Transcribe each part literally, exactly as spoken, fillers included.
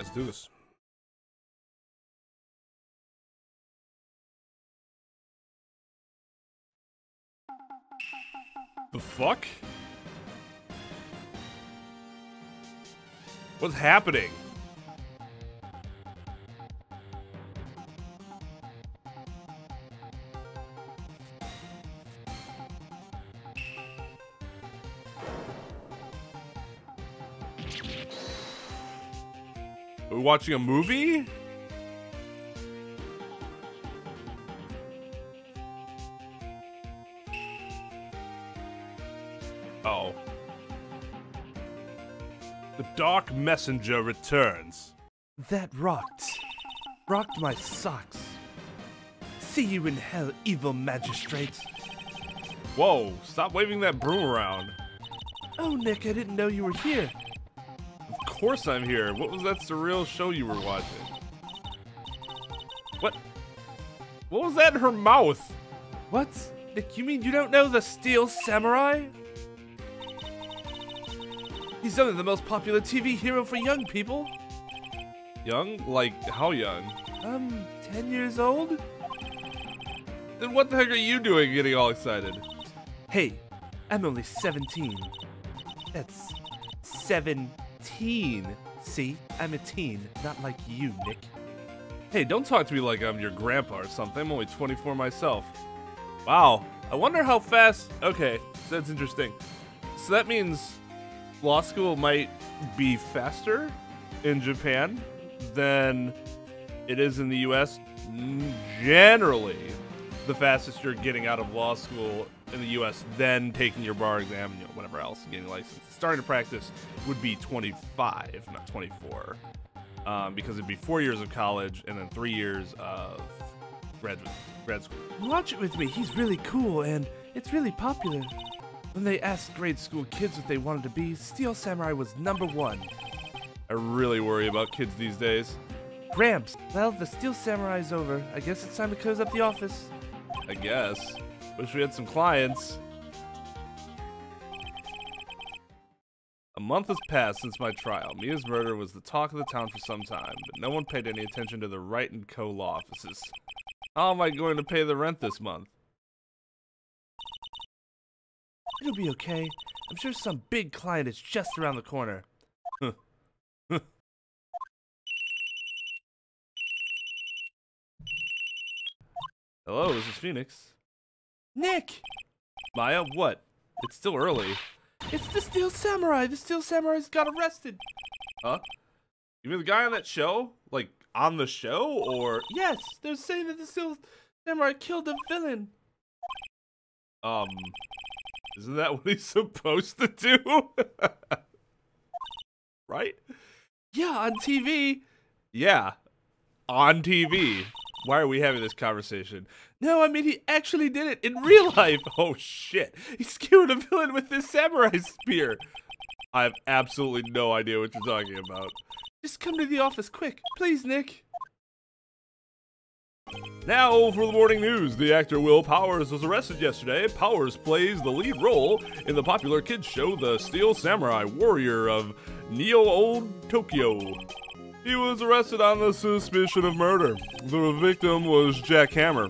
Alright, let's do this. The fuck? What's happening? Are we watching a movie? Uh-oh. The Dark Messenger returns. That rocked. Rocked my socks. See you in hell, Evil Magistrate. Whoa, stop waving that broom around. Oh, Nick, I didn't know you were here. Of course I'm here. What was that surreal show you were watching? What? What was that in her mouth? What? Nick, you mean you don't know the Steel Samurai? He's only the most popular T V hero for young people. Young? Like, how young? Um, ten years old? Then what the heck are you doing getting all excited? Hey, I'm only seventeen. That's seven... teen. See, I'm a teen, not like you, Nick. Hey, don't talk to me like I'm your grandpa or something. I'm only twenty-four myself. Wow, I wonder how fast... Okay, so that's interesting. So that means law school might be faster in Japan than it is in the U S Generally, the fastest you're getting out of law school in the U S, then taking your bar exam and you know, whatever else, getting licensed, starting to practice would be twenty-five, not twenty-four, um, because it'd be four years of college and then three years of graduate grad school. Watch it with me. He's really cool and it's really popular. When they asked grade school kids what they wanted to be, Steel Samurai was number one. I really worry about kids these days. Gramps, well, the Steel Samurai's over. I guess it's time to close up the office. I guess. Wish we had some clients. A month has passed since my trial. Mia's murder was the talk of the town for some time, but no one paid any attention to the Wright and Co. law offices. How am I going to pay the rent this month? It'll be okay. I'm sure some big client is just around the corner. Hello, this is Phoenix. Nick! Maya, what? It's still early. It's the Steel Samurai! The Steel Samurai's got arrested! Huh? You mean the guy on that show? Like, on the show, or...? Yes! They're saying that the Steel Samurai killed a villain! Um... Isn't that what he's supposed to do? Right? Yeah, on T V! Yeah. On T V. Why are we having this conversation? No, I mean, he actually did it in real life. Oh, shit. He skewered a villain with this samurai spear. I have absolutely no idea what you're talking about. Just come to the office quick. Please, Nick. Now for the morning news. The actor Will Powers was arrested yesterday. Powers plays the lead role in the popular kids show The Steel Samurai, Warrior of Neo Tokyo. He was arrested on the suspicion of murder. The victim was Jack Hammer,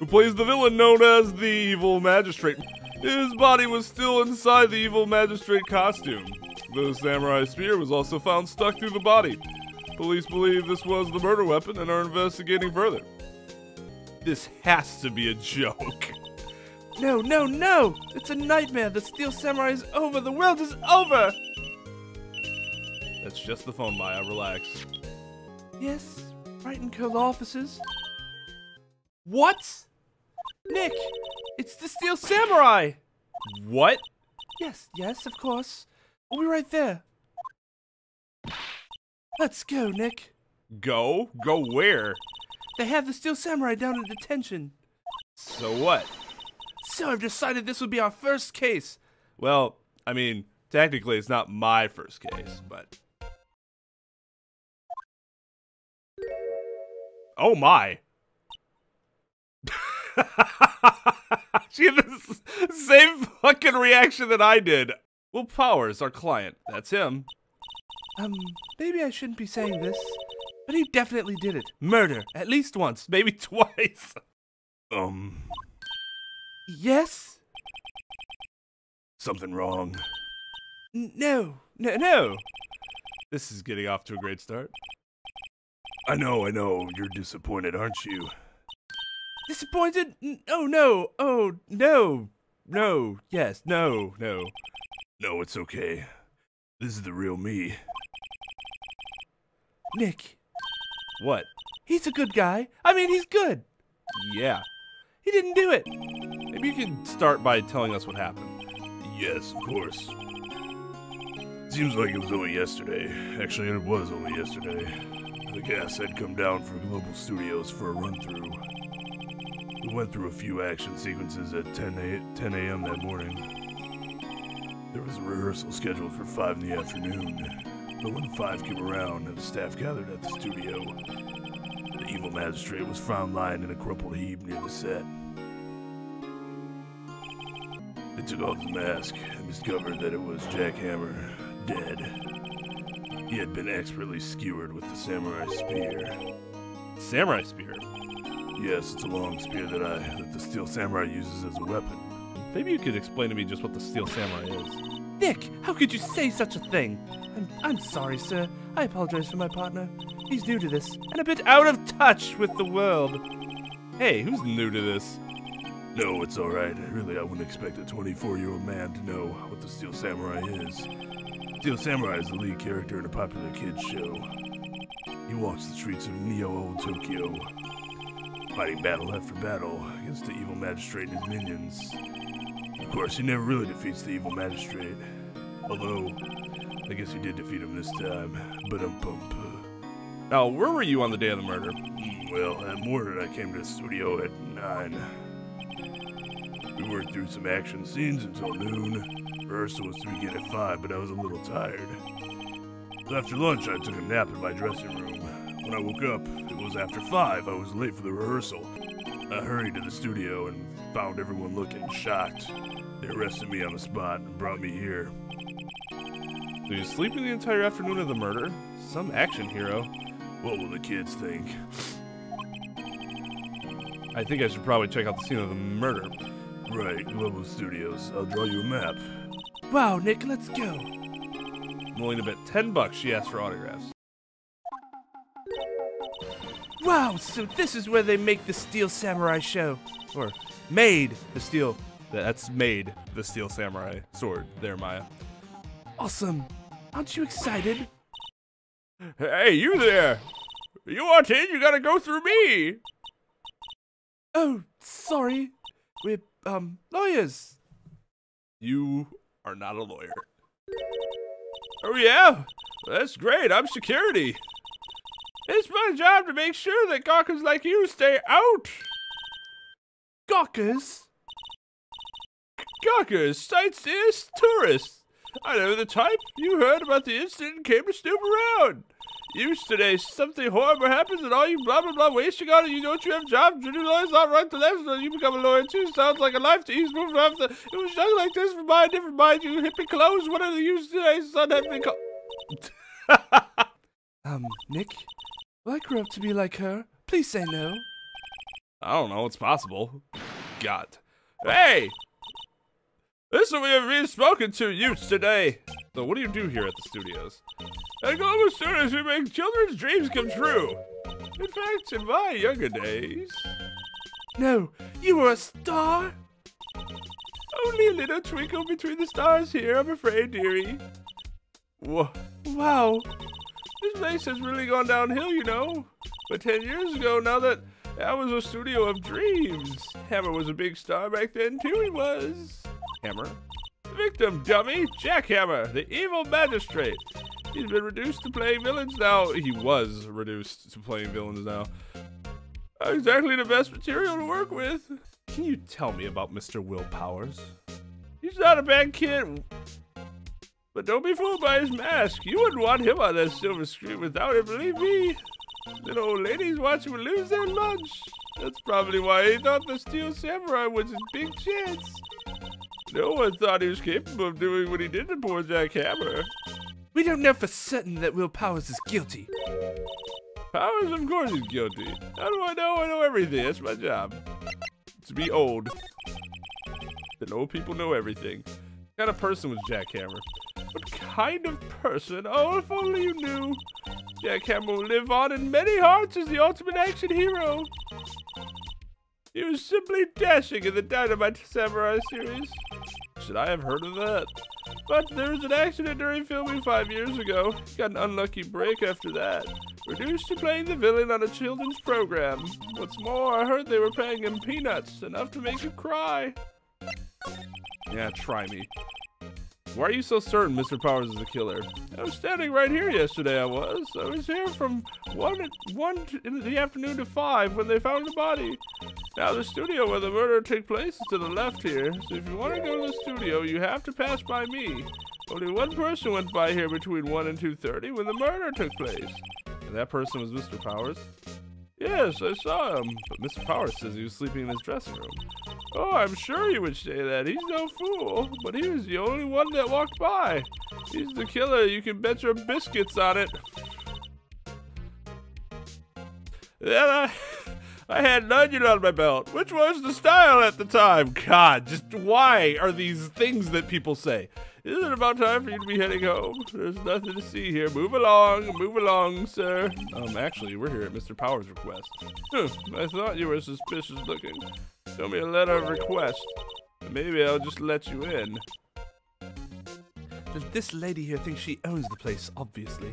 who plays the villain known as the Evil Magistrate. His body was still inside the Evil Magistrate costume. The samurai spear was also found stuck through the body. Police believe this was the murder weapon and are investigating further. This has to be a joke. No, no, no! It's a nightmare! The Steel Samurai is over! The world is over! That's just the phone, Maya. Relax. Yes, Wright and Co. offices. What? Nick, it's the Steel Samurai! What? Yes, yes, of course. We'll be right there. Let's go, Nick. Go? Go where? They have the Steel Samurai down in detention. So what? So I've decided this would be our first case. Well, I mean, technically it's not my first case, but... Oh my! She had the same fucking reaction that I did. Will Powers, our client, that's him, Um, maybe I shouldn't be saying this, but he definitely did it. Murder, at least once, maybe twice. Um. Yes? Something wrong. No, no, no. This is getting off to a great start. I know, I know. You're disappointed, aren't you? Disappointed? Oh, no. Oh, no. No. Yes. No. No. No, it's okay. This is the real me. Nick. What? He's a good guy. I mean, he's good. Yeah. He didn't do it. Maybe you can start by telling us what happened. Yes, of course. Seems like it was only yesterday. Actually, it was only yesterday. The cast had come down from Global Studios for a run-through. We went through a few action sequences at ten a m that morning. There was a rehearsal scheduled for five in the afternoon, but when five came around, the staff gathered at the studio. The evil magistrate was found lying in a crumpled heap near the set. They took off his mask and discovered that it was Jack Hammer, dead. He had been expertly skewered with the samurai spear. Samurai spear? Yes, it's a long spear that I that the Steel Samurai uses as a weapon. Maybe you could explain to me just what the Steel Samurai is. Nick, how could you say such a thing? I'm, I'm sorry, sir. I apologize for my partner. He's new to this, and a bit out of touch with the world. Hey, who's new to this? No, it's alright. Really, I wouldn't expect a twenty-four-year-old man to know what the Steel Samurai is. Steel Samurai is the lead character in a popular kids' show. He walks the streets of Neo Tokyo, fighting battle after battle against the evil magistrate and his minions. Of course, he never really defeats the evil magistrate, although I guess he did defeat him this time. Ba-dum-pump. Now, where were you on the day of the murder? Well, that morning I came to the studio at nine. We worked through some action scenes until noon. Rehearsal was to begin at five, but I was a little tired. So after lunch, I took a nap in my dressing room. When I woke up, it was after five. I was late for the rehearsal. I hurried to the studio and found everyone looking shocked. They arrested me on the spot and brought me here. So you sleeping the entire afternoon of the murder? Some action hero. What will the kids think? I think I should probably check out the scene of the murder. Right, Global Studios. I'll draw you a map. Wow, Nick, let's go. I'm willing to bet ten bucks she asked for autographs. Wow, so this is where they make the Steel Samurai show. Or made the Steel... That's made the Steel Samurai sword there, Maya. Awesome. Aren't you excited? Hey, you there. You want in? You gotta go through me. Oh, sorry. We're, um, lawyers. You... are not a lawyer. Oh yeah? That's great, I'm security. It's my job to make sure that gawkers like you stay out. Gawkers? Gawkers, sightseers, tourists. I know the type. You heard about the incident and came to snoop around. Used today, something horrible happens and all you blah blah blah wasting on it. You know what you have jobs, you do lawyers all right to left, so you become a lawyer too. Sounds like a life to ease move after. It was young like this for my different mind. You hippie clothes, what are they used today? Son had been co- Um, Nick? Will I grow up to be like her? Please say no. I don't know, it's possible. God. Hey! This is what we've been spoken to youths today. So what do you do here at the studios? At Global Studios, we make children's dreams come true. In fact, in my younger days... No, you were a star? Only a little twinkle between the stars here, I'm afraid, dearie. Whoa. Wow. This place has really gone downhill, you know. But ten years ago, now that that was a studio of dreams. Hammer was a big star back then, too, he was. Hammer? The victim, dummy, Jack Hammer, the evil magistrate. He's been reduced to playing villains now. He was reduced to playing villains now. Not exactly the best material to work with. Can you tell me about Mister Will Powers? He's not a bad kid. But don't be fooled by his mask. You wouldn't want him on that silver screen without him, believe me. Little old ladies watching would lose their lunch. That's probably why he thought the Steel Samurai was his big chance. No one thought he was capable of doing what he did to poor Jack Hammer. We don't know for certain that Will Powers is guilty. Powers, of course, is guilty. How do I know? I know everything. That's my job. To be old. And old people know everything. What kind of person was Jack Hammer? What kind of person? Oh, if only you knew. Jack Hammer will live on in many hearts as the ultimate action hero. He was simply dashing in the Dynamite Samurai series. Should I have heard of that? But there was an accident during filming five years ago. Got an unlucky break after that. Reduced to playing the villain on a children's program. What's more, I heard they were paying him peanuts, enough to make him cry. Yeah, try me. Why are you so certain Mister Powers is the killer? I was standing right here yesterday, I was. I was here from one in the afternoon to five when they found the body. Now the studio where the murder took place is to the left here, so if you want to go to the studio, you have to pass by me. Only one person went by here between one and two thirty when the murder took place. And that person was Mister Powers? Yes, I saw him, but Mister Powers says he was sleeping in his dressing room. Oh, I'm sure you would say that. He's no fool, but he was the only one that walked by. He's the killer. You can bet your biscuits on it. Then I, I had an onion on my belt, which was the style at the time. God, just why are these things that people say? Isn't it about time for you to be heading home? There's nothing to see here. Move along, move along, sir. Um, actually, we're here at Mister Powers' request. Huh, I thought you were suspicious looking. Show me a letter of request. Maybe I'll just let you in. This lady here thinks she owns the place, obviously.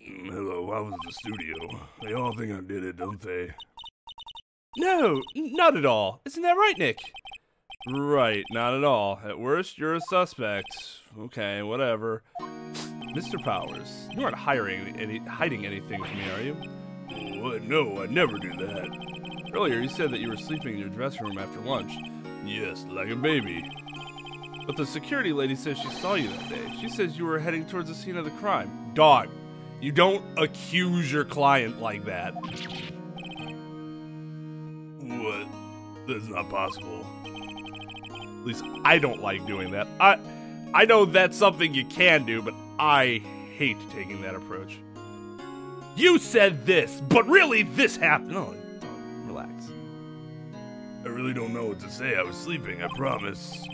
Mm, hello, I was at the studio. They all think I did it, don't they? No, not at all. Isn't that right, Nick? Right, not at all. At worst, you're a suspect. Okay, whatever. Mister Powers, you aren't hiring any, hiding anything from me, are you? What? No, I never do that. Earlier, you said that you were sleeping in your dressing room after lunch. Yes, like a baby. But the security lady says she saw you that day. She says you were heading towards the scene of the crime. Dog, you don't accuse your client like that. What? That's not possible. At least I don't like doing that. I I know that's something you can do, but I hate taking that approach. You said this, but really this happened. No, relax. I really don't know what to say. I was sleeping, I promise.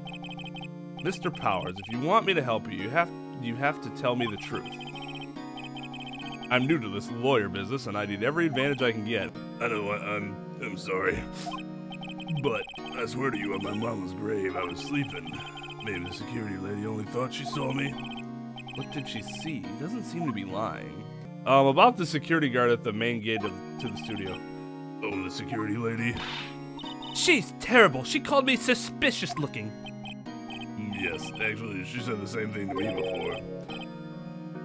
Mister Powers, if you want me to help you, you have you have to tell me the truth. I'm new to this lawyer business, and I need every advantage I can get. I know, I'm, I'm sorry. But I swear to you, on my mama's grave, I was sleeping. Maybe the security lady only thought she saw me. What did she see? He doesn't seem to be lying. Um, about the security guard at the main gate of, to the studio. Oh, the security lady? She's terrible. She called me suspicious looking. Yes, actually, she said the same thing to me before.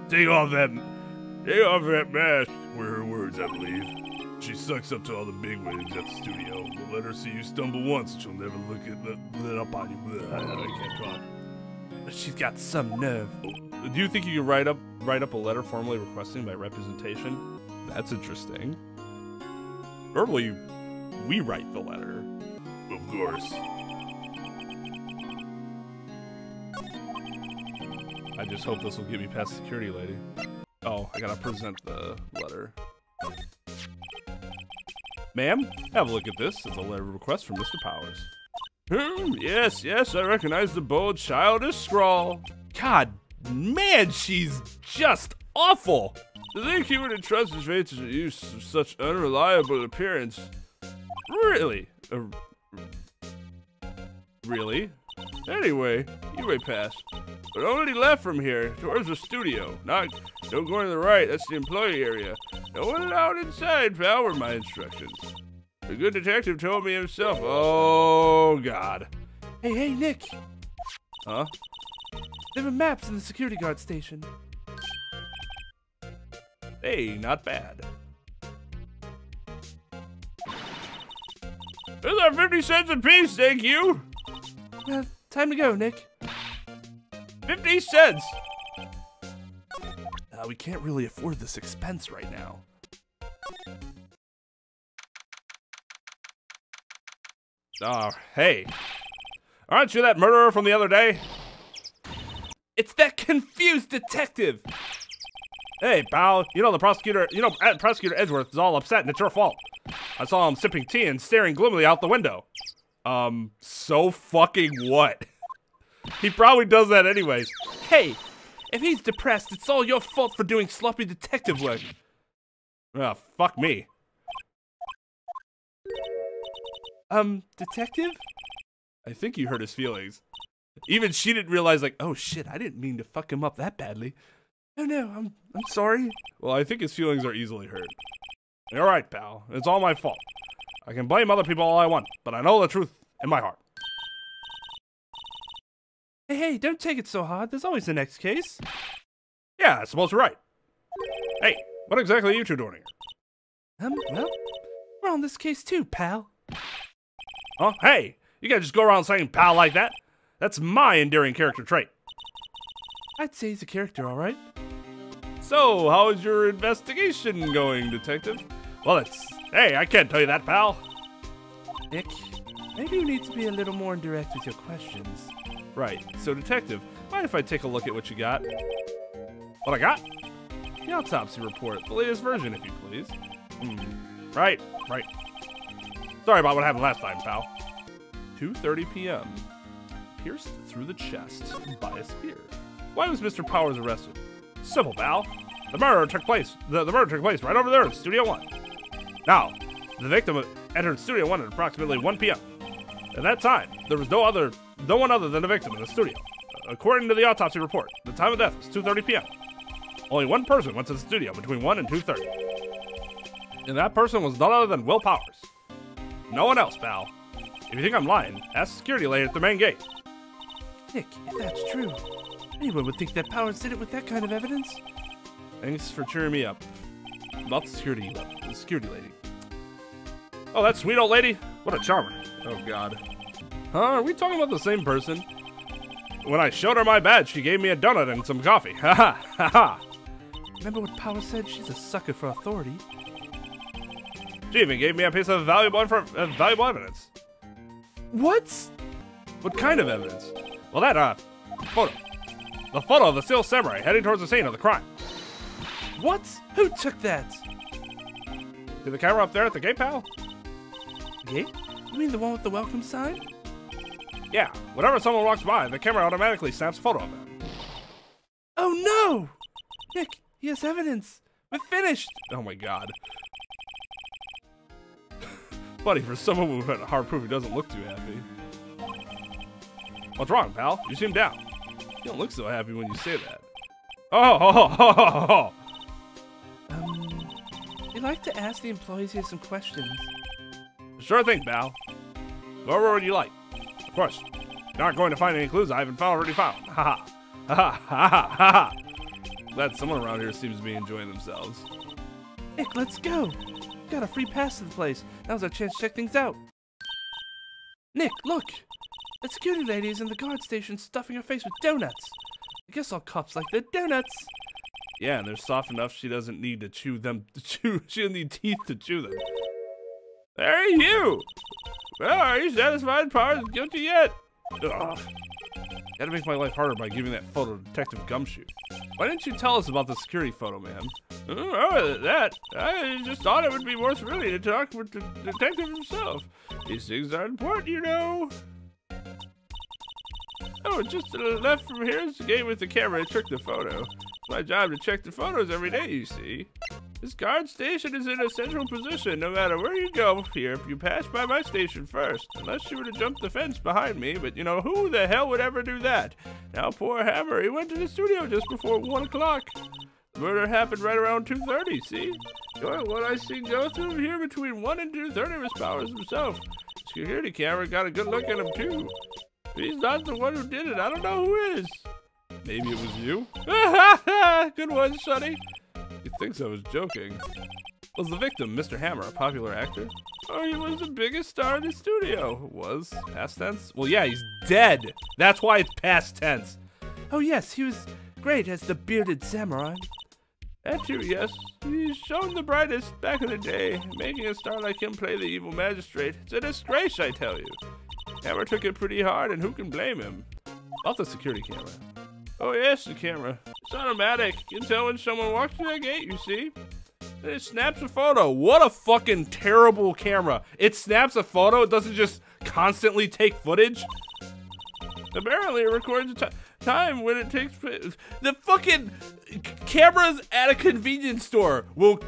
Take off that, take off that mask, were her words, I believe. She sucks up to all the bigwigs at the studio. We'll let her see you stumble once and she'll never look at the lit up on you. I, I can't talk. She's got some nerve. Do you think you could write up write up a letter formally requesting my representation? That's interesting. Normally, we write the letter. Of course. I just hope this will get me past the security lady. Oh, I gotta present the letter. Ma'am, have a look at this. It's a letter request from Mister Powers. Hmm, yes, yes, I recognize the bold, childish scrawl. God, man, she's just awful. To think he would entrust his fate to the use of such unreliable appearance. Really? Uh, really? Anyway, you may pass. But only left from here, towards the studio. Not, don't go to the right, that's the employee area. No one allowed inside, pal, were my instructions. The good detective told me himself. Oh, God. Hey, hey, Nick. Huh? There were maps in the security guard station. Hey, not bad. Those are fifty cents apiece, thank you. Well, time to go, Nick. fifty cents! Uh, we can't really afford this expense right now. Ah, oh, hey. Aren't you that murderer from the other day? It's that confused detective! Hey, pal, you know the prosecutor, you know Prosecutor Edgeworth is all upset and it's your fault. I saw him sipping tea and staring gloomily out the window. Um, so fucking what? He probably does that anyways. Hey, if he's depressed, it's all your fault for doing sloppy detective work. Ah, oh, fuck me. Um, detective? I think you hurt his feelings. Even she didn't realize, like, oh shit, I didn't mean to fuck him up that badly. No, no, I'm, I'm sorry. Well, I think his feelings are easily hurt. You're right, pal. It's all my fault. I can blame other people all I want, but I know the truth in my heart. Hey, hey, don't take it so hard. There's always the next case. Yeah, I suppose you're right. Hey, what exactly are you two doing here? Um, well, we're on this case too, pal. Oh, hey, you can't just go around saying pal like that. That's my endearing character trait. I'd say he's a character, all right. So, how is your investigation going, detective? Well, it's... Hey, I can't tell you that, pal. Nick, maybe you need to be a little more direct with your questions. Right, so detective, mind if I take a look at what you got? What I got? The autopsy report, the latest version, if you please. Mm. Right, right. Sorry about what happened last time, pal. two thirty p m Pierced through the chest by a spear. Why was Mister Powers arrested? Simple, pal. The murder took place. The, the murder took place right over there in Studio one. Now, the victim entered Studio one at approximately one p m At that time, there was no other, no one other than the victim in the studio. According to the autopsy report, the time of death was two thirty p m Only one person went to the studio between one and two thirty, and that person was none other than Will Powers. No one else, pal. If you think I'm lying, ask the security lady at the main gate. Nick, if that's true, anyone would think that Powers did it with that kind of evidence. Thanks for cheering me up. About the security, the security lady. Oh, that sweet old lady? What a charmer. Oh, God. Huh? Are we talking about the same person? When I showed her my badge, she gave me a donut and some coffee. Ha ha! Ha ha! Remember what Powers said? She's a sucker for authority. She even gave me a piece of valuable, inf uh, valuable evidence. What? What kind of evidence? Well, that, uh, photo. The photo of the Steel Samurai heading towards the scene of the crime. What? Who took that? Did the camera up there at the gate, pal? Gate? You mean the one with the welcome sign? Yeah. Whenever someone walks by, the camera automatically snaps a photo of them. Oh no! Nick, he has evidence. We're finished. Oh my God. Buddy, for someone who had a hard proof, he doesn't look too happy. What's wrong, pal? You seem down. You don't look so happy when you say that. Oh, oh, oh, oh, oh. Um, I'd like to ask the employees here some questions. Sure thing, pal. Go over you like. Of course. You're not going to find any clues I haven't found already found. Ha ha. Ha ha ha ha. Glad someone around here seems to be enjoying themselves. Nick, let's go. Got a free pass to the place. Now's our chance to check things out. Nick, look. The security lady is in the guard station stuffing her face with donuts. I guess all cops like their donuts. Yeah, and they're soft enough she doesn't need to chew them to chew she doesn't need teeth to chew them. Hey, you! Well, are you satisfied Powers is guilty yet? Ugh. Gotta make my life harder by giving that photo to Detective Gumshoe. Why didn't you tell us about the security photo, ma'am? Oh, that. I just thought it would be worth really to talk with the detective himself. These things are important, you know. Oh, just to the left from here is the gate with the camera that took the photo. It's my job to check the photos every day, you see. This guard station is in a central position no matter where you go here. You pass by my station first, unless you were to jump the fence behind me, but you know, who the hell would ever do that? Now, poor Hammer, he went to the studio just before one o'clock. The murder happened right around two thirty, see? Well, what I see go through here between one and two thirty was Powers himself. Security camera got a good look at him, too. He's not the one who did it. I don't know who is. Maybe it was you? Good one, Sonny. He thinks I was joking. Was the victim Mister Hammer a popular actor? Oh, he was the biggest star in the studio. Was? Past tense? Well, yeah, he's dead. That's why it's past tense. Oh, yes, he was great as the bearded samurai. That too, yes. He's shown the brightest back in the day. Making a star like him play the evil magistrate. It's a disgrace, I tell you. Hammer took it pretty hard, and who can blame him? About the security camera. Oh yes, the camera. It's automatic. You can tell when someone walks through that gate, you see? And it snaps a photo. What a fucking terrible camera. It snaps a photo, it doesn't just constantly take footage. Apparently it records the time when it takes place. The fucking cameras at a convenience store will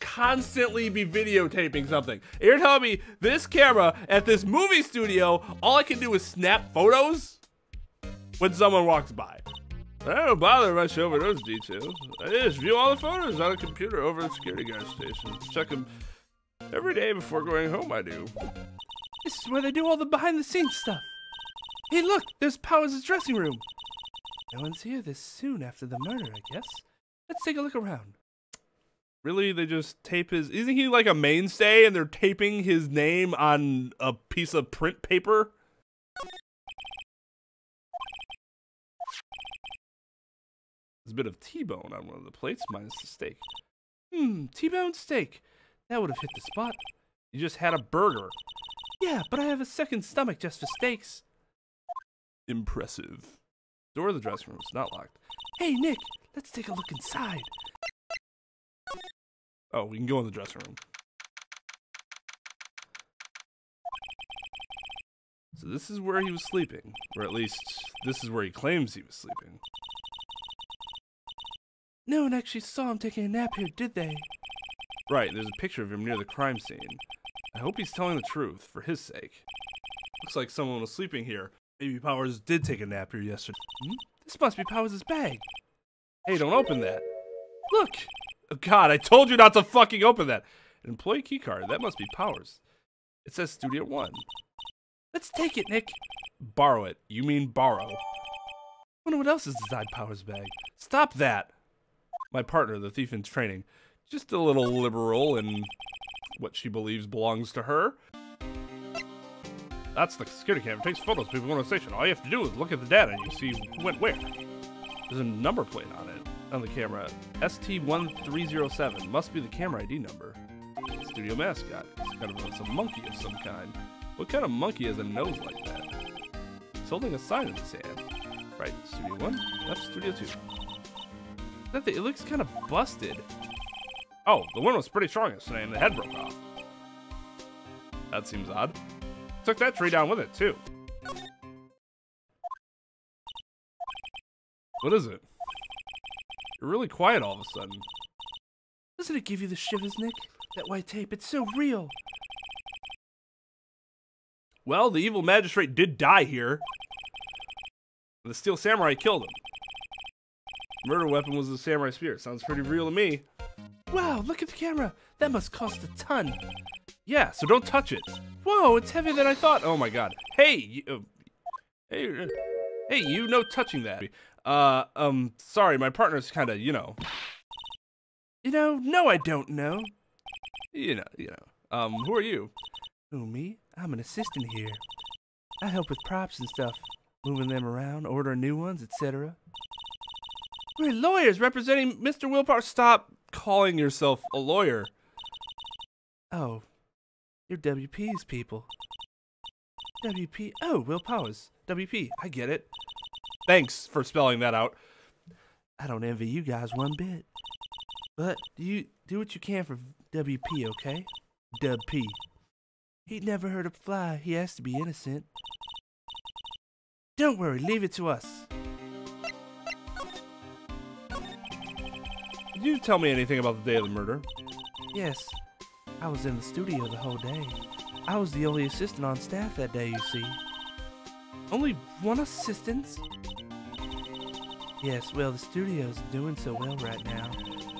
constantly be videotaping something. You're telling me this camera at this movie studio, all I can do is snap photos when someone walks by. I don't bother much over those details. I just view all the photos on a computer over at the security guard station. Check them every day before going home, I do. This is where they do all the behind the scenes stuff. Hey look, there's Powers' dressing room. No one's here this soon after the murder, I guess. Let's take a look around. Really, they just tape his, isn't he like a mainstay and they're taping his name on a piece of print paper? There's a bit of T-bone on one of the plates, minus the steak. Hmm, T-bone steak. That would have hit the spot. You just had a burger. Yeah, but I have a second stomach just for steaks. Impressive. The door of the dressing room is not locked. Hey, Nick, let's take a look inside. Oh, we can go in the dressing room. So this is where he was sleeping, or at least this is where he claims he was sleeping. No one actually saw him taking a nap here, did they? Right, there's a picture of him near the crime scene. I hope he's telling the truth, for his sake. Looks like someone was sleeping here. Maybe Powers did take a nap here yesterday. Hmm? This must be Powers' bag. Hey, don't open that. Look! God, I told you not to fucking open that. An employee keycard. That must be Powers. It says Studio One. Let's take it, Nick. Borrow it. You mean borrow. Wonder what else is inside Powers' bag. Stop that. My partner, the thief in training, just a little liberal in what she believes belongs to her. That's the security camera. It takes photos of people going to the station. All you have to do is look at the data and you see who went where. There's a number plate on it. On the camera, S T one three zero seven must be the camera I D number. Studio mascot. It's kind of it's a monkey of some kind. What kind of monkey has a nose like that? It's holding a sign in his hand. Right, Studio One, left Studio Two. That thing, it looks kind of busted. Oh, the wind was pretty strong yesterday, and the head broke off. That seems odd. Took that tree down with it too. What is it? You're really quiet all of a sudden. Doesn't it give you the shivers, Nick? That white tape, it's so real. Well, the evil magistrate did die here. The Steel Samurai killed him. Murder weapon was the samurai spear. Sounds pretty real to me. Wow, look at the camera. That must cost a ton. Yeah, so don't touch it. Whoa, it's heavier than I thought. Oh my god. Hey, you, uh, hey, uh, hey, you, no touching that. Uh, um, sorry, my partner's kinda, you know. You know, no I don't know. You know, you know. Um, who are you? Who, me? I'm an assistant here. I help with props and stuff. Moving them around, ordering new ones, et cetera. We're lawyers representing Mister Will Powers. Stop calling yourself a lawyer. Oh, you're W P's people. W P, oh, Will Powers. W P, I get it. Thanks for spelling that out. I don't envy you guys one bit. But you do what you can for W P, okay? W P. He'd never hurt a fly. He has to be innocent. Don't worry. Leave it to us. Did you tell me anything about the day of the murder? Yes. I was in the studio the whole day. I was the only assistant on staff that day, you see. Only one assistant? Yes, well, the studio's doing so well right now,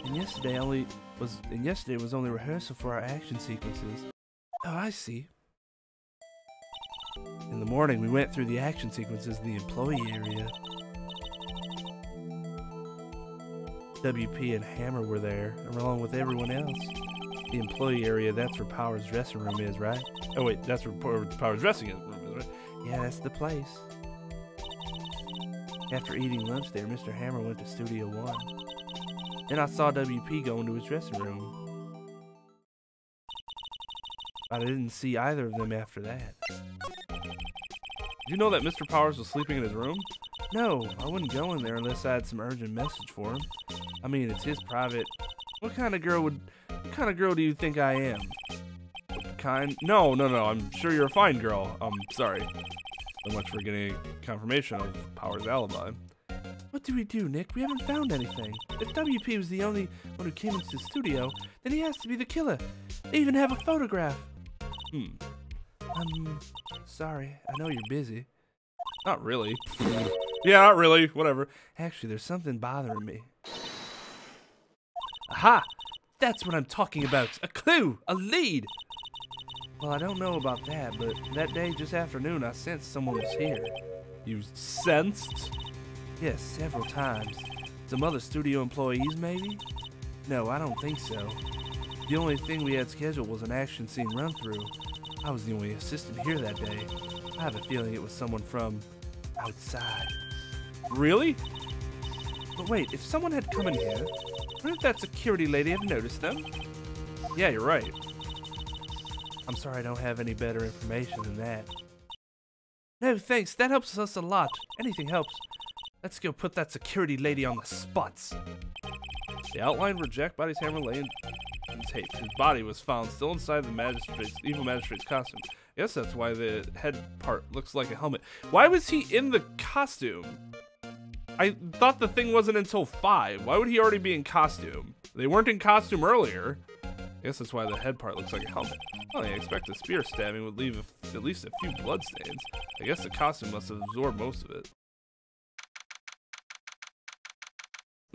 and yesterday only was and yesterday was only rehearsal for our action sequences. Oh, I see. In the morning, we went through the action sequences in the employee area. W P and Hammer were there, along with everyone else. The employee area, that's where Powers' dressing room is, right? Oh wait, that's where Powers' dressing room is, right? Yeah, that's the place. After eating lunch there, Mister Hammer went to Studio One. Then I saw W P go into his dressing room. I didn't see either of them after that. Did you know that Mister Powers was sleeping in his room? No, I wouldn't go in there unless I had some urgent message for him. I mean, it's his private. What kind of girl would... What kind of girl do you think I am? Kind? No, no, no, I'm sure you're a fine girl. I'm sorry. So much for getting confirmation of Powers' alibi. What do we do, Nick? We haven't found anything. If W P was the only one who came into the studio, then he has to be the killer. They even have a photograph. Hmm. I'm sorry. I know you're busy. Not really. Yeah, not really. Whatever. Actually, there's something bothering me. Aha! That's what I'm talking about. A clue! A lead! Well, I don't know about that, but that day just afternoon, I sensed someone was here. You sensed? Yes, several times. Some other studio employees, maybe? No, I don't think so. The only thing we had scheduled was an action scene run-through. I was the only assistant here that day. I have a feeling it was someone from outside. Really? But wait, if someone had come in here, wouldn't that security lady have noticed them? Yeah, you're right. I'm sorry I don't have any better information than that. No, thanks. That helps us a lot. Anything helps. Let's go put that security lady on the spots. The outline where Jack Body's hammer lay in tape. His body was found still inside the magistrate's, evil magistrate's costume. I guess that's why the head part looks like a helmet. Why was he in the costume? I thought the thing wasn't until five. Why would he already be in costume? They weren't in costume earlier. I guess that's why the head part looks like a helmet. Well, I expect a spear stabbing would leave a, at least a few bloodstains. I guess the costume must have absorbed most of it.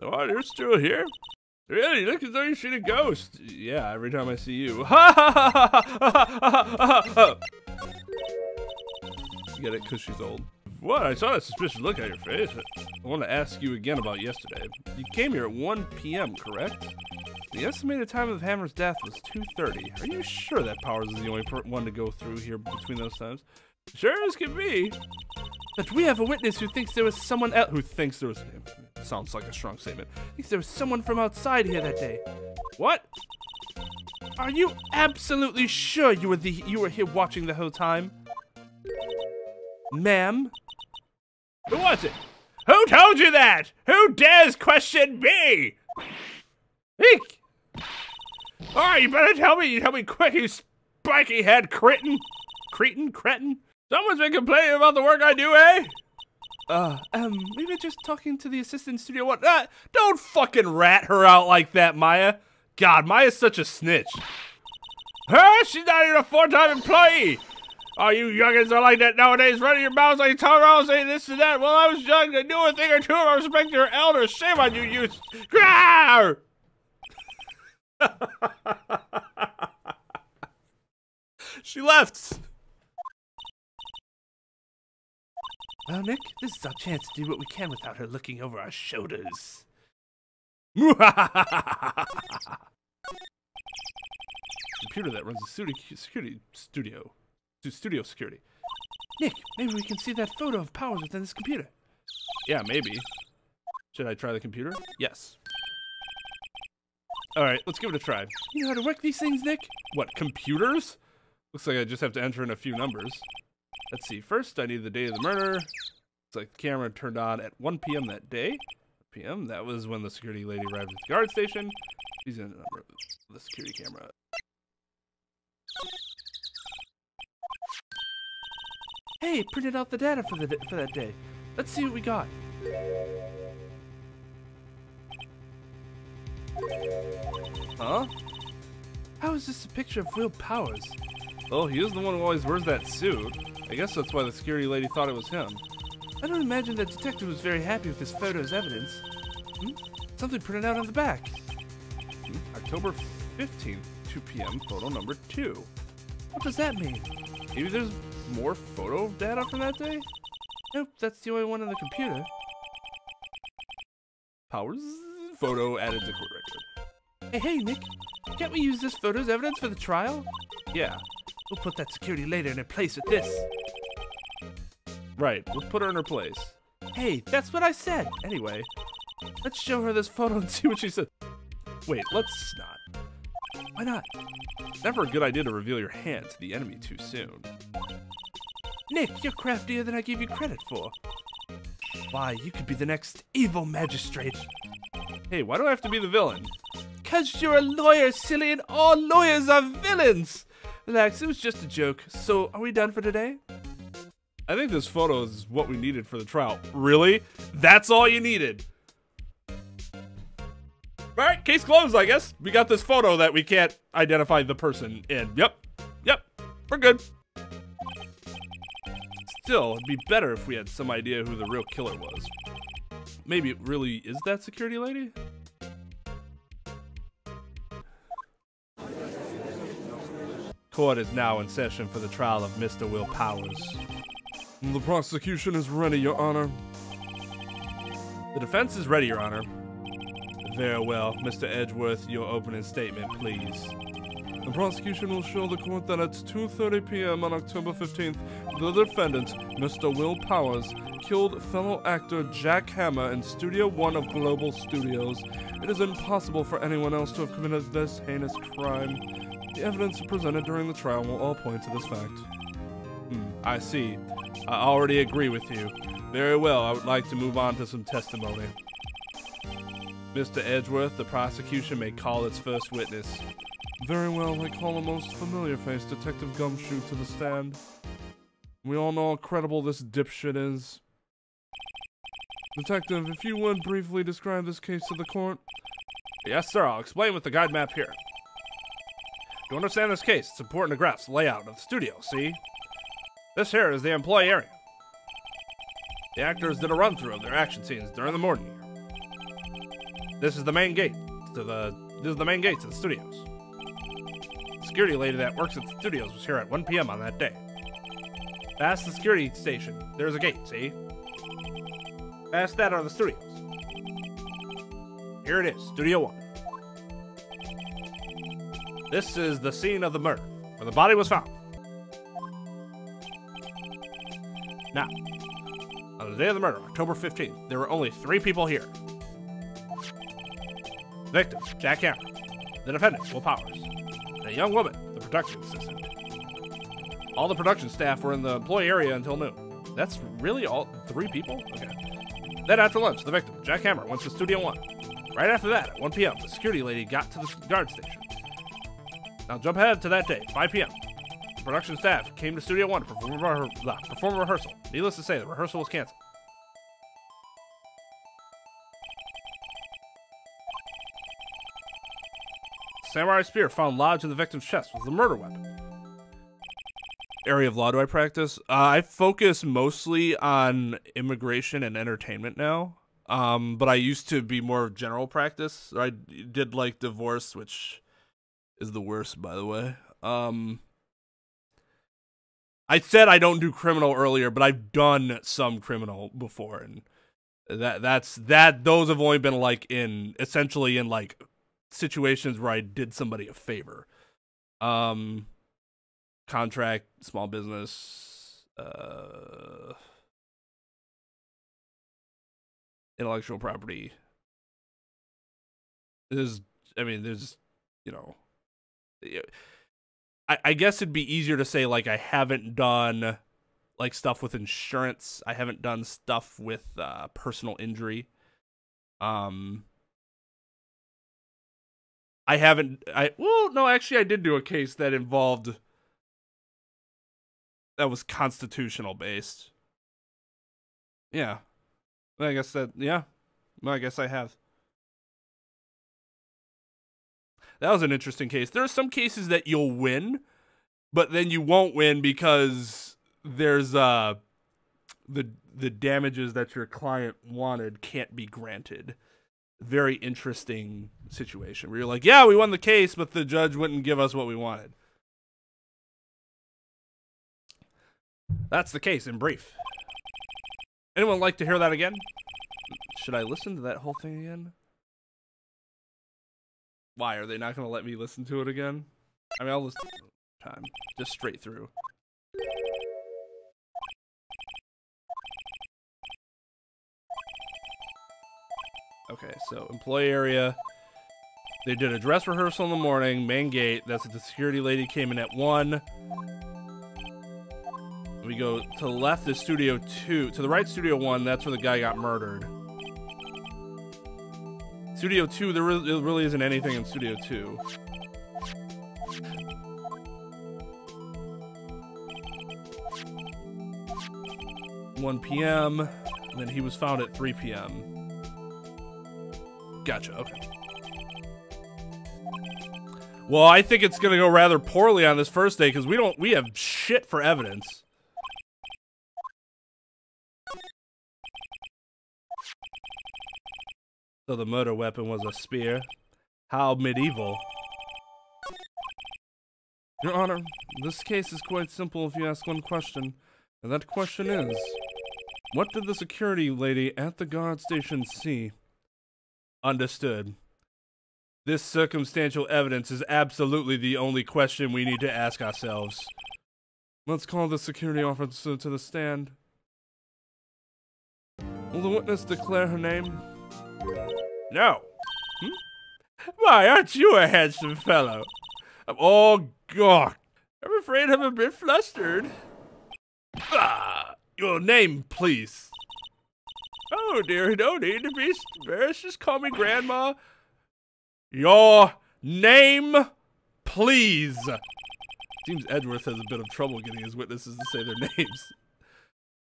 Oh, you're still here? Really? Look as though you've seen a ghost. Yeah, every time I see you. Ha ha ha ha ha ha ha. You get it, because she's old. What? I saw that suspicious look on your face. I want to ask you again about yesterday. You came here at one P M, correct? The estimated time of Hammer's death was two thirty. Are you sure that Powers is the only one to go through here between those times? Sure as can be. But we have a witness who thinks there was someone else. Who thinks there was him. Sounds like a strong statement. Thinks there was someone from outside here that day. What? Are you absolutely sure you were the you were here watching the whole time? Ma'am? Who was it? Who told you that? Who dares question me? Eek! Alright, you better tell me. You tell me quick, you spiky head cretin. Cretin? Cretin? Someone's been complaining about the work I do, eh? Uh, um, we were just talking to the assistant studio one- uh, don't fucking rat her out like that, Maya. God, Maya's such a snitch. Huh? She's not even a four-time employee! Oh, you youngins are like that nowadays, running your mouths like tongue-rolls, saying this and that. While I was young, I knew a thing or two about respecting her elders. Shame on you, you- Grrrr! She left! Well, Nick, this is our chance to do what we can without her looking over our shoulders. Computer that runs the security studio. Studio security. Nick, maybe we can see that photo of Powers within this computer. Yeah, maybe. Should I try the computer? Yes. Alright, let's give it a try. You know how to work these things, Nick? What, computers? Looks like I just have to enter in a few numbers. Let's see, first I need the day of the murder. It's like the camera turned on at one P M that day. P M, that was when the security lady arrived at the guard station. She's in the number of the security camera. Hey, it printed out the data for, the, for that day. Let's see what we got. Huh? How is this a picture of Will Powers? Oh, he is the one who always wears that suit. I guess that's why the security lady thought it was him. I don't imagine that detective was very happy with this photo's evidence. Hmm? Something printed out on the back. Hmm? October fifteenth, two P M, photo number two. What does that mean? Maybe there's more photo data from that day? Nope, that's the only one on the computer. Powers photo added to court record. Hey, hey, Nick. Can't we use this photo's evidence for the trial? Yeah. We'll put that security later in her place with this. Right, we'll put her in her place. Hey, that's what I said! Anyway, let's show her this photo and see what she says. Wait, let's not. Why not? Never a good idea to reveal your hand to the enemy too soon. Nick, you're craftier than I gave you credit for. Why, you could be the next Evil Magistrate. Hey, why do I have to be the villain? Because you're a lawyer, silly, and all lawyers are villains! Relax, it was just a joke. So, are we done for today? I think this photo is what we needed for the trial. Really? That's all you needed? Alright, case closed, I guess. We got this photo that we can't identify the person in. Yep. Yep. We're good. Still, it'd be better if we had some idea who the real killer was. Maybe it really is that security lady? Court is now in session for the trial of Mister Will Powers. The prosecution is ready, Your Honor. The defense is ready, Your Honor. Very well. Mister Edgeworth, your opening statement, please. The prosecution will show the court that at two thirty p m on October fifteenth, the defendant, Mister Will Powers, killed fellow actor Jack Hammer in Studio one of Global Studios. It is impossible for anyone else to have committed this heinous crime. The evidence presented during the trial will all point to this fact. Hmm, I see. I already agree with you. Very well, I would like to move on to some testimony. Mister Edgeworth, the prosecution may call its first witness. Very well, I call a most familiar face, Detective Gumshoe, to the stand. We all know how credible this dipshit is. Detective, if you would briefly describe this case to the court. Yes, sir, I'll explain with the guide map here. To understand this case, it's important to grasp the layout of the studio, see? This here is the employee area. The actors did a run-through of their action scenes during the morning here. This is the main gate to the this is the main gate to the studios. The security lady that works at the studios was here at one p m on that day. Past the security station, there's a gate, see? Past that are the studios. Here it is, Studio one. This is the scene of the murder, where the body was found. Now, on the day of the murder, October fifteenth, there were only three people here. The victim, Jack Hammer. The defendant, Will Powers. And a young woman, the production assistant. All the production staff were in the employee area until noon. That's really all? Three people? Okay. Then after lunch, the victim, Jack Hammer, went to Studio one. Right after that, at one p m, the security lady got to the guard station. Now jump ahead to that day, five p m The production staff came to Studio one to perform a, uh, perform a rehearsal. Needless to say, the rehearsal was canceled. The samurai spear found lodged in the victim's chest was the murder weapon. Area of law do I practice? Uh, I focus mostly on immigration and entertainment now, um, but I used to be more general practice. I did like divorce, which is the worst, by the way. Um, I said I don't do criminal earlier, but I've done some criminal before, and that that's that. Those have only been like in essentially in like situations where I did somebody a favor. Um, contract, small business, uh, intellectual property. There's, I mean, there's, you know, I, I guess it'd be easier to say, like, I haven't done, like, stuff with insurance. I haven't done stuff with uh, personal injury. Um, I haven't, I, well, no, actually, I did do a case that involved, that was constitutional based. Yeah. I guess that, yeah. I guess I have. That was an interesting case. There are some cases that you'll win, but then you won't win because there's uh the the damages that your client wanted can't be granted. Very interesting situation where you're like, yeah, we won the case, but the judge wouldn't give us what we wanted. That's the case in brief. Anyone like to hear that again? Should I listen to that whole thing again? Why, are they not going to let me listen to it again? I mean, I'll listen to it one time. Just straight through. Okay, so employee area. They did a dress rehearsal in the morning. Main gate. That's what the security lady came in at one. We go to the left is Studio two. To the right, Studio one. That's where the guy got murdered. Studio two, there really, really isn't anything in Studio two. one p m and then he was found at three p m Gotcha, okay. Well, I think it's gonna go rather poorly on this first day because we don't we have shit for evidence. So the murder weapon was a spear. How medieval. Your Honor, this case is quite simple if you ask one question. And that question is, what did the security lady at the guard station see? Understood. This circumstantial evidence is absolutely the only question we need to ask ourselves. Let's call the security officer to the stand. Will the witness declare her name? No. Hmm? Why, aren't you a handsome fellow? I'm all gawked. I'm afraid I'm a bit flustered. Ah, your name, please. Oh dear, no need to be embarrassed. Just call me Grandma. Your name, please. Seems Edgeworth has a bit of trouble getting his witnesses to say their names.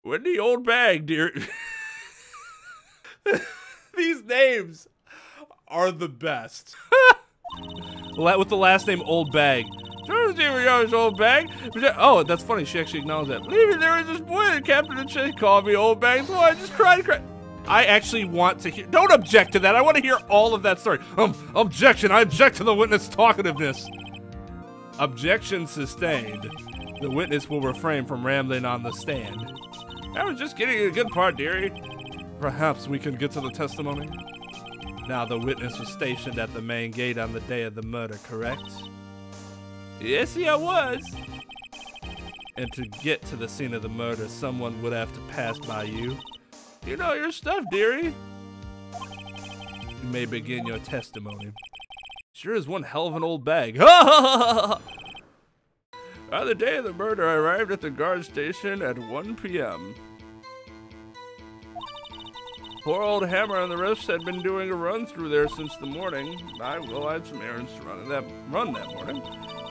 Wendy Oldbag, dear. These names are the best. With the last name Oldbag. Thursday we always Oldbag. Oh, that's funny. She actually acknowledged that. Believe it, there was this boy that Captain and Chase called me Oldbag. So I just cried, cried. I actually want to hear. Don't object to that. I want to hear all of that story. Um, objection. I object to the witness talkativeness. Objection sustained. The witness will refrain from rambling on the stand. I was just getting a good part, dearie. Perhaps we can get to the testimony. Now the witness was stationed at the main gate on the day of the murder, correct? Yes, yeah, I was. And to get to the scene of the murder, someone would have to pass by you. You know your stuff, dearie. You may begin your testimony. Sure is one hell of an old bag. On the day of the murder, I arrived at the guard station at one p m Poor old Hammer and the rest had been doing a run through there since the morning. I will I had some errands to run that run that morning.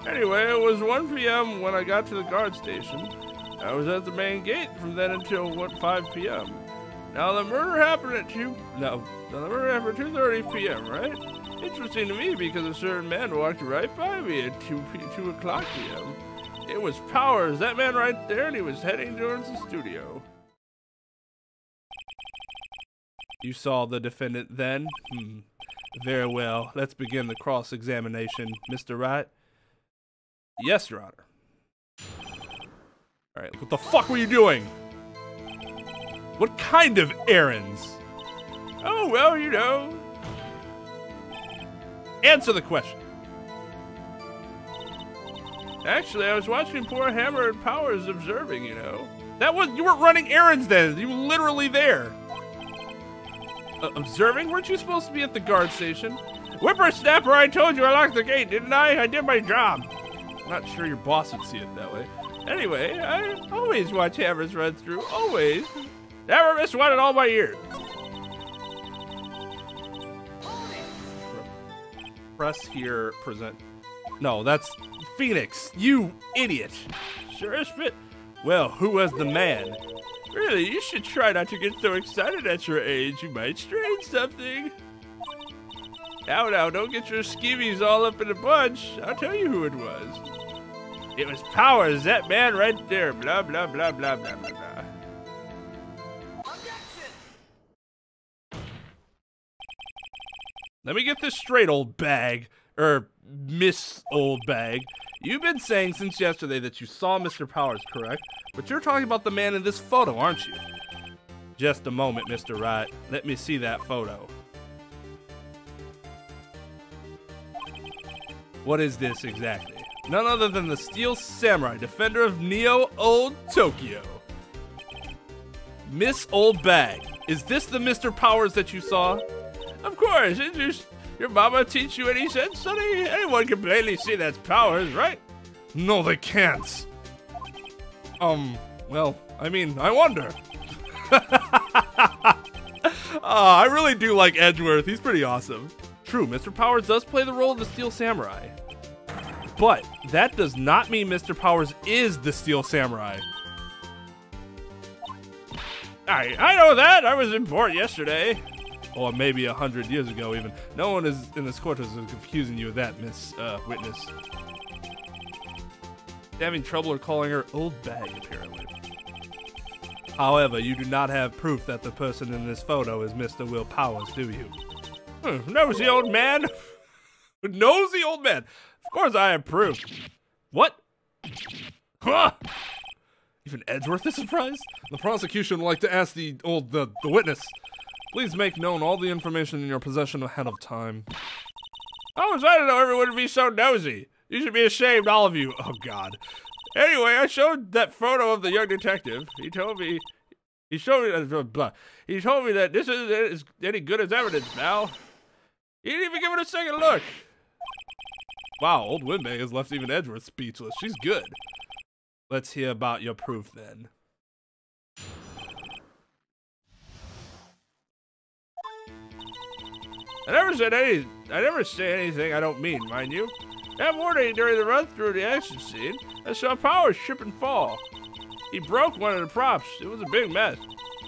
Anyway, it was one p m when I got to the guard station. I was at the main gate from then until what five p m Now the murder happened at two. No, now the murder happened at two thirty p m Right? Interesting to me because a certain man walked right by me at two o'clock p m It was Powers, that man right there, and he was heading towards the studio. You saw the defendant then? Hmm. Very well. Let's begin the cross-examination, Mister Wright. Yes, Your Honor. All right. What the fuck were you doing? What kind of errands? Oh, well, you know. Answer the question. Actually, I was watching poor Hammer and Powers observing, you know. That was, you weren't running errands then. You were literally there. Uh, observing? Weren't you supposed to be at the guard station? Whippersnapper, I told you I locked the gate, didn't I? I did my job. I'm not sure your boss would see it that way. Anyway, I always watch Hammers run through, always. Never missed one in all my years. Press here, present. No, that's Phoenix, you idiot. Sure is fit. Well, who was the man? Really, you should try not to get so excited at your age. You might strain something. Now, now, don't get your skeevies all up in a bunch. I'll tell you who it was. It was Powers, that man right there. Blah, blah, blah, blah, blah, blah, blah. Let me get this straight, old bag. Er, Miss Old Bag. You've been saying since yesterday that you saw Mister Powers, correct? But you're talking about the man in this photo, aren't you? Just a moment, Mister Wright. Let me see that photo. What is this exactly? None other than the Steel Samurai, defender of Neo Old Tokyo. Miss Old Bag, is this the Mister Powers that you saw? Of course, it's just... Your mama teach you any sense, sonny? Anyone can plainly see that's Powers, right? No, they can't. Um, Well, I mean, I wonder. Oh, I really do like Edgeworth. He's pretty awesome. True, Mister Powers does play the role of the Steel Samurai. But that does not mean Mister Powers is the Steel Samurai. I, I know that. I was in port yesterday. Or maybe a hundred years ago, even. No one is in this courthouse is confusing you with that, Miss uh, Witness. Having trouble calling her old bag, apparently. However, you do not have proof that the person in this photo is Mister Will Powers, do you? Hmm, nosy old man. Nosy old man. Of course I have proof. What? Huh? Even Edgeworth is surprised? The prosecution would like to ask the old the, the witness. Please make known all the information in your possession ahead of time. I was I don't know everyone would be so nosy. You should be ashamed, all of you. Oh, God. Anyway, I showed that photo of the young detective. He told me... He showed me that... Blah, blah. He told me that this isn't as, any good as evidence, pal. He didn't even give it a second look. Wow, old Windbag has left even Edgeworth speechless. She's good. Let's hear about your proof, then. I never said any... I never say anything I don't mean, mind you. That morning, during the run-through of the action scene, I saw Powers trip and fall. He broke one of the props. It was a big mess.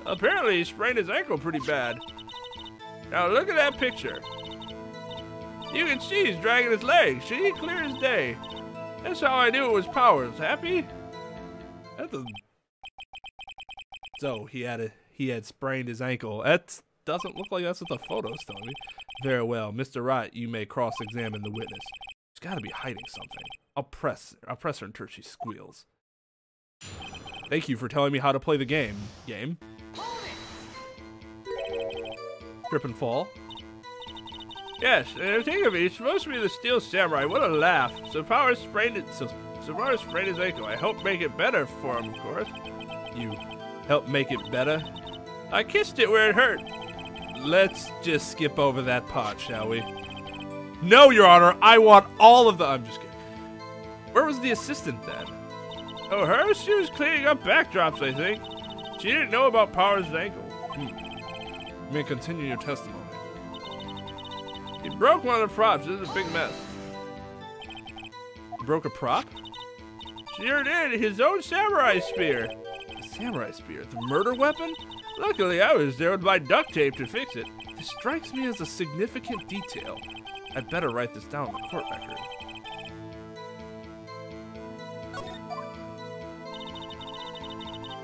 Apparently, he sprained his ankle pretty bad. Now, look at that picture. You can see he's dragging his leg. See? Clear as day. That's how I knew it was Powers. Happy? That's a... So, he had, a, he had sprained his ankle. That doesn't look like that's what the photo's telling me. Very well. Mister Wright, you may cross-examine the witness. Gotta be hiding something. I'll press, I'll press her until she squeals. Thank you for telling me how to play the game. Game. Trip and fall. Yes, and think of it, he's supposed to be the Steel Samurai. What a laugh! So Powers sprained it. So, so Powers sprained his ankle. I helped make it better for him, of course. You helped make it better. I kissed it where it hurt. Let's just skip over that part, shall we? No, Your Honor, I want all of the... I'm just kidding. Where was the assistant then? Oh, her? She was cleaning up backdrops, I think. She didn't know about Powers' ankle. Hmm. You may continue your testimony. He broke one of the props. This is a big mess. He broke a prop? Sure did. His own samurai spear. The samurai spear? The murder weapon? Luckily, I was there with my duct tape to fix it. This strikes me as a significant detail. I'd better write this down in the court record.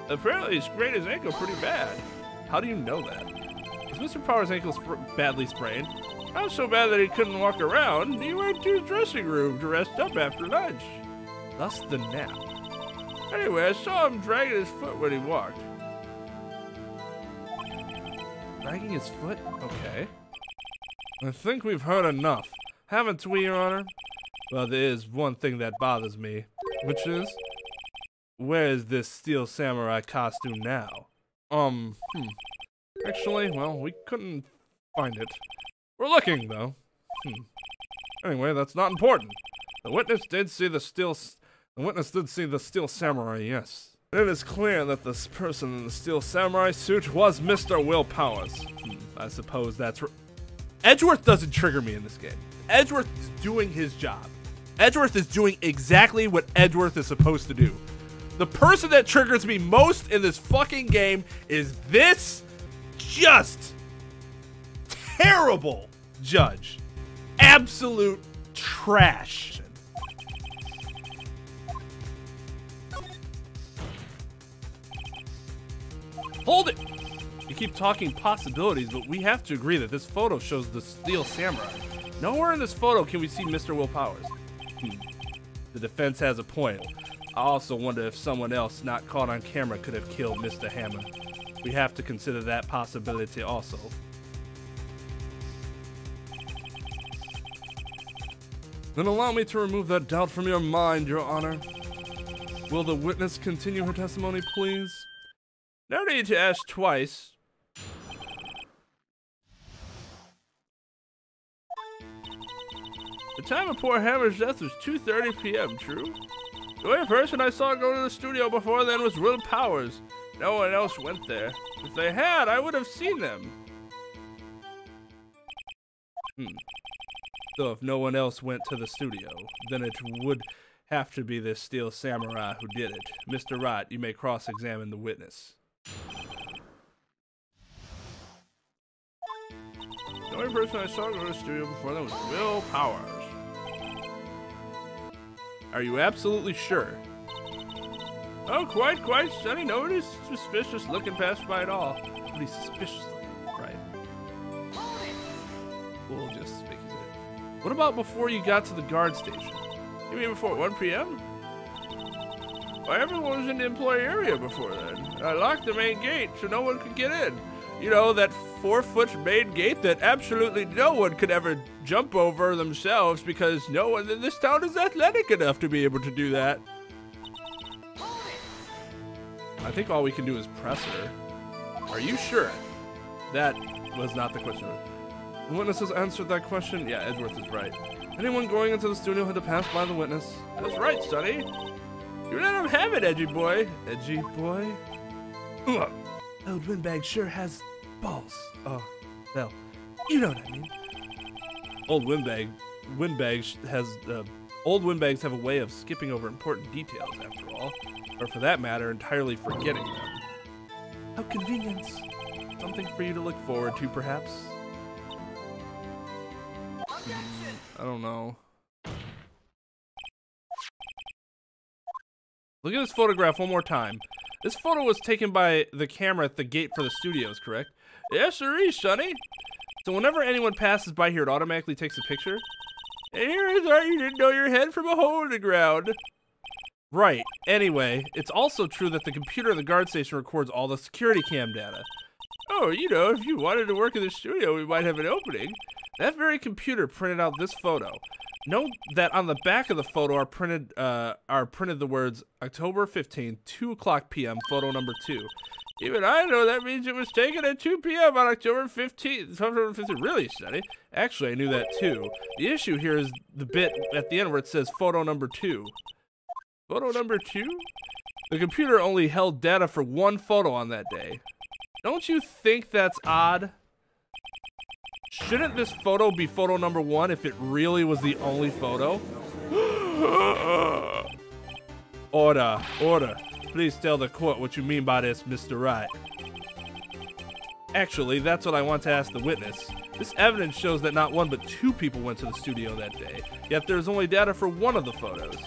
Apparently, he sprained his ankle pretty bad. How do you know that? Is Mister Powers' ankle sp badly sprained? Not so bad that he couldn't walk around. He went to his dressing room to rest up after lunch. Thus the nap. Anyway, I saw him dragging his foot when he walked. Dragging his foot? Okay. I think we've heard enough, haven't we, Your Honor? Well, there is one thing that bothers me, which is... Where is this Steel Samurai costume now? Um, hmm. Actually, well, we couldn't find it. We're looking, though. Hmm. Anyway, that's not important. The witness did see the Steel... The witness did see the Steel Samurai, yes. But it is clear that this person in the Steel Samurai suit was Mister Will Powers. Hmm. I suppose that's... Edgeworth doesn't trigger me in this game. Edgeworth is doing his job. Edgeworth is doing exactly what Edgeworth is supposed to do. The person that triggers me most in this fucking game is this just terrible judge. Absolute trash. Hold it. You keep talking possibilities, but we have to agree that this photo shows the Steel Samurai. Nowhere in this photo can we see Mister Will Powers. Hmm. The defense has a point. I also wonder if someone else not caught on camera could have killed Mister Hammer. We have to consider that possibility also. Then allow me to remove that doubt from your mind, Your Honor. Will the witness continue her testimony, please? No need to ask twice. The time of poor Hammer's death was two thirty p m, true? The only person I saw go to the studio before then was Will Powers. No one else went there. If they had, I would have seen them. Hmm. So if no one else went to the studio, then it would have to be this Steel Samurai who did it. Mister Wright, you may cross-examine the witness. The only person I saw go to the studio before that was Will Powers. Are you absolutely sure? Oh, quite, quite. Sonny, nobody's suspicious looking past by at all. Nobody's suspicious looking, right? We'll just speak as it. What about before you got to the guard station? You mean before one P M? Well, everyone was in the employee area before then. I locked the main gate so no one could get in. You know, that four-foot main gate that absolutely no one could ever jump over themselves because no one in this town is athletic enough to be able to do that. I think all we can do is press her. Are you sure? That was not the question. The witnesses answered that question. Yeah, Edgeworth is right. Anyone going into the studio had to pass by the witness. That's right, Sonny. You let him have it, edgy boy. Edgy boy? Look. Old Windbag sure has balls. Oh, well, you know what I mean. Old Windbag, Windbag has, uh, old Windbags have a way of skipping over important details, after all. Or for that matter, entirely forgetting them. How convenient. Something for you to look forward to, perhaps? Objection. I don't know. Look at this photograph one more time. This photo was taken by the camera at the gate for the studios, correct? Yes, sir, Sonny. So whenever anyone passes by here, it automatically takes a picture. And here I thought you didn't know your head from a hole in the ground. Right. Anyway, it's also true that the computer at the guard station records all the security cam data. Oh, you know, if you wanted to work in the studio, we might have an opening. That very computer printed out this photo. Note that on the back of the photo are printed uh, are printed the words October fifteenth, two o'clock P M, photo number two. Even I know that means it was taken at two P M on October fifteenth. Really, Sonny? Actually, I knew that too. The issue here is the bit at the end where it says photo number two. Photo number two? The computer only held data for one photo on that day. Don't you think that's odd? Shouldn't this photo be photo number one if it really was the only photo? Order, order. Please tell the court what you mean by this, Mister Wright. Actually, that's what I want to ask the witness. This evidence shows that not one but two people went to the studio that day, yet there's only data for one of the photos.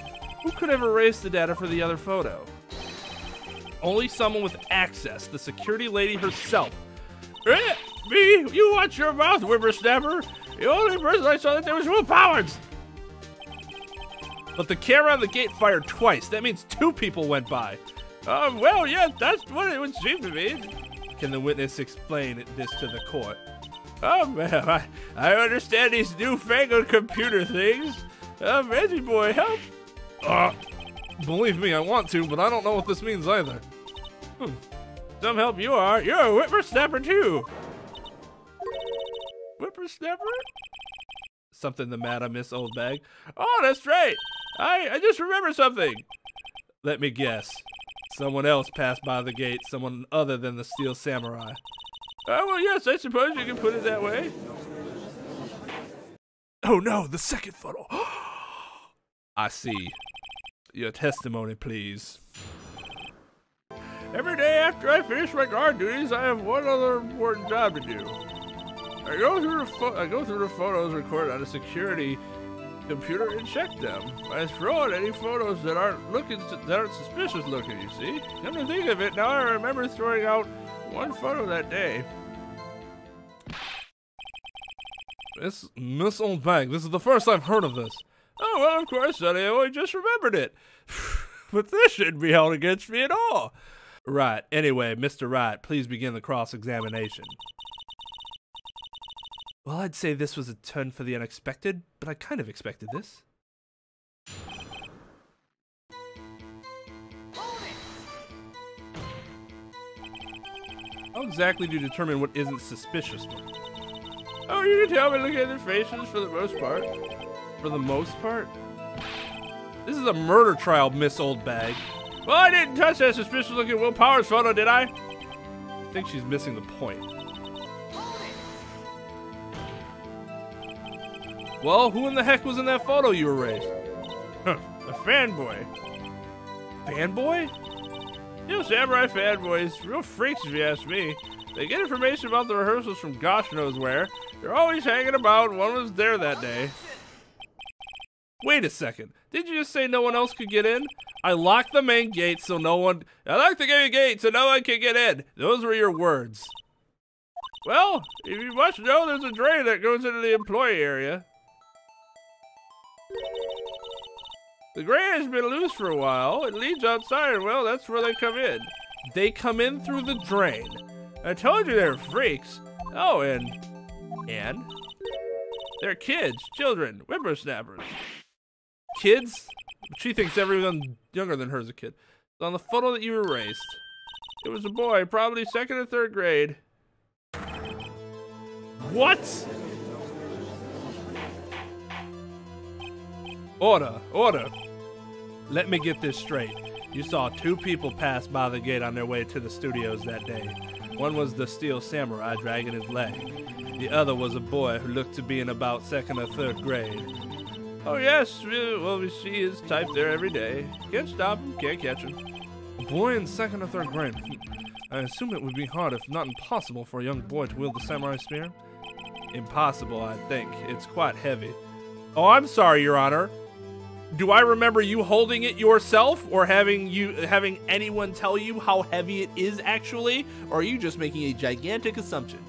Who could have erased the data for the other photo? Only someone with access, the security lady herself. Me? You watch your mouth, whippersnapper! The only person I saw that there was Will Powers! But the camera on the gate fired twice. That means two people went by. Um, uh, well, yeah, that's what it would seem to me. Can the witness explain this to the court? Oh, man, I, I understand these newfangled computer things. Um, Reggie boy, help! Uh, believe me, I want to, but I don't know what this means either. Hmm. Some help you are. You're a whippersnapper, too! Whippersnapper? Something the matter, Miss Oldbag. Oh, that's right! I, I just remember something! Let me guess. Someone else passed by the gate, someone other than the Steel Samurai. Oh, well, yes, I suppose you can put it that way. Oh, no, the second photo. I see. Your testimony, please. Every day after I finish my guard duties, I have one other important job to do. I go through the pho I go through the photos recorded on a security computer and check them. I throw out any photos that aren't looking that aren't suspicious looking. You see? Come to think of it, now I remember throwing out one photo that day. Miss Miss Oldbag, this is the first I've heard of this. Oh well, of course, Sonny. I only just remembered it. But this shouldn't be held against me at all. Right. Anyway, Mister Wright, please begin the cross-examination. Well, I'd say this was a turn for the unexpected, but I kind of expected this. How exactly do you determine what isn't suspicious? Oh, you can tell by looking at their faces for the most part. For the most part? This is a murder trial, Miss Oldbag. Well, I didn't touch that suspicious looking Will Powers photo, did I? I think she's missing the point. Well, who in the heck was in that photo you erased? Huh, a fanboy. Fanboy? You know, samurai fanboys, real freaks if you ask me. They get information about the rehearsals from gosh knows where. They're always hanging about, one was there that day. Wait a second, did you just say no one else could get in? I locked the main gate so no one... I locked the main gate so no one could get in. Those were your words. Well, if you must know, there's a drain that goes into the employee area. The drain has been loose for a while. It leads outside, and well, that's where they come in. They come in through the drain. I told you they're freaks. Oh, and... and? They're kids, children, whippersnappers. Kids? She thinks everyone younger than her is a kid. It's on the photo that you erased. It was a boy, probably second or third grade. What? Order, order. Let me get this straight. You saw two people pass by the gate on their way to the studios that day. One was the Steel Samurai dragging his leg. The other was a boy who looked to be in about second or third grade. Oh yes, well, we see his type there every day. Can't stop him, can't catch him. A boy in second or third grade. I assume it would be hard, if not impossible, for a young boy to wield the samurai spear. Impossible, I think. It's quite heavy. Oh, I'm sorry, Your Honor. Do I remember you holding it yourself, or having you having anyone tell you how heavy it is actually? Or are you just making a gigantic assumption?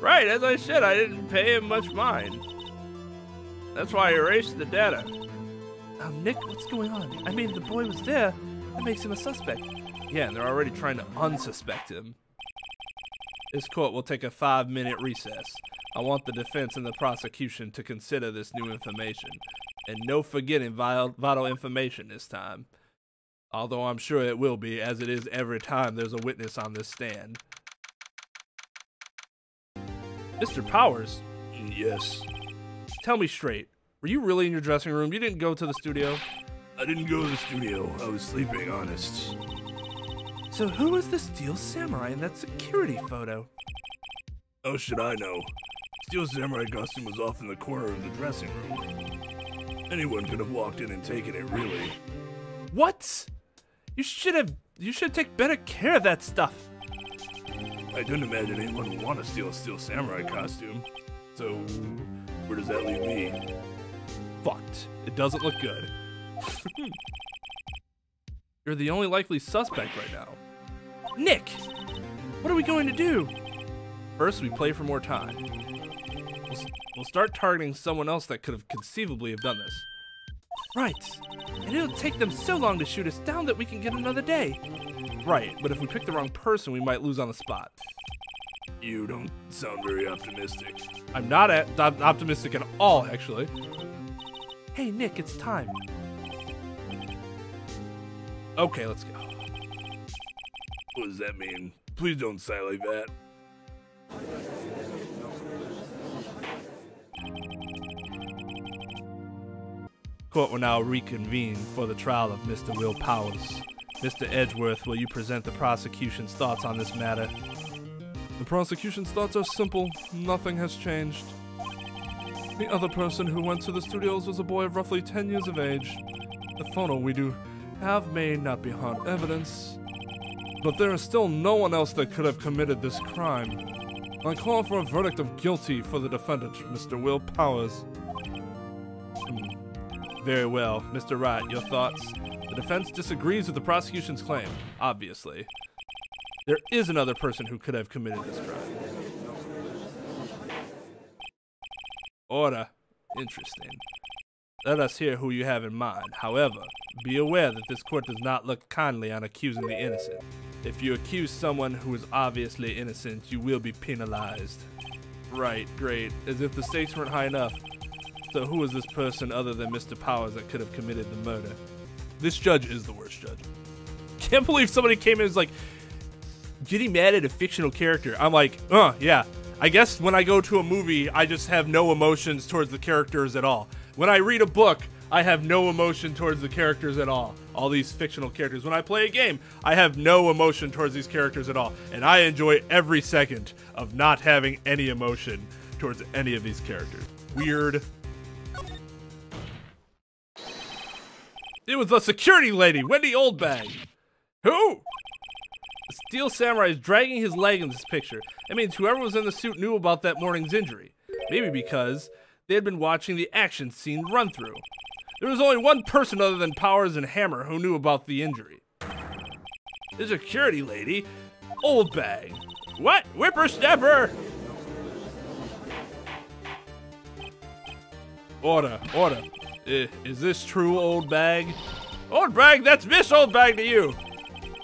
Right, as I said, I didn't pay him much mind. That's why I erased the data. Um, Nick, what's going on? I mean, the boy was there. That makes him a suspect. Yeah, and they're already trying to unsuspect him. This court will take a five-minute recess. I want the defense and the prosecution to consider this new information. And no forgetting vital information this time. Although I'm sure it will be, as it is every time there's a witness on this stand. Mister Powers? Yes. Tell me straight. Were you really in your dressing room? You didn't go to the studio? I didn't go to the studio. I was sleeping, honest. So who was the Steel Samurai in that security photo? Oh, should I know? Steel Samurai costume was off in the corner of the dressing room. Anyone could have walked in and taken it, really. What? You should have... You should take better care of that stuff. I couldn't imagine anyone would want to steal a Steel Samurai costume. So, where does that leave me? Fucked. It doesn't look good. You're the only likely suspect right now. Nick! What are we going to do? First, we play for more time. We'll, we'll start targeting someone else that could have conceivably have done this. Right. And it'll take them so long to shoot us down that we can get another day. Right, but if we pick the wrong person, we might lose on the spot. You don't sound very optimistic. I'm not a- not optimistic at all, actually. Hey, Nick, it's time. Okay, let's go. What does that mean? Please don't sigh like that. Court will now reconvene for the trial of Mister Will Powers. Mister Edgeworth, will you present the prosecution's thoughts on this matter? The prosecution's thoughts are simple. Nothing has changed. The other person who went to the studios was a boy of roughly ten years of age. The photo we do have may not be hard evidence, but there is still no one else that could have committed this crime. I call for a verdict of guilty for the defendant, Mister Will Powers. Very well. Mister Wright, your thoughts? The defense disagrees with the prosecution's claim, obviously. There is another person who could have committed this crime. Order. Interesting. Let us hear who you have in mind. However, be aware that this court does not look kindly on accusing the innocent. If you accuse someone who is obviously innocent, you will be penalized. Right, great. As if the stakes weren't high enough. So who is this person other than Mister Powers that could have committed the murder? This judge is the worst judge. Can't believe somebody came in and was like, getting mad at a fictional character. I'm like, uh, yeah. I guess when I go to a movie, I just have no emotions towards the characters at all. When I read a book, I have no emotion towards the characters at all. All these fictional characters. When I play a game, I have no emotion towards these characters at all. And I enjoy every second of not having any emotion towards any of these characters. Weird. It was the security lady, Wendy Oldbag. Who? Steel Samurai is dragging his leg in this picture. That means whoever was in the suit knew about that morning's injury. Maybe because they had been watching the action scene run through. There was only one person other than Powers and Hammer who knew about the injury. The security lady, Oldbag. What? Whippersnapper! Order, order. Uh, is this true, Oldbag? Oldbag, that's Miss Oldbag to you!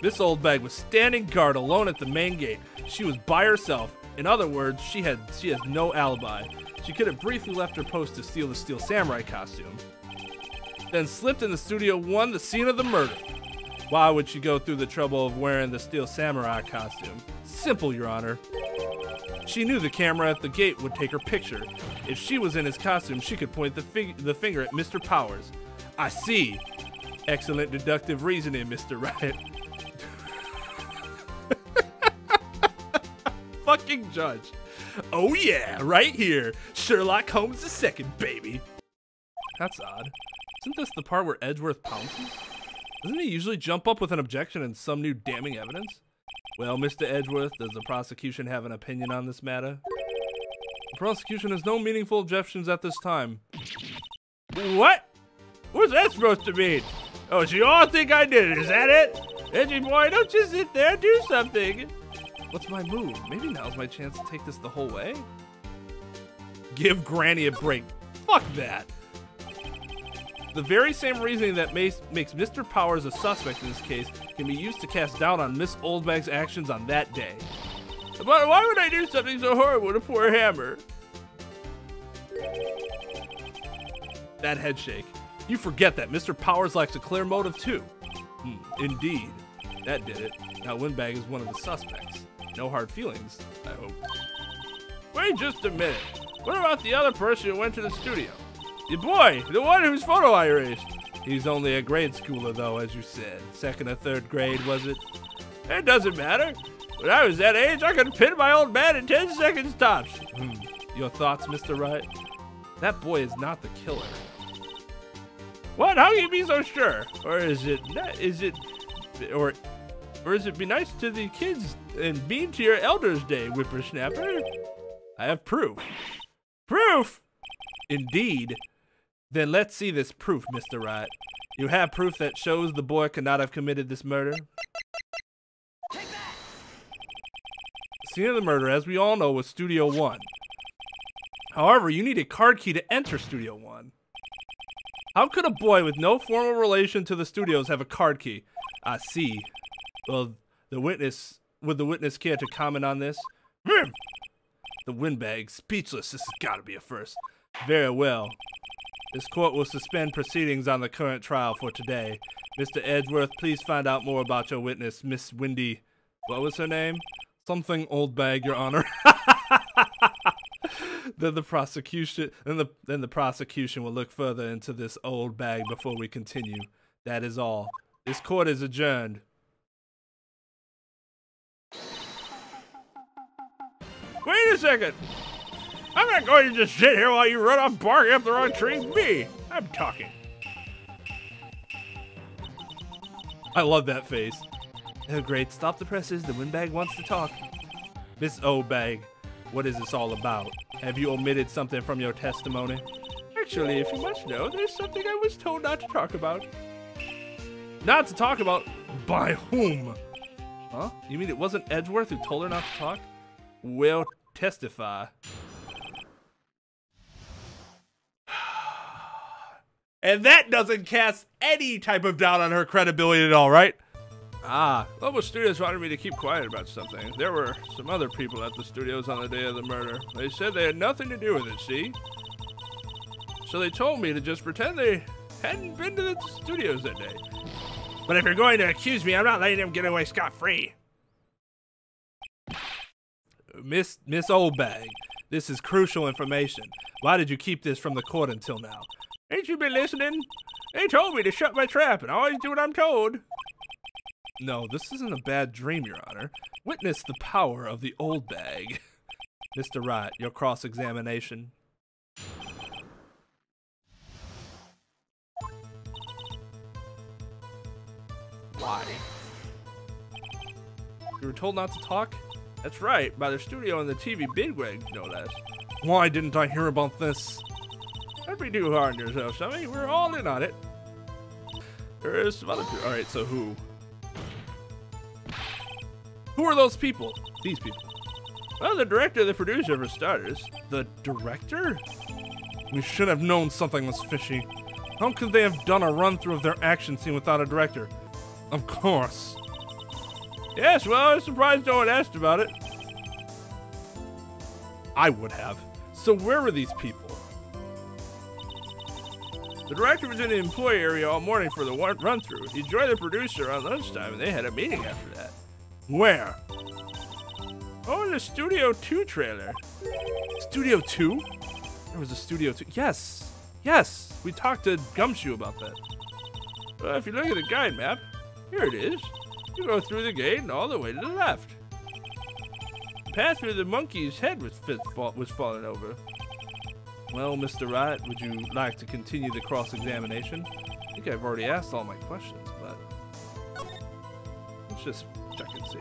Miss Oldbag was standing guard alone at the main gate. She was by herself. In other words, she had she has no alibi. She could have briefly left her post to steal the Steel Samurai costume, then slipped in the Studio One, the scene of the murder. Why would she go through the trouble of wearing the Steel Samurai costume? Simple, Your Honor. She knew the camera at the gate would take her picture. If she was in his costume, she could point the, fig the finger at Mister Powers. I see. Excellent deductive reasoning, Mister Wright. Fucking judge. Oh yeah, right here. Sherlock Holmes the second, baby. That's odd. Isn't this the part where Edgeworth pounces? Doesn't he usually jump up with an objection and some new damning evidence? Well, Mister Edgeworth, does the prosecution have an opinion on this matter? The prosecution has no meaningful objections at this time. What? What's that supposed to mean? Oh, so you all think I did it, is that it? Edgy boy, don't just sit there, do something. What's my move? Maybe now's my chance to take this the whole way? Give Granny a break. Fuck that. The very same reasoning that makes Mister Powers a suspect in this case can be used to cast doubt on Miss Oldbag's actions on that day. But why would I do something so horrible to poor Hammer? That head shake. You forget that Mister Powers lacks a clear motive too. Hmm, indeed. That did it. Now Windbag is one of the suspects. No hard feelings, I hope. Wait just a minute. What about the other person who went to the studio? Your boy, the one whose photo I erased. He's only a grade schooler though, as you said. Second or third grade, was it? It doesn't matter. When I was that age, I could pin my old man in ten seconds tops. Hmm. Your thoughts, Mister Wright? That boy is not the killer. What? How can you be so sure? Or is it not, is it, or... Or is it be nice to the kids and mean to your elders day, whippersnapper? I have proof. Proof? Indeed. Then let's see this proof, Mister Wright. You have proof that shows the boy could not have committed this murder? Take that! The scene of the murder, as we all know, was Studio One. However, you need a card key to enter Studio One. How could a boy with no formal relation to the studios have a card key? I see. Well, the witness, would the witness care to comment on this? Mm. The windbag, speechless, this has got to be a first. Very well. This court will suspend proceedings on the current trial for today. Mister Edgeworth, please find out more about your witness, Miss Wendy. What was her name? Something Oldbag, Your Honor. Then the prosecution, then the, then the prosecution will look further into this Oldbag before we continue. That is all. This court is adjourned. Wait a second! I'm not going to just sit here while you run off barking up the wrong tree. Me! I'm talking. I love that face. Oh great, stop the presses, the windbag wants to talk. Miss Oldbag, what is this all about? Have you omitted something from your testimony? Actually, if you must know, there's something I was told not to talk about. Not to talk about? By whom? Huh? You mean it wasn't Edgeworth who told her not to talk? Well, testify. And that doesn't cast any type of doubt on her credibility at all, right? Ah, Global Studios wanted me to keep quiet about something. There were some other people at the studios on the day of the murder. They said they had nothing to do with it, see? So they told me to just pretend they hadn't been to the studios that day. But if you're going to accuse me, I'm not letting them get away scot-free. Miss Miss Oldbag, this is crucial information. Why did you keep this from the court until now? Ain't you been listening? They told me to shut my trap and always do what I'm told. No, this isn't a bad dream, Your Honor. Witness the power of the old bag. Mister Wright, your cross-examination. Why? You were told not to talk? That's right, by the studio and the T V bigwig, no less. Why didn't I hear about this? Don't be too hard on yourself, Sammy. We're all in on it. There is some other people. Alright, so who? Who are those people? These people. Well, the director, the producer, for starters. The director? We should have known something was fishy. How could they have done a run-through of their action scene without a director? Of course. Yes, well, I was surprised no one asked about it. I would have. So where were these people? The director was in the employee area all morning for the run-through. He joined the producer on lunchtime, and they had a meeting after that. Where? Oh, the Studio two trailer. Studio two? There was a Studio two. Yes. Yes. We talked to Gumshoe about that. Well, if you look at the guide map, here it is. You go through the gate and all the way to the left. The path through the monkey's head was, fall was falling over. Well, Mister Wright, would you like to continue the cross-examination? I think I've already asked all my questions, but let's just check and see.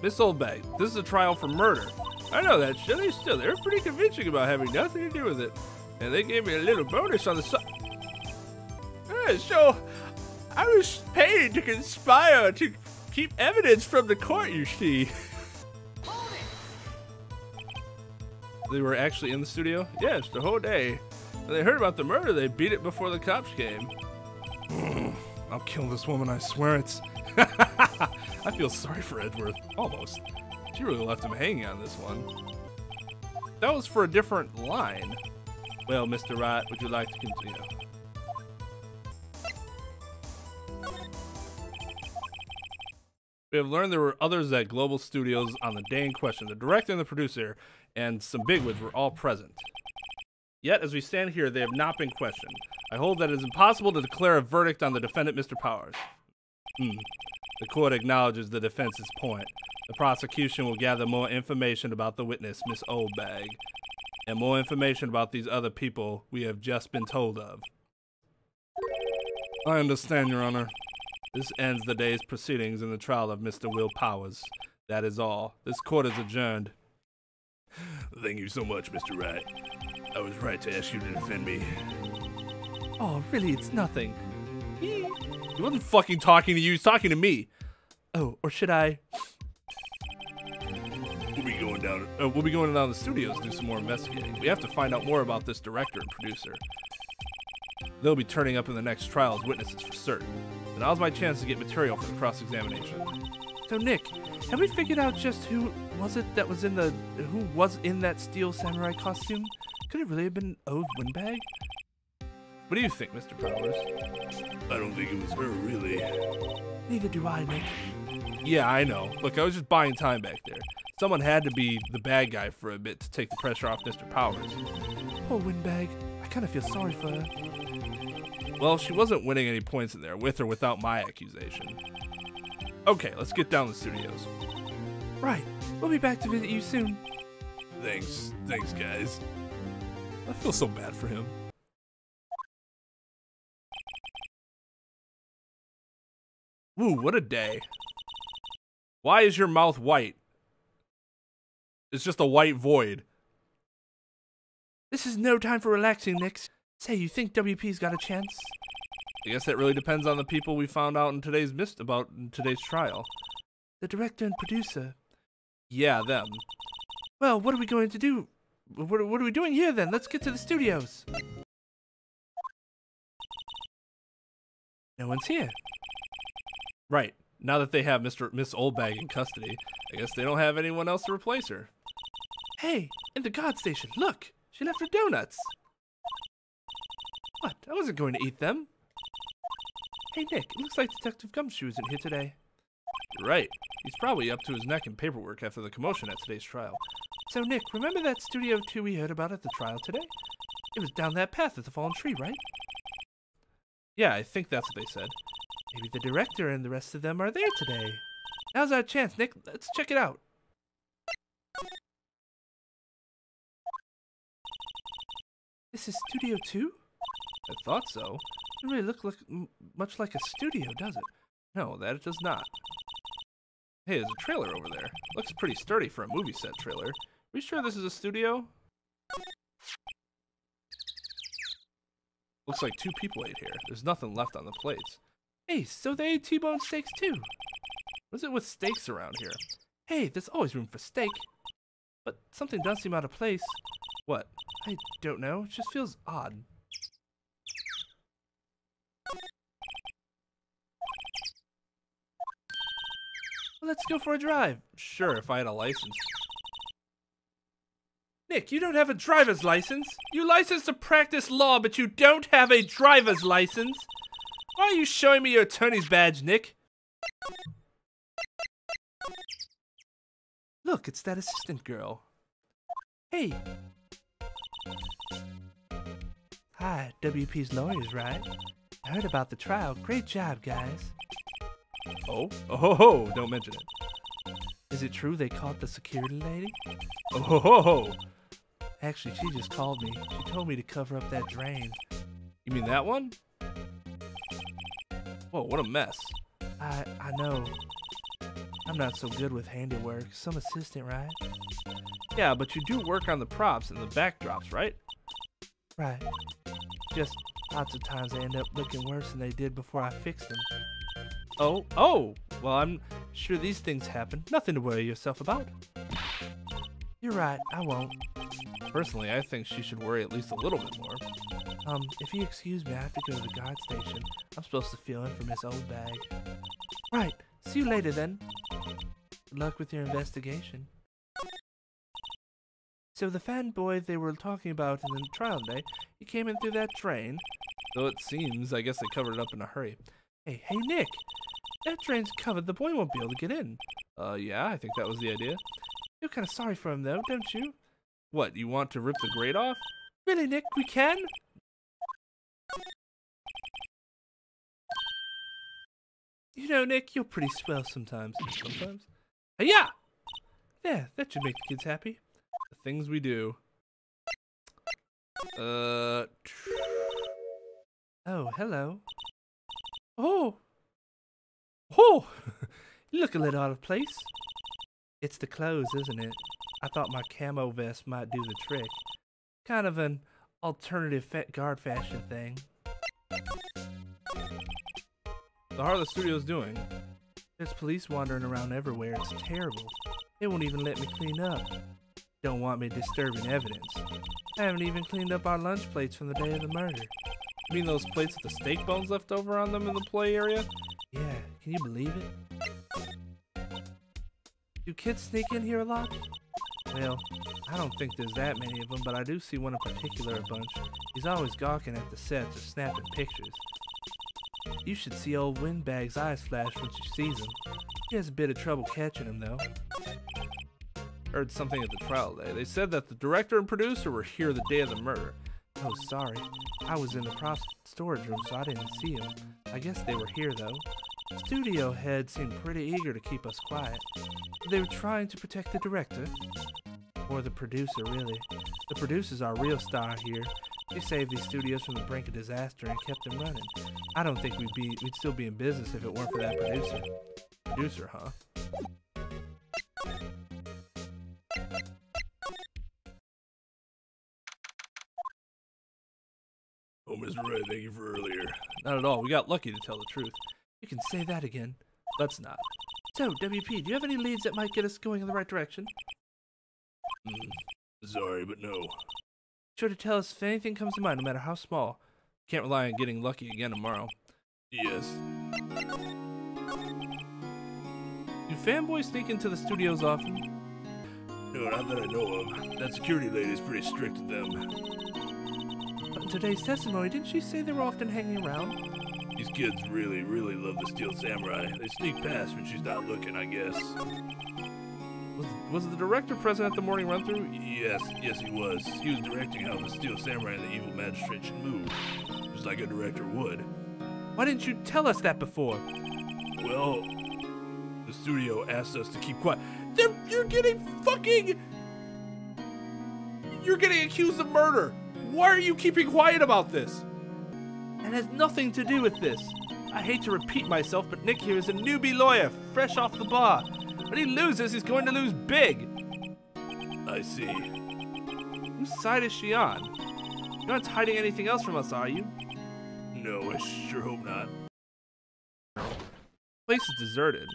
Miss Oldbag, this is a trial for murder. I know that, Shelley. Still, they were pretty convincing about having nothing to do with it. And they gave me a little bonus on the side. Uh, so, I was paid to conspire to keep evidence from the court, you see. They were actually in the studio? Yes, the whole day. When they heard about the murder, they beat it before the cops came. I'll kill this woman, I swear it. I feel sorry for Edgeworth. Almost. She really left him hanging on this one. That was for a different line. Well, Mister Wright, would you like to continue? We have learned there were others at Global Studios on the day in question. The director and the producer and some bigwigs were all present. Yet, as we stand here, they have not been questioned. I hold that it is impossible to declare a verdict on the defendant, Mister Powers. Hmm. The court acknowledges the defense's point. The prosecution will gather more information about the witness, Miss Oldbag, and more information about these other people we have just been told of. I understand, Your Honor. This ends the day's proceedings in the trial of Mister Will Powers. That is all. This court is adjourned. Thank you so much, Mister Wright. I was right to ask you to defend me. Oh, really, it's nothing. He wasn't fucking talking to you, he's talking to me. Oh, or should I? We'll be going down uh, we'll be going down to the studios to do some more investigating. We have to find out more about this director and producer. They'll be turning up in the next trial as witnesses for certain. And now's my chance to get material for the cross-examination. So Nick, have we figured out just who was it that was in the who was in that Steel Samurai costume? Could it really have been Ode Windbag? What do you think, Mister Powers? I don't think it was her, really. Neither do I, Nick. Yeah, I know. Look, I was just buying time back there. Someone had to be the bad guy for a bit to take the pressure off Mister Powers. Poor Windbag. I kind of feel sorry for her. Well, she wasn't winning any points in there, with or without my accusation. Okay, let's get down to the studios. Right. We'll be back to visit you soon. Thanks. Thanks, guys. I feel so bad for him. Ooh, what a day. Why is your mouth white? It's just a white void. This is no time for relaxing, Nick. Say, you think W P's got a chance? I guess that really depends on the people we found out in today's mist about in today's trial. The director and producer. Yeah, them. Well, what are we going to do? What are, what are we doing here, then? Let's get to the studios. No one's here. Right. Now that they have Mister Miss Oldbag in custody, I guess they don't have anyone else to replace her. Hey, in the guard station, look! She left her donuts! What? I wasn't going to eat them. Hey, Nick, it looks like Detective Gumshoe isn't here today. You're right. He's probably up to his neck in paperwork after the commotion at today's trial. So, Nick, remember that Studio two we heard about at the trial today? It was down that path at the fallen tree, right? Yeah, I think that's what they said. Maybe the director and the rest of them are there today. Now's our chance, Nick. Let's check it out. This is Studio two? I thought so. It doesn't really look like, m much like a studio, does it? No, that it does not. Hey, there's a trailer over there. Looks pretty sturdy for a movie set trailer. Are you sure this is a studio? Looks like two people ate here. There's nothing left on the plates. Hey, so they ate T-bone steaks too. What is it with steaks around here? Hey, there's always room for steak. But something does seem out of place. What? I don't know. It just feels odd. Well, let's go for a drive. Sure, if I had a license. Nick, you don't have a driver's license. You license to practice law, but you don't have a driver's license. Why are you showing me your attorney's badge, Nick? Look, it's that assistant girl. Hey. Hi, W P's lawyers, right? I heard about the trial. Great job, guys. Oh? Oh, ho, ho. Don't mention it. Is it true they caught the security lady? Oh, ho, ho, ho. Actually, she just called me. She told me to cover up that drain. You mean that one? Whoa, what a mess. I, I know. I'm not so good with handiwork. Some assistant, right? Yeah, but you do work on the props and the backdrops, right? Right. Just lots of times they end up looking worse than they did before I fixed them. Oh, oh! Well, I'm sure these things happen. Nothing to worry yourself about. You're right, I won't. Personally, I think she should worry at least a little bit more. Um, if you excuse me, I have to go to the guard station. I'm supposed to fill in for Miss Oldbag. Right, see you later then. Good luck with your investigation. So the fanboy they were talking about in the trial day, he came in through that drain. Though it seems, I guess they covered it up in a hurry. Hey, hey Nick! That drain's covered, the boy won't be able to get in. Uh, yeah, I think that was the idea. You're kinda sorry for him though, don't you? What, you want to rip the grate off? Really, Nick, we can? You know, Nick, you're pretty swell sometimes. Sometimes? Hi-ya! Yeah, that should make the kids happy. The things we do. Uh. Oh, hello. Oh. Oh! You look a little out of place. It's the clothes, isn't it? I thought my camo vest might do the trick. Kind of an alternative fat guard fashion thing. The heart of the studio's doing. There's police wandering around everywhere. It's terrible. They won't even let me clean up. Don't want me disturbing evidence. I haven't even cleaned up our lunch plates from the day of the murder. You mean those plates with the steak bones left over on them in the play area? Yeah, can you believe it? Do kids sneak in here a lot? Well, I don't think there's that many of them, but I do see one in particular a bunch. He's always gawking at the sets or snapping pictures. You should see old Windbag's eyes flash when she sees him. She has a bit of trouble catching him, though. Heard something at the trial day. They said that the director and producer were here the day of the murder. Oh, sorry. I was in the prop storage room, so I didn't see them. I guess they were here, though. The studio head seemed pretty eager to keep us quiet. They were trying to protect the director. Or the producer, really. The producer's our real star here. She saved these studios from the brink of disaster and kept them running. I don't think we'd be we'd still be in business if it weren't for that producer. Producer, huh? Oh, Mister Ray, thank you for earlier. Not at all. We got lucky to tell the truth. You can say that again. Let's not. So, W P, do you have any leads that might get us going in the right direction? Mm, sorry, but no. Sure to tell us if anything comes to mind, no matter how small. Can't rely on getting lucky again tomorrow. Yes. Do fanboys sneak into the studios often? No, not that I know of. That security lady's pretty strict with them. But in today's testimony, didn't she say they were often hanging around? These kids really, really love the Steel Samurai. They sneak past when she's not looking, I guess. Was, was the director present at the morning run-through? Yes, yes he was. He was directing how the Steel Samurai and the Evil Magistrate should move, just like a director would. Why didn't you tell us that before? Well, the studio asked us to keep quiet. They're, you're getting fucking... You're getting accused of murder. Why are you keeping quiet about this? It has nothing to do with this. I hate to repeat myself, but Nick here is a newbie lawyer, fresh off the bar. When he loses, he's going to lose big. I see. Whose side is she on? You're not hiding anything else from us, are you? No, I sure hope not. The place is deserted.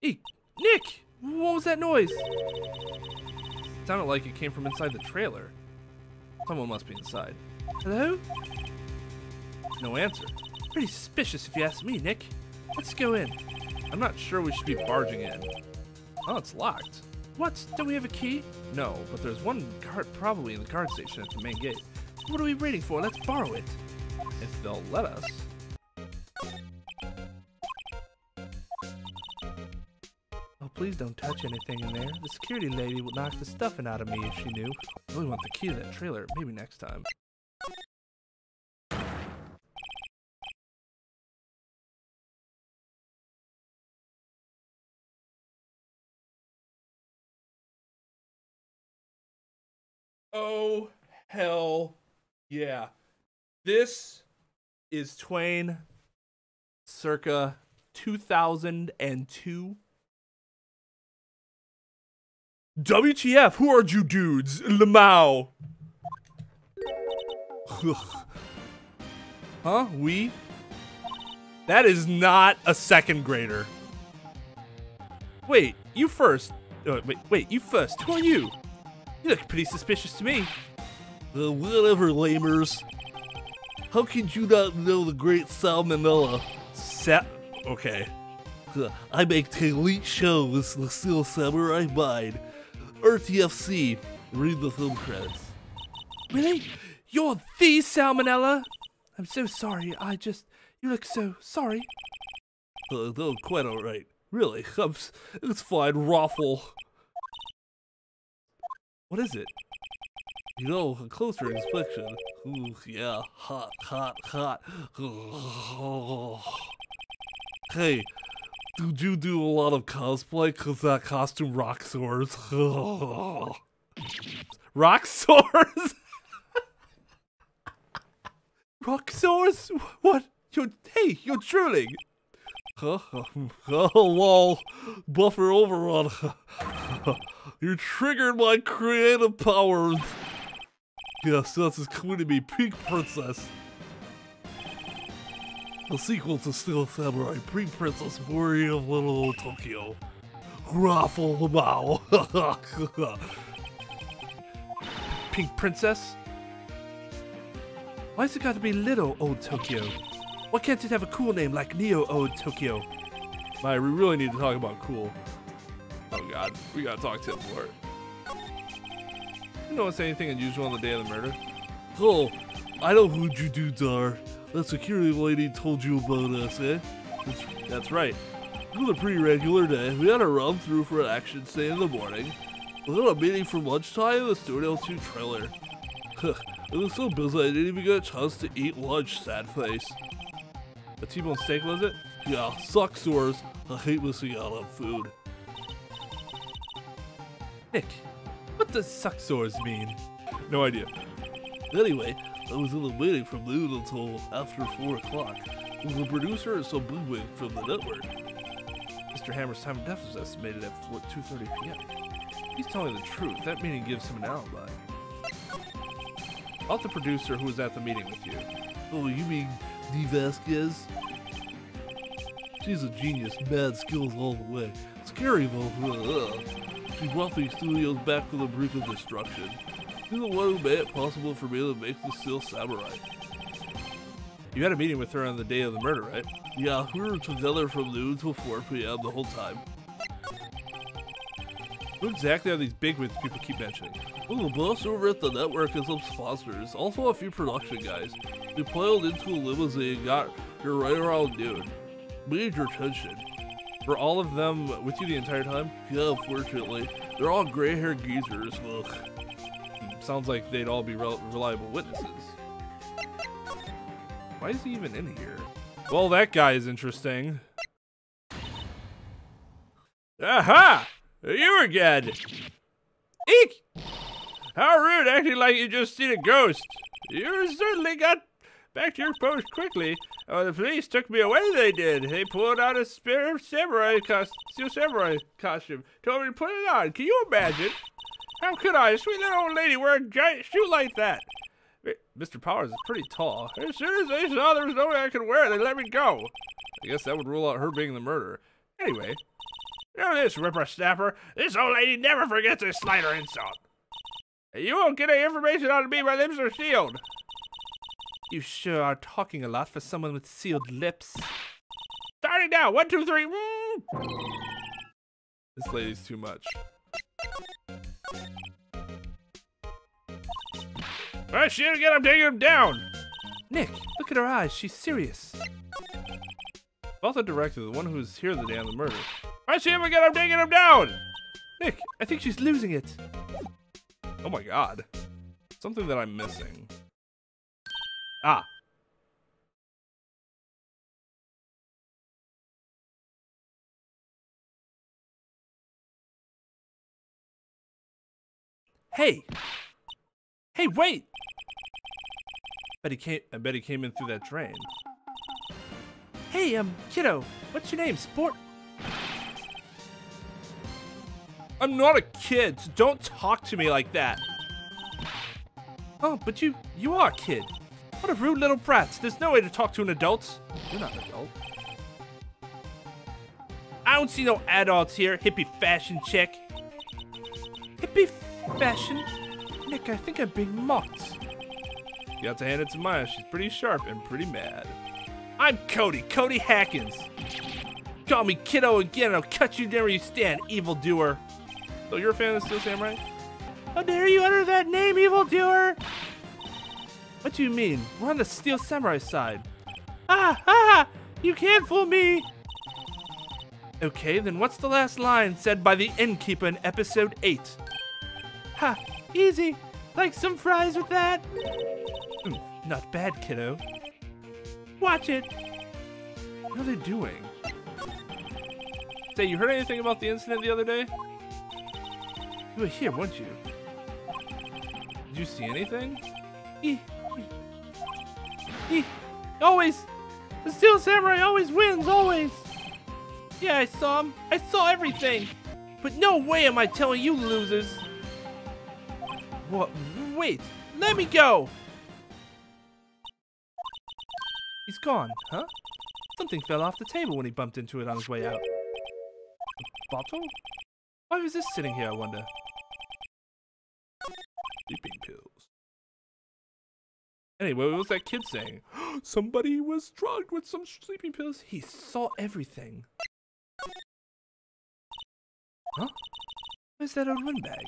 Hey, Nick! What was that noise? It sounded like it came from inside the trailer. Someone must be inside. Hello? No answer. Pretty suspicious if you ask me, Nick. Let's go in. I'm not sure we should be barging in. Oh, it's locked. What? Don't we have a key? No, but there's one guard probably in the guard station at the main gate. What are we waiting for? Let's borrow it. If they'll let us. Oh, please don't touch anything in there. The security lady would knock the stuffing out of me if she knew. I really want the key to that trailer. Maybe next time. Oh, hell yeah. This is Twain circa two thousand two. W T F, who are you dudes? Lamau. Huh? We? That is not a second grader. Wait, you first. Oh, wait, wait, you first. Who are you? You look pretty suspicious to me. Uh, whatever, lamers. How could you not know the great Sal Manella? Sa- okay. Uh, I make elite shows, the Steel Samurai Mind. R T F C. Read the film credits. Really? You're the Sal Manella? I'm so sorry, I just... You look so sorry. Uh, no, quite alright. Really, I'm, it's fine, Raffle. What is it? You know, a closer inspection. Ooh, yeah, hot, hot, hot. Oh. Hey, did you do a lot of cosplay? Cause that costume rock swords. Oh. Rock swords? Rock swords? What? You're, hey, you're drooling. Huh? Oh, lol. Buffer overrun. You triggered my creative powers. Yes, that's as coming to be Pink Princess. The sequel to Steel Samurai, Pink Princess, Warrior of Little Tokyo. Raffle Lamau. Pink Princess? Why's it got to be Little Old Tokyo? Why can't it have a cool name like Neo Old Tokyo? Maya, we really need to talk about cool. Oh god, we gotta talk to him more. You notice anything unusual on the day of the murder? Oh, I know who you dudes are. That security lady told you about us, eh? That's, that's right. It was a pretty regular day. We had a run through for an action stay in the morning. We had a meeting for lunchtime in the Studio two trailer. It was so busy I didn't even get a chance to eat lunch, sad face. A T-bone steak, was it? Yeah, suck sores. I hate missing out on food. Nick, what does suck sores mean? No idea. Anyway, I was in the meeting from noon until after four o'clock. It was a producer and some bluewig from the network. Mister Hammer's time of death was estimated at two thirty p m He's telling the truth. That meeting gives him an alibi. About the producer who was at the meeting with you. Oh, you mean Dee Vasquez? She's a genius. Mad skills all the way. Scary though. She brought the studios back to the brink of destruction. She's the one who made it possible for me to make the Steel Samurai. You had a meeting with her on the day of the murder, right? Yeah, we were together from noon till four p m the whole time. Who exactly are these bigwigs people keep mentioning? Well, the boss over at the network and some sponsors, also a few production guys. They piled into a limousine and got here right around noon. Major tension. For all of them with you the entire time? Yeah, fortunately. They're all gray-haired geezers. Ugh. Sounds like they'd all be rel reliable witnesses. Why is he even in here? Well, that guy is interesting. Aha! You again! Eek! How rude, acting like you just seen a ghost. You certainly got back to your post quickly. Oh, the police took me away, they did. They pulled out a spare samurai costume, steel samurai costume. Told me to put it on. Can you imagine? How could I? A sweet little old lady wear a giant shoe like that. Mister Powers is pretty tall. As soon as they saw there was no way I could wear it, they let me go. I guess that would rule out her being the murderer. Anyway. You know this, whippersnapper. This old lady never forgets a slight or insult. You won't get any information out of me. My lips are sealed. You sure are talking a lot for someone with sealed lips. Starting now. One, two, three. Woo! This lady's too much. Alright, shit again. I'm taking him down. Nick, look at her eyes. She's serious. About the director, the one who was here the day of the murder. I see him again, I'm taking him down! Nick, I think she's losing it. Oh my god. Something that I'm missing. Ah. Hey! Hey, wait! Bet he came, I bet he came in through that drain. Hey, um, kiddo, what's your name, sport? I'm not a kid, so don't talk to me like that. Oh, but you you are a kid. What a rude little brat. There's no way to talk to an adult. You're not an adult. I don't see no adults here, hippie fashion chick. Hippie fashion? Nick, I think I'm being mocked. You have to hand it to Maya. She's pretty sharp and pretty mad. I'm Cody, Cody Hackins. Call me kiddo again and I'll cut you down where you stand, evildoer. So you're a fan of Steel Samurai? How dare you utter that name, evildoer! What do you mean? We're on the Steel Samurai side. Ah, ah! You can't fool me! Okay, then what's the last line said by the innkeeper in episode eight? Ha! Easy! Like some fries with that? Ooh, not bad, kiddo. Watch it! What are they doing? Say, you heard anything about the incident the other day? You were here, weren't you? Did you see anything? He, he, he, always! The Steel Samurai always wins, always! Yeah, I saw him. I saw everything! But no way am I telling you losers! What? Wait! Let me go! He's gone, huh? Something fell off the table when he bumped into it on his way out. A bottle? Why was this sitting here, I wonder? Sleeping pills. Anyway, what was that kid saying? Somebody was drugged with some sleeping pills. He saw everything. Huh? Where's that old windbag?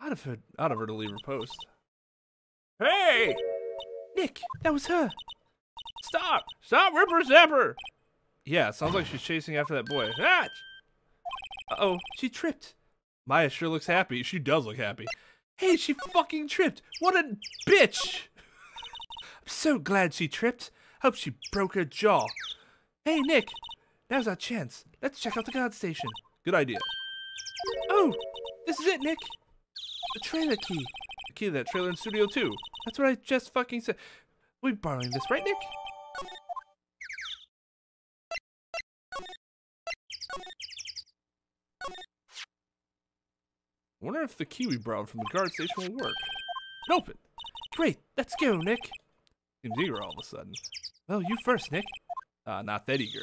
I'd have heard, I'd have heard to leave her post. Hey! Nick, that was her. Stop! Stop, Ripper Zapper! Yeah, sounds like she's chasing after that boy. Ah! Uh-oh, she tripped. Maya sure looks happy. She does look happy. Hey, she fucking tripped. What a bitch. I'm so glad she tripped. Hope she broke her jaw. Hey, Nick. Now's our chance. Let's check out the guard station. Good idea. Oh, this is it, Nick. The trailer key. The key to that trailer in Studio two. That's what I just fucking said. We're borrowing this, right, Nick? I wonder if the key we borrowed from the guard station will work. Open! Great, let's go, Nick! Seems eager all of a sudden. Well, you first, Nick. Uh, not that eager.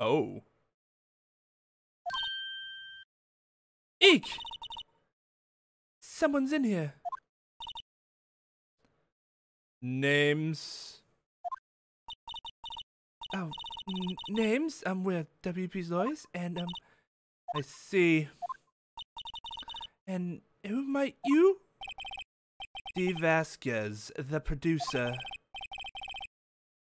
Oh. Eek! Someone's in here. Names... Oh, n names, um, we're W P's lawyers, and, um, I see. And who might you? Dee Vasquez, the producer.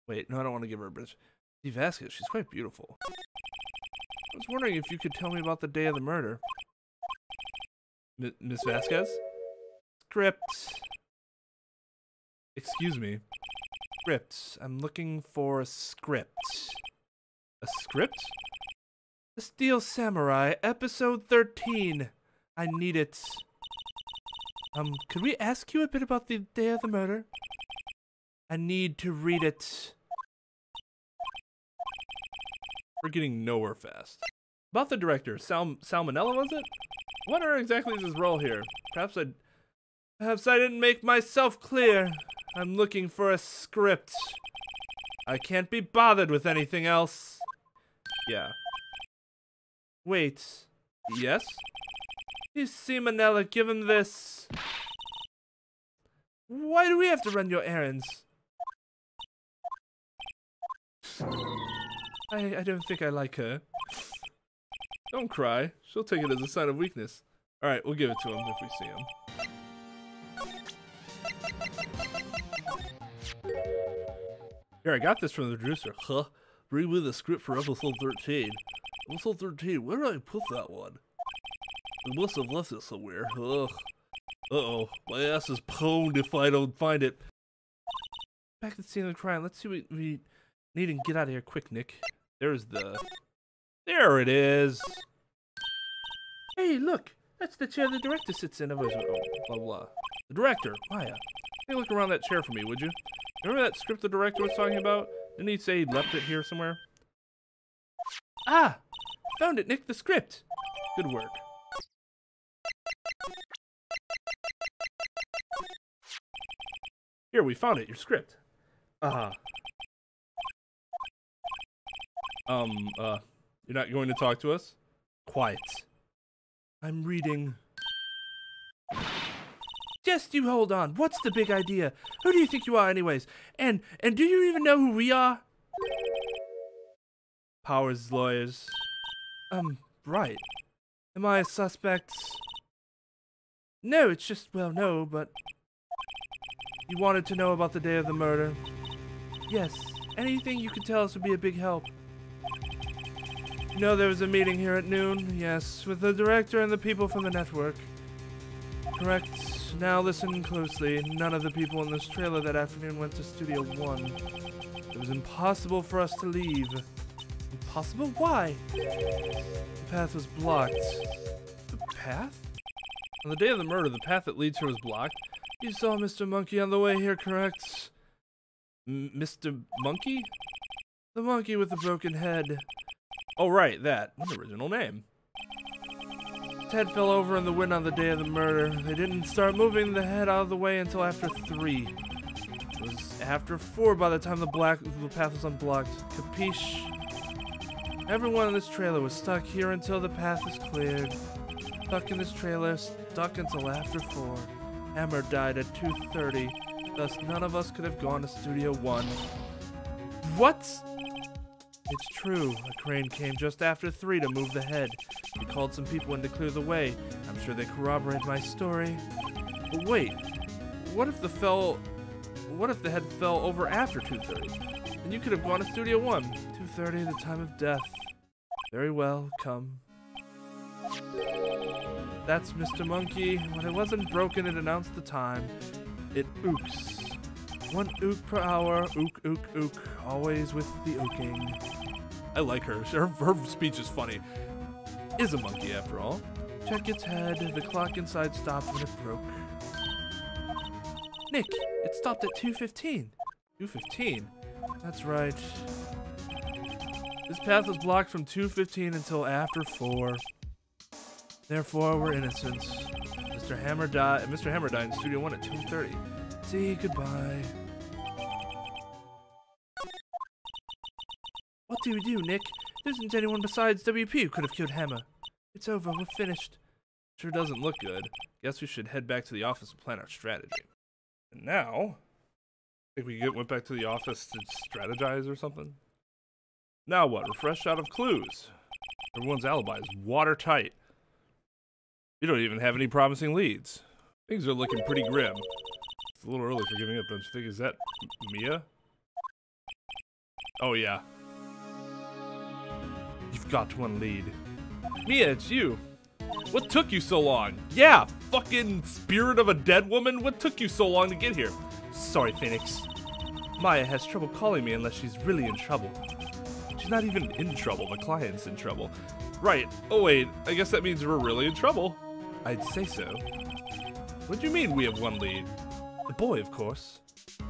Wait, no, I don't want to give her a bridge. Dee Vasquez, she's quite beautiful. I was wondering if you could tell me about the day of the murder. Miss Vasquez? Script. Excuse me. Script. I'm looking for a script. A script? The Steel Samurai, episode thirteen. I need it. Um, could we ask you a bit about the day of the murder? I need to read it. We're getting nowhere fast. About the director, Sal, Sal Manella, was it? What exactly is his role here? Perhaps I, perhaps I didn't make myself clear. I'm looking for a script. I can't be bothered with anything else. Yeah. Wait. Yes? You see, Manella, give him this. Why do we have to run your errands? I, I don't think I like her. Don't cry. She'll take it as a sign of weakness. Alright, we'll give it to him if we see him. Here, I got this from the producer. Huh? Bring me the script for episode thirteen. Episode thirteen, where did I put that one? We must have left it somewhere. Ugh. Uh-oh, my ass is pwned if I don't find it. Back to the scene of the crime. Let's see what we need and get out of here quick, Nick. There's the... There it is! Hey, look! That's the chair the director sits in. Oh, blah, blah. The director, Maya. Hey, look around that chair for me, would you? Remember that script the director was talking about? Didn't he say he left it here somewhere? Ah! Found it, Nick, the script! Good work. Here, we found it, your script. Uh-huh. Um, uh, you're not going to talk to us? Quiet. I'm reading. Just you hold on. What's the big idea? Who do you think you are anyways? And, and do you even know who we are? Powers' lawyers. Um, right. Am I a suspect? No, it's just, well, no, but... You wanted to know about the day of the murder? Yes. Anything you could tell us would be a big help. You know there was a meeting here at noon? Yes, with the director and the people from the network. Correct. Now listen closely. None of the people in this trailer that afternoon went to Studio One. It was impossible for us to leave. Impossible? Why? The path was blocked. The path? On the day of the murder, the path that leads here was blocked. You saw Mister Monkey on the way here, correct? M Mister Monkey? The monkey with the broken head. Oh, right, that. What an original name. Ted fell over in the wind on the day of the murder. They didn't start moving the head out of the way until after three. It was after four by the time the, black, the path was unblocked. Capiche? Everyone in this trailer was stuck here until the path was cleared. Stuck in this trailer, stuck until after four. Hammer died at two thirty, thus none of us could have gone to Studio One. What? It's true. A crane came just after three to move the head. We called some people in to clear the way. I'm sure they corroborated my story. But wait, what if the fell? What if the head fell over after two thirty? Then you could have gone to Studio One. two thirty, the time of death. Very well, come. That's Mister Monkey. When it wasn't broken, it announced the time. It ooks. One ook per hour. Ook, ook, ook. Always with the ooking. I like her. Her, her speech is funny. Is a monkey, after all. Check its head. The clock inside stopped when it broke. Nick, it stopped at two fifteen. two fifteen? That's right. This path was blocked from two fifteen until after four. Therefore, we're innocent. Mister Hammer died. Mister Hammer died in Studio One at two thirty. See, goodbye. What do we do, Nick? There isn't anyone besides W P who could have killed Hammer. It's over. We're finished. Sure doesn't look good. Guess we should head back to the office and plan our strategy. And now, I think we get, went back to the office to strategize or something. Now what? We're fresh out of clues. Everyone's alibi is watertight. You don't even have any promising leads. Things are looking pretty grim. It's a little early for giving up, don't you think? Is that Mia? Oh, yeah. You've got one lead. Mia, it's you. What took you so long? Yeah, fucking spirit of a dead woman. What took you so long to get here? Sorry, Phoenix. Maya has trouble calling me unless she's really in trouble. She's not even in trouble. The client's in trouble. Right. Oh, wait. I guess that means we're really in trouble. I'd say so. What do you mean we have one lead? The boy, of course.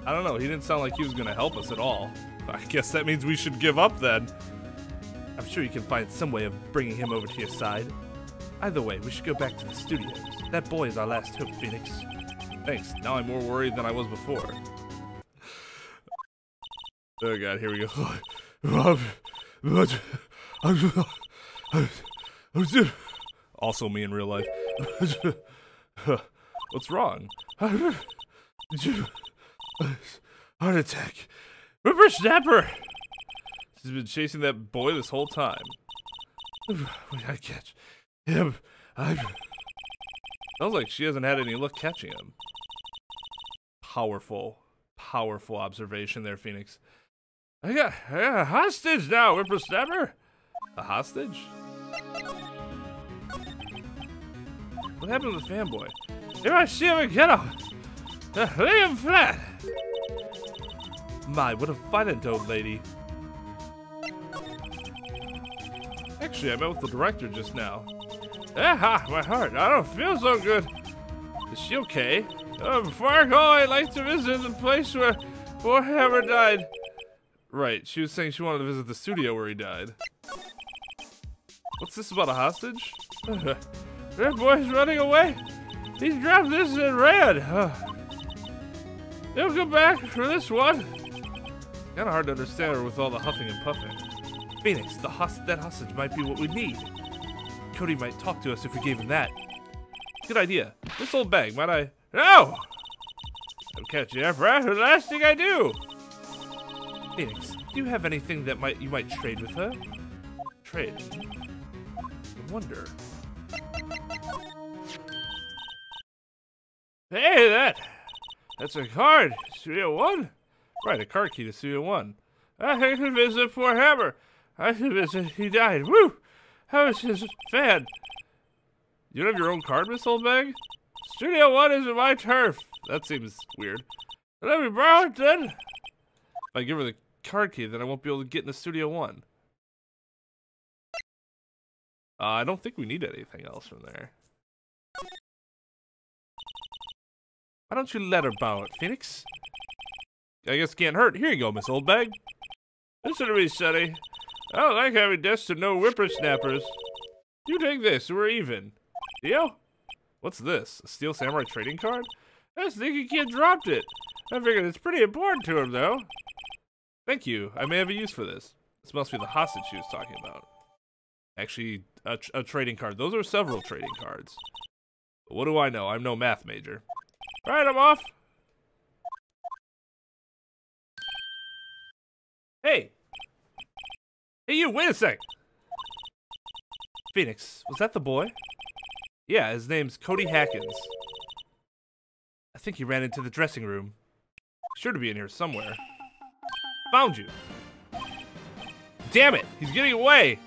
I don't know. He didn't sound like he was going to help us at all. I guess that means we should give up then. I'm sure you can find some way of bringing him over to your side. Either way, we should go back to the studios. That boy is our last hope, Phoenix. Thanks. Now I'm more worried than I was before. Oh god, here we go. Also me in real life. What's wrong? Heart attack. Whippersnapper! She's been chasing that boy this whole time. We gotta catch him. I... Sounds like she hasn't had any luck catching him. Powerful. Powerful observation there, Phoenix. I got, I got a hostage now, Whippersnapper! A hostage? What happened to the fanboy? If I see him again, I'll lay him flat! My, what a violent old lady. Actually, I met with the director just now. Ah, my heart, I don't feel so good. Is she okay? Uh, before I go, I'd like to visit the place where Warhammer died. Right, she was saying she wanted to visit the studio where he died. What's this about a hostage? That boy's running away. He dropped this and ran. They'll come back for this one. Kinda hard to understand her with all the huffing and puffing. Phoenix, the hos that hostage might be what we need. Cody might talk to us if we gave him that. Good idea. This old bag, might I? No! I'm catching that for the last thing I do. Phoenix, do you have anything that might you might trade with her? Trade? I wonder. Hey, that! That's a card. Studio One. Right, a card key to Studio One. I can visit poor Hammer. I can visit. He died. Woo! How is his fan? You don't have your own card, Miss Oldbag? Studio One isn't my turf. That seems weird. Let me borrow it then. If I give her the card key, then I won't be able to get into Studio One. Uh, I don't think we need anything else from there. Why don't you let her borrow it, Phoenix? I guess can't hurt. Here you go, Miss Oldbag. Listen to me, Sonny. I don't like having desks to no whippersnappers. You take this, we're even. Deal? What's this? A Steel Samurai trading card? This sneaky kid dropped it. I figured it's pretty important to him, though. Thank you. I may have a use for this. This must be the hostage she was talking about. Actually, a, tr a trading card. Those are several trading cards. But what do I know? I'm no math major. Right, I'm off. Hey. Hey, you, wait a sec. Phoenix, was that the boy? Yeah, his name's Cody Hackins. I think he ran into the dressing room. Sure to be in here somewhere. Found you. Damn it, he's getting away.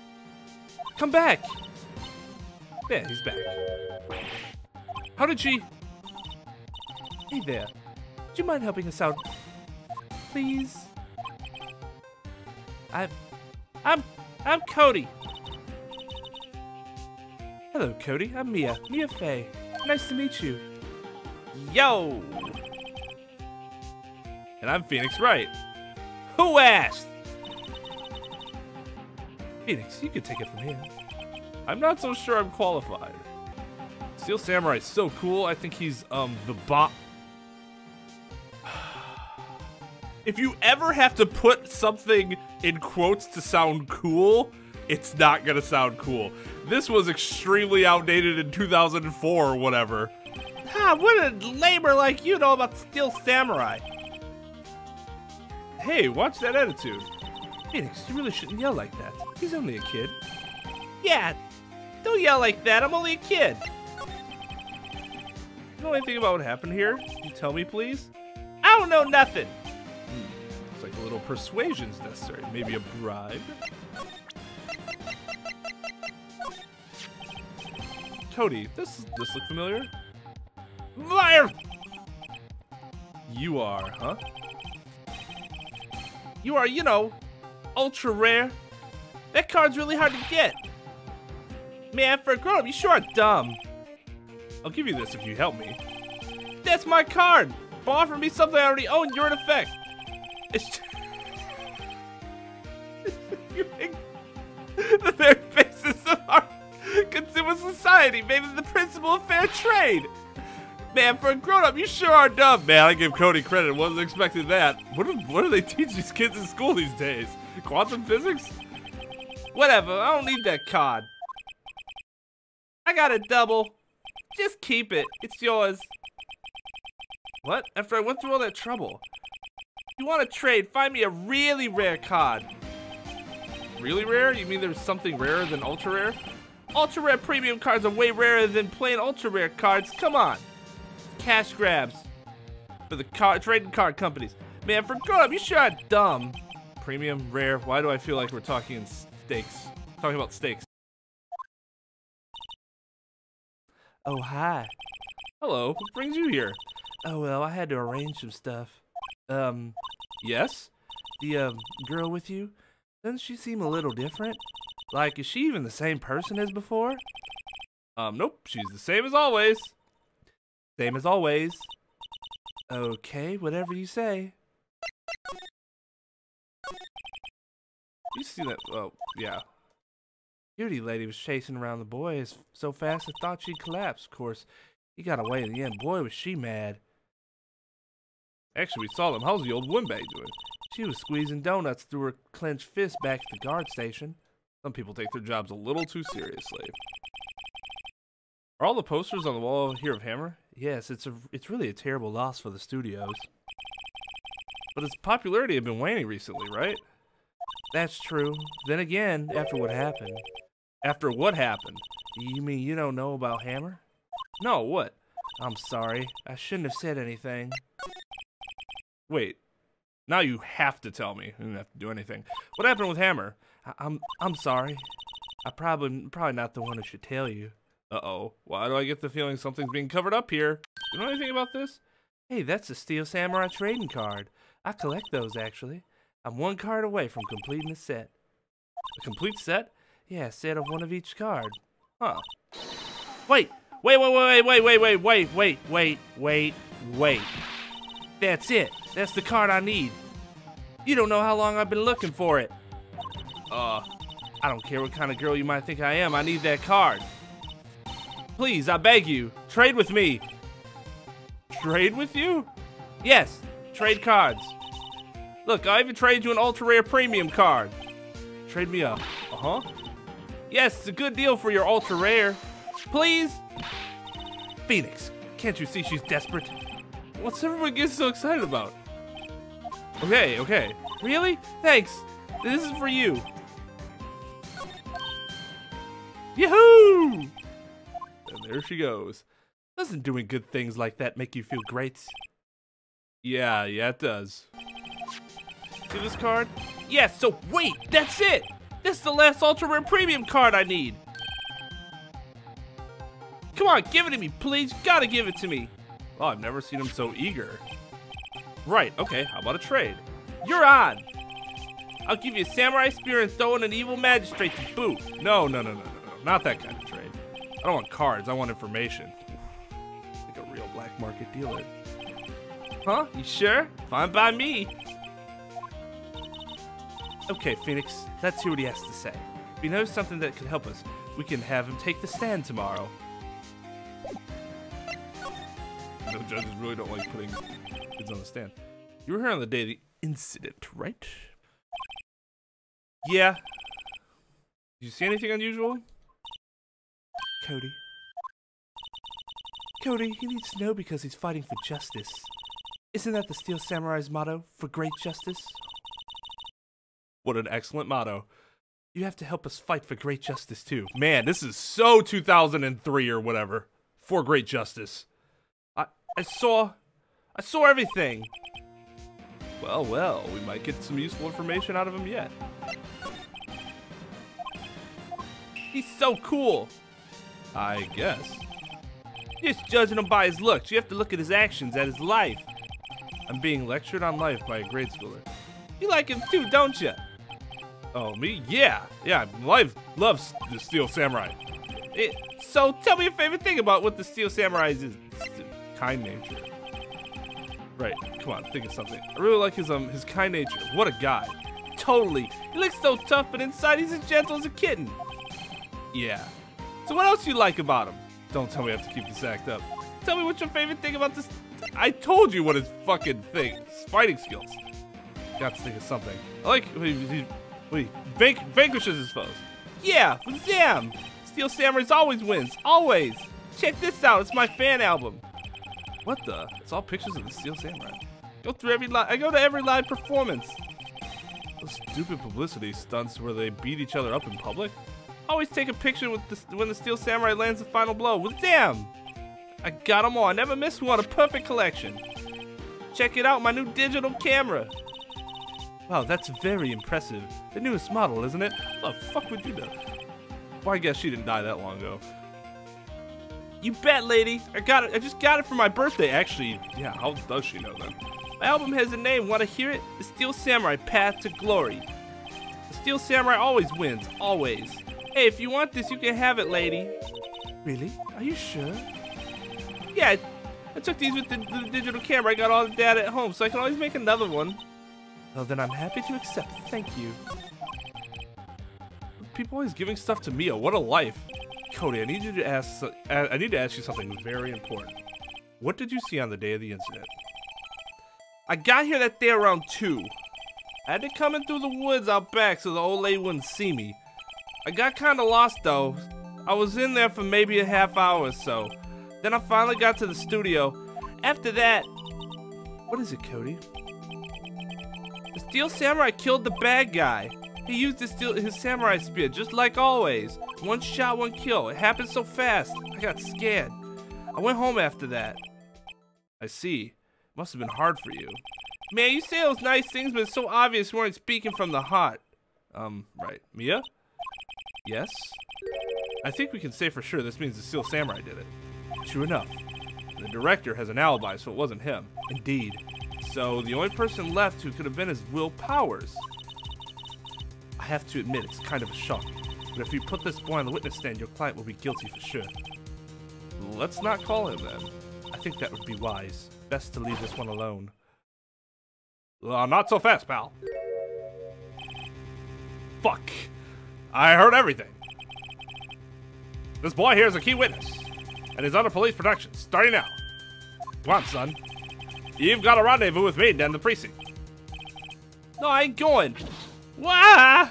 Come back. Yeah, he's back. How did she... Hey there, would you mind helping us out, please? I'm, I'm, I'm Cody. Hello, Cody. I'm Mia, Maya Fey. Nice to meet you. Yo. And I'm Phoenix Wright. Who asked? Phoenix, you can take it from here. I'm not so sure I'm qualified. Steel Samurai is so cool. I think he's um the bot. If you ever have to put something in quotes to sound cool, it's not gonna sound cool. This was extremely outdated in two thousand four or whatever. Ha, what a lamer like you know about Steel Samurai. Hey, watch that attitude. Phoenix, you really shouldn't yell like that. He's only a kid. Yeah, don't yell like that, I'm only a kid. You know anything about what happened here? Can you tell me, please? I don't know nothing! Hmm. Looks like a little persuasion's necessary. Maybe a bribe? Cody, this this look familiar? Liar! You are, huh? You are, you know, ultra rare. That card's really hard to get. Man, for a grown-up, you sure are dumb. I'll give you this if you help me. That's my card! But offer me something I already own, you're in effect. It's the very basis of our consumer society, maybe the principle of fair trade. Man, for a grown-up, you sure are dumb. Man, I give Cody credit. Wasn't expecting that. What do, what do they teach these kids in school these days? Quantum physics? Whatever, I don't need that card. I got a double. Just keep it. It's yours. What? After I went through all that trouble. If you want to trade, find me a really rare card. Really rare? You mean there's something rarer than ultra rare? Ultra rare premium cards are way rarer than plain ultra rare cards. Come on. Cash grabs for the car trading card companies. Man, for grown up, you sure are dumb. Premium, rare. Why do I feel like we're talking in stakes? Talking about stakes. Oh, hi. Hello. What brings you here? Oh, well, I had to arrange some stuff. Um, yes? The, um, girl with you? Doesn't she seem a little different? Like, is she even the same person as before? Um, nope. She's the same as always. Same as always. Okay, whatever you say. You see that? Oh, yeah. Beauty lady was chasing around the boy so fast I thought she'd collapse. Of course, he got away in the end. Boy, was she mad. Actually, we saw them. How's the old windbag doing? She was squeezing donuts through her clenched fist back at the guard station. Some people take their jobs a little too seriously. Are all the posters on the wall here of Hammer? Yes, it's a, it's really a terrible loss for the studios. But its popularity had been waning recently, right? That's true. Then again, after what happened. After what happened? You mean you don't know about Hammer? No, what? I'm sorry. I shouldn't have said anything. Wait. Now you have to tell me. I didn't have to do anything. What happened with Hammer? I I'm I'm sorry. I probably probably not the one who should tell you. Uh-oh. Why do I get the feeling something's being covered up here? You know anything about this? Hey, that's a Steel Samurai trading card. I collect those, actually. I'm one card away from completing a set. A complete set? Yeah, a set of one of each card. Huh. Wait! Wait, wait, wait, wait, wait, wait, wait, wait, wait, wait, wait. That's it. That's the card I need. You don't know how long I've been looking for it. Uh, I don't care what kind of girl you might think I am. I need that card. Please, I beg you, trade with me. Trade with you? Yes, trade cards. Look, I'll even trade you an ultra-rare premium card. Trade me up. Uh-huh. Yes, it's a good deal for your ultra-rare. Please? Phoenix, can't you see she's desperate? What's everyone getting so excited about? Okay, okay. Really? Thanks. This is for you. Yahoo! There she goes. Doesn't doing good things like that make you feel great? Yeah, yeah, it does. See this card? Yeah, so wait, that's it! This is the last ultra rare premium card I need! Come on, give it to me, please! You gotta give it to me! Oh, I've never seen him so eager. Right, okay, how about a trade? You're on! I'll give you a samurai spear and throw in an evil magistrate to boot. No, no, no, no, no, no, not that kind of trade. I don't want cards, I want information. Like a real black market dealer. Huh? You sure? Fine by me. Okay, Phoenix, let's hear what he has to say. If he knows something that could help us, we can have him take the stand tomorrow. No, judges really don't like putting kids on the stand. You were here on the day of the incident, right? Yeah. Did you see anything unusual? Cody. Cody, he needs to know because he's fighting for justice. Isn't that the Steel Samurai's motto, for great justice? What an excellent motto. You have to help us fight for great justice too. Man, this is so two thousand three or whatever. For great justice. I saw... I saw everything! Well, well, we might get some useful information out of him yet. He's so cool! I guess. Just judging him by his looks. You have to look at his actions, at his life. I'm being lectured on life by a grade schooler. You like him too, don't you? Oh, me? Yeah! Yeah, life loves the Steel Samurai. It, so tell me your favorite thing about what the Steel Samurai is. Kind nature. Right, come on, think of something. I really like his um his kind nature. What a guy. Totally. He looks so tough, but inside he's as gentle as a kitten. Yeah. So what else you like about him? Don't tell me I have to keep this act up. Tell me what's your favorite thing about this... I told you what his fucking thing. His fighting skills. Got to think of something. I like... Wait, he, wait, vanqu vanquishes his foes. Yeah, Zam! Steel Samurai always wins. Always. Check this out. It's my fan album. What the? It's all pictures of the Steel Samurai. Go through every live... I go to every live performance. Those stupid publicity stunts where they beat each other up in public. Always take a picture with the, when the Steel Samurai lands the final blow. Well, damn! I got them all. I never missed one. A perfect collection. Check it out, my new digital camera. Wow, that's very impressive. The newest model, isn't it? What the fuck would you do? Well, I guess she didn't die that long ago. You bet, lady. I got it. I just got it for my birthday. Actually, yeah, how does she know then? My album has a name. Want to hear it? The Steel Samurai Path to Glory. The Steel Samurai always wins. Always. Hey, if you want this, you can have it, lady. Really? Are you sure? Yeah, I, I took these with the, the digital camera. I got all the data at home, so I can always make another one. Well, then I'm happy to accept. Thank you. People always giving stuff to Mia. What a life. Cody, I need you to ask. I need to ask you something very important. What did you see on the day of the incident? I got here that day around two. I had to come in through the woods out back so the old lady wouldn't see me. I got kinda lost though. I was in there for maybe a half hour or so. Then I finally got to the studio. After that... What is it, Cody? The Steel Samurai killed the bad guy. He used his, steel, his samurai spear, just like always. One shot, one kill. It happened so fast. I got scared. I went home after that. I see. Must have been hard for you. Man, you say those nice things, but it's so obvious you weren't speaking from the heart. Um, right. Mia? Yes? I think we can say for sure this means the Steel Samurai did it. True enough. The director has an alibi, so it wasn't him. Indeed. So the only person left who could have been is Will Powers. I have to admit, it's kind of a shock. But if you put this boy on the witness stand, your client will be guilty for sure. Let's not call him then. I think that would be wise. Best to leave this one alone. Uh, not so fast, pal. Fuck. I heard everything. This boy here is a key witness, and he's under police protection, starting now. Come on, son. You've got a rendezvous with me down the precinct. No, I ain't going. Wah!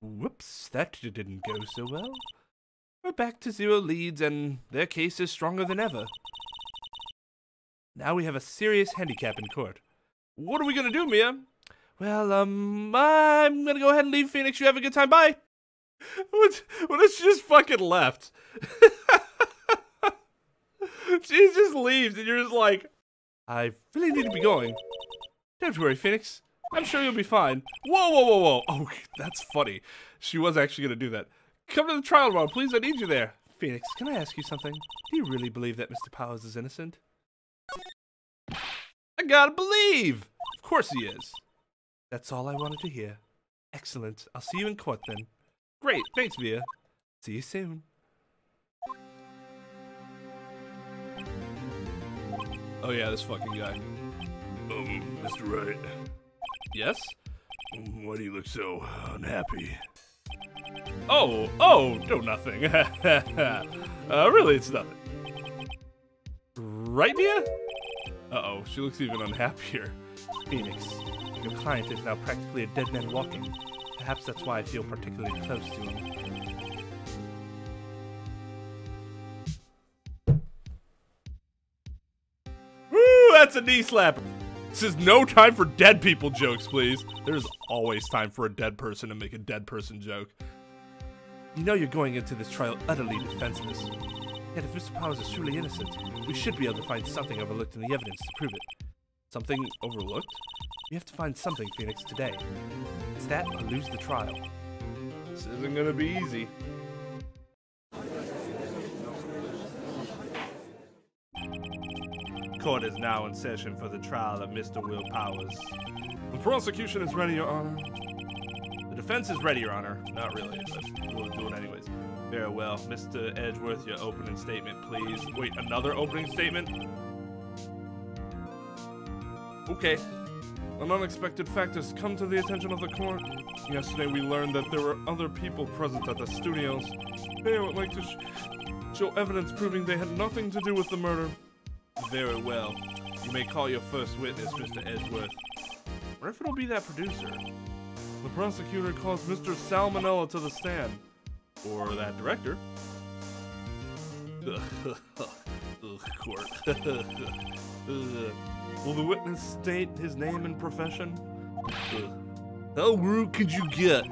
Whoops, that didn't go so well. We're back to zero leads, and their case is stronger than ever. Now we have a serious handicap in court. What are we gonna do, Mia? Well, um, I'm gonna go ahead and leave, Phoenix. You have a good time. Bye. What? What if she just fucking left? She just leaves, and you're just like, I really need to be going. Don't worry, Phoenix. I'm sure you'll be fine. Whoa, whoa, whoa, whoa. Oh, that's funny. She was actually gonna do that. Come to the trial tomorrow, please. I need you there. Phoenix, can I ask you something? Do you really believe that Mister Powers is innocent? I gotta believe. Of course he is. That's all I wanted to hear. Excellent. I'll see you in court then. Great. Thanks, Mia. See you soon. Oh yeah, this fucking guy. Um, Mister Wright. Yes? Why do you look so unhappy? Oh, oh, no, nothing. uh, really, it's nothing. Right, Mia? Uh-oh, she looks even unhappier. Phoenix. Your client is now practically a dead man walking. Perhaps that's why I feel particularly close to him. Woo! That's a knee slapper! This is no time for dead people jokes, please. There's always time for a dead person to make a dead person joke. You know you're going into this trial utterly defenseless. Yet if Mister Powers is truly innocent, we should be able to find something overlooked in the evidence to prove it. Something overlooked? We have to find something, Phoenix, today. It's that or lose the trial. This isn't gonna be easy. Court is now in session for the trial of Mister Will Powers. The prosecution is ready, Your Honor. The defense is ready, Your Honor. Not really, but we'll do it anyways. Very well. Mister Edgeworth, your opening statement, please. Wait, another opening statement? Okay. An unexpected fact has come to the attention of the court. Yesterday we learned that there were other people present at the studios. They would like to sh show evidence proving they had nothing to do with the murder. Very well. You may call your first witness, Mister Edgeworth. I wonder if it'll be that producer. The prosecutor calls Mister Sal Manella to the stand. Or that director. Ugh, court. Will the witness state his name and profession? How rude could you get?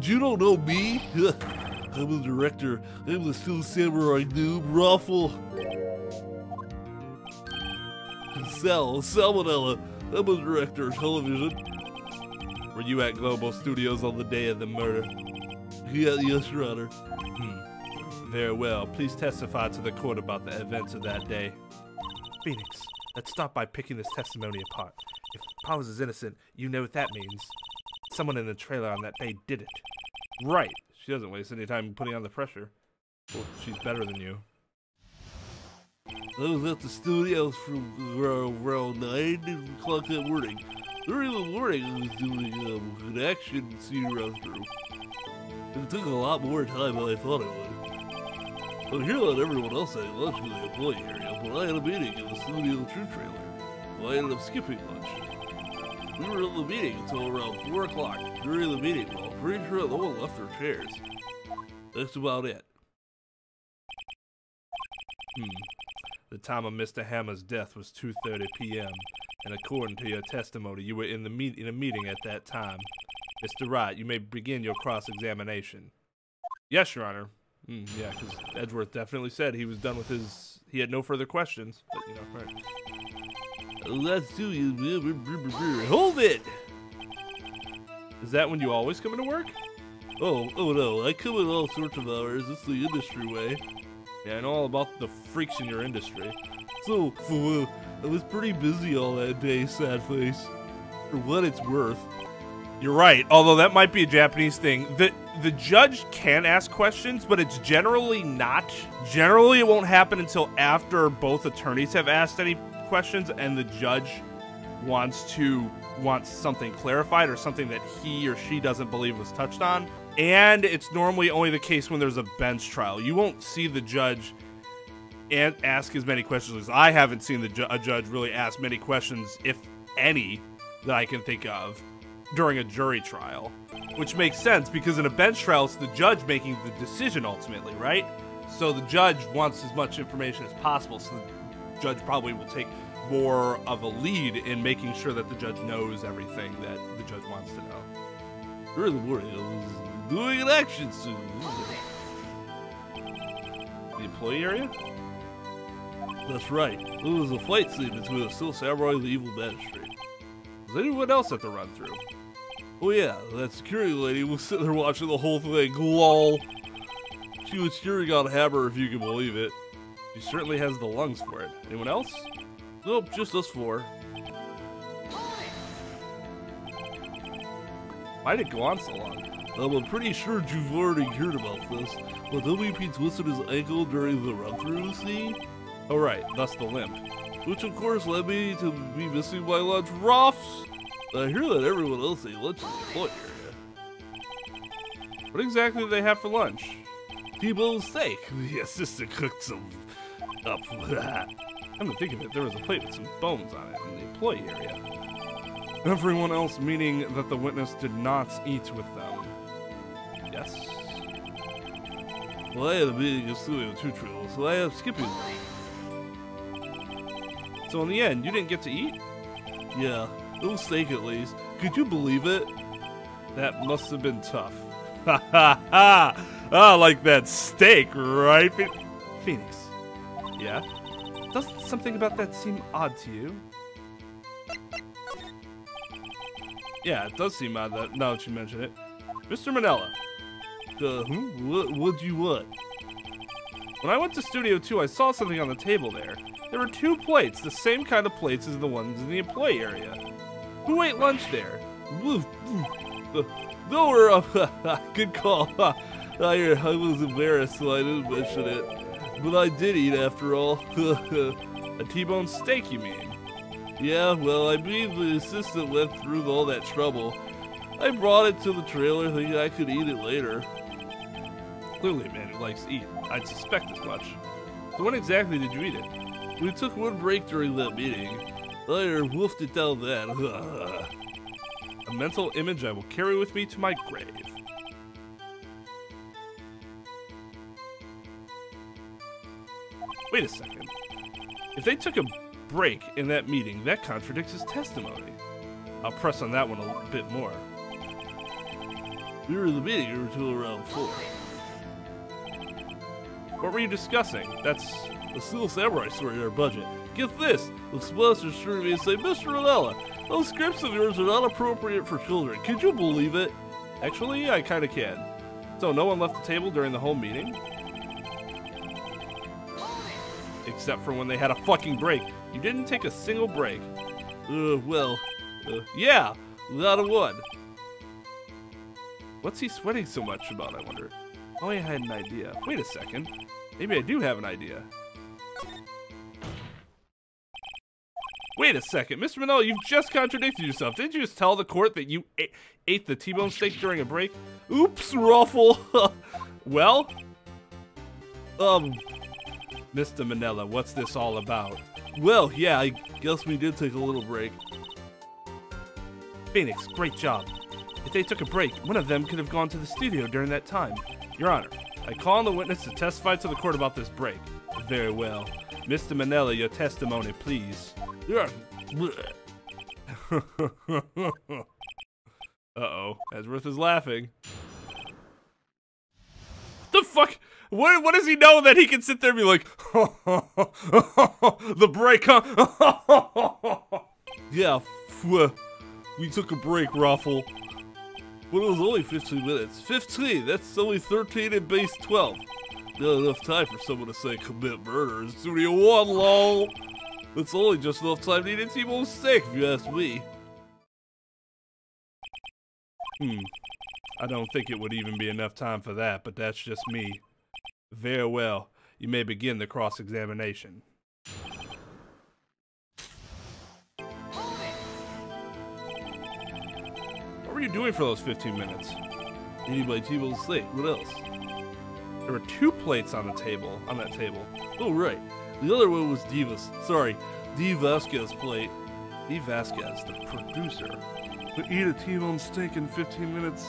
You don't know me? I'm the director. I'm the Steel Samurai noob, Ruffle. Sal, Salmonella, I'm a director of television. Were you at Global Studios on the day of the murder? Yeah, yes, Your Honor. Hmm. Very well. Please testify to the court about the events of that day. Phoenix, let's start by picking this testimony apart. If Powers is innocent, you know what that means. Someone in the trailer on that day did it. Right. She doesn't waste any time putting on the pressure. Well, she's better than you. I was at the studios from around nine o'clock that morning. Early in the morning, I was doing um, an action scene around through. It took a lot more time than I thought it would. I'm here on everyone else I lunch in the employee area, but I had a meeting in the studio true trailer. So I ended up skipping lunch. We were at the meeting until around four o'clock. During the meeting, well, I'm pretty sure no one left their chairs. That's about it. Hmm. The time of Mister Hammer's death was two thirty p m, and according to your testimony, you were in the meet in a meeting at that time. Mister Wright, you may begin your cross-examination. Yes, Your Honor. Mm, yeah, because Edgeworth definitely said he was done with his... He had no further questions, but, you know, right. Let's do you... Hold it! Is that when you always come into work? Oh, oh no, I come in all sorts of hours. It's the industry way. Yeah, I know all about the freaks in your industry. So, so uh, I was pretty busy all that day, sad face. For what it's worth. You're right, although that might be a Japanese thing. The, the judge can ask questions, but it's generally not. Generally, it won't happen until after both attorneys have asked any questions and the judge wants to wants something clarified or something that he or she doesn't believe was touched on. And it's normally only the case when there's a bench trial. You won't see the judge and ask as many questions as I haven't seen the ju- a judge really ask many questions, if any, that I can think of during a jury trial. Which makes sense because in a bench trial, it's the judge making the decision ultimately, right? So the judge wants as much information as possible, so the judge probably will take more of a lead in making sure that the judge knows everything that the judge wants to know. Really worried. Doing an action soon. The employee area? That's right. It was a fight scene between the Steel Samurai and the Evil Magistrate. Was anyone else at the run-through? Oh yeah, that security lady was sitting there watching the whole thing. Lol. She was cheering on Hammer, if you can believe it. She certainly has the lungs for it. Anyone else? Nope, just us four. Why did it go on so long? I'm pretty sure you've already heard about this, but W P twisted his ankle during the run-through, see? Oh right, that's the limp. Which of course led me to be missing my lunch. Ruffs! I hear that everyone else ate lunch in the employee area. What exactly do they have for lunch? T-bone steak. The assistant cooked some up. Come to think of it, there was a plate with some bones on it in the employee area. Everyone else, meaning that the witness did not eat with them. Yes. Well, I had a meeting of Studio two Trills, so I am skipping. So in the end, you didn't get to eat? Yeah, no steak at least. Could you believe it? That must have been tough. Ha ha ha! Ah, like that steak, right? Phoenix, Yeah? Doesn't something about that seem odd to you? Yeah, it does seem odd that, now that you mention it. Mister Manella. The who? What would you what? When I went to Studio two, I saw something on the table there. There were two plates, the same kind of plates as the ones in the employee area. Who ate lunch there? No, we're up. Good call. I, I was embarrassed, so I didn't mention it. But I did eat, after all. A T-bone steak, you mean? Yeah, well, I believe the assistant went through all that trouble. I brought it to the trailer thinking I could eat it later. Clearly a man who likes to eat. I'd suspect as much. So when exactly did you eat it? We took one break during that meeting. Later, wolfed it down then. A mental image I will carry with me to my grave. Wait a second. If they took a break in that meeting, that contradicts his testimony. I'll press on that one a bit more. We were in the meeting until around four. What were you discussing? That's the Steel Samurai story in our budget. Get this! The sponsors turned to me and say, Mister Manella, those scripts of yours are not appropriate for children. Could you believe it? Actually, I kinda can. So no one left the table during the whole meeting? Except for when they had a fucking break. You didn't take a single break. Uh, well... Uh, yeah, not a one. What's he sweating so much about, I wonder? Oh, I had an idea. Wait a second. Maybe I do have an idea. Wait a second. Mister Manella, you've just contradicted yourself. Didn't you just tell the court that you a ate the T-bone steak during a break? Oops, Ruffle. Well? Um, Mister Manella, what's this all about? Well, yeah, I guess we did take a little break. Phoenix, great job. If they took a break, one of them could have gone to the studio during that time. Your Honor, I call on the witness to testify to the court about this break. Very well. Mister Manella, your testimony, please. Uh-oh. Edgeworth is laughing. The fuck? What, what does he know that he can sit there and be like, the break, huh? Yeah, we took a break, Raffle. But it was only fifteen minutes. fifteen! That's only thirteen and base twelve. Not enough time for someone to say commit murder in Studio one, lol. It's only just enough time to eat a T-bone steak, if you ask me. Hmm. I don't think it would even be enough time for that, but that's just me. Very well. You may begin the cross-examination. What were you doing for those fifteen minutes? Eating my T-bone steak. What else? There were two plates on the table. On that table. Oh right. The other one was Divas. Sorry, Dee Vasquez plate. Dee Vasquez, the producer. To eat a T-bone steak in fifteen minutes.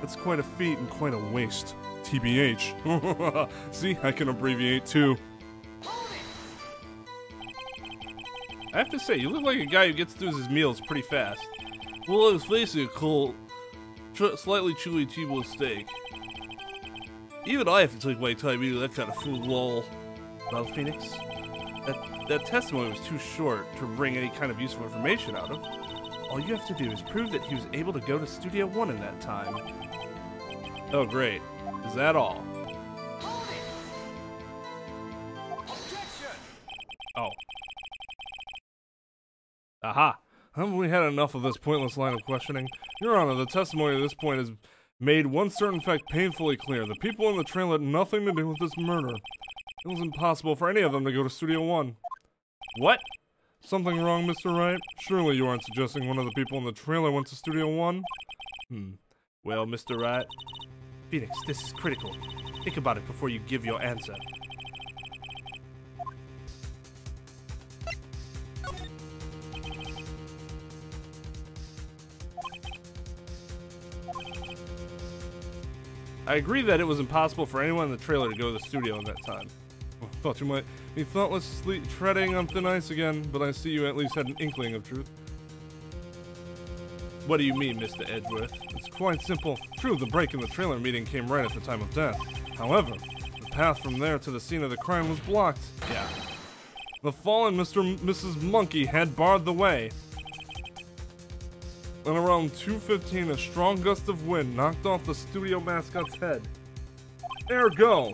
That's quite a feat and quite a waste. T B H. See, I can abbreviate too. I have to say, you look like a guy who gets through his meals pretty fast. Well, I was facing a cold, slightly chewy T-bone steak. Even I have to take my time eating that kind of food, lol. Well, Phoenix, that, that testimony was too short to wring any kind of useful information out of. All you have to do is prove that he was able to go to Studio one in that time. Oh, great. Is that all? Objection! Oh. Aha. Haven't we had enough of this pointless line of questioning? Your Honor, the testimony at this point has made one certain fact painfully clear. The people in the train had nothing to do with this murder. It was impossible for any of them to go to Studio one. What? Something wrong, Mister Wright? Surely you aren't suggesting one of the people in the trailer went to Studio one? Hmm. Well, Mister Wright... Phoenix, this is critical. Think about it before you give your answer. I agree that it was impossible for anyone in the trailer to go to the studio at that time. Well, thought you might be thoughtlessly treading on thin ice again, but I see you at least had an inkling of truth. What do you mean, Mister Edgeworth? It's quite simple. True, the break in the trailer meeting came right at the time of death. However, the path from there to the scene of the crime was blocked. Yeah. The fallen Mister and Missus Monkey had barred the way. And around two fifteen, a strong gust of wind knocked off the studio mascot's head. Ergo,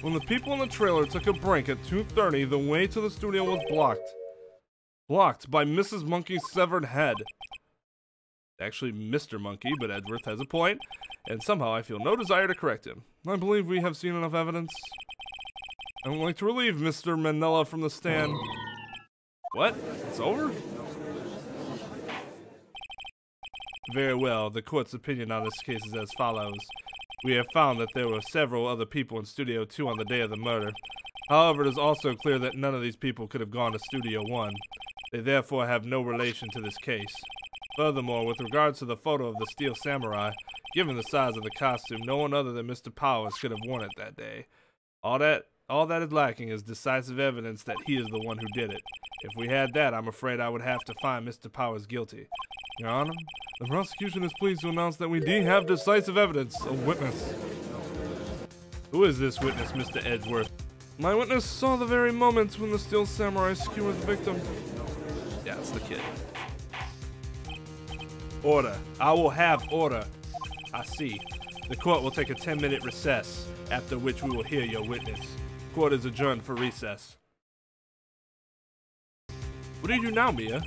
when the people in the trailer took a break at two thirty, the way to the studio was blocked. Blocked by Missus Monkey's severed head. Actually, Mister Monkey, but Edgeworth has a point, and somehow I feel no desire to correct him. I believe we have seen enough evidence. I would like to relieve Mister Manella from the stand. What? It's over? Very well, the court's opinion on this case is as follows. We have found that there were several other people in Studio two on the day of the murder. However, it is also clear that none of these people could have gone to Studio one. They therefore have no relation to this case. Furthermore, with regards to the photo of the Steel Samurai, given the size of the costume, no one other than Mister Powers could have worn it that day. All that, all that is lacking is decisive evidence that he is the one who did it. If we had that, I'm afraid I would have to find Mister Powers guilty. Your Honor, the prosecution is pleased to announce that we do have decisive evidence, a witness. Who is this witness, Mister Edgeworth? My witness saw the very moments when the Steel Samurai skewered the victim. Yeah, it's the kid. Order. I will have order. I see. The court will take a ten minute recess, after which we will hear your witness. Court is adjourned for recess. What do you do now, Mia?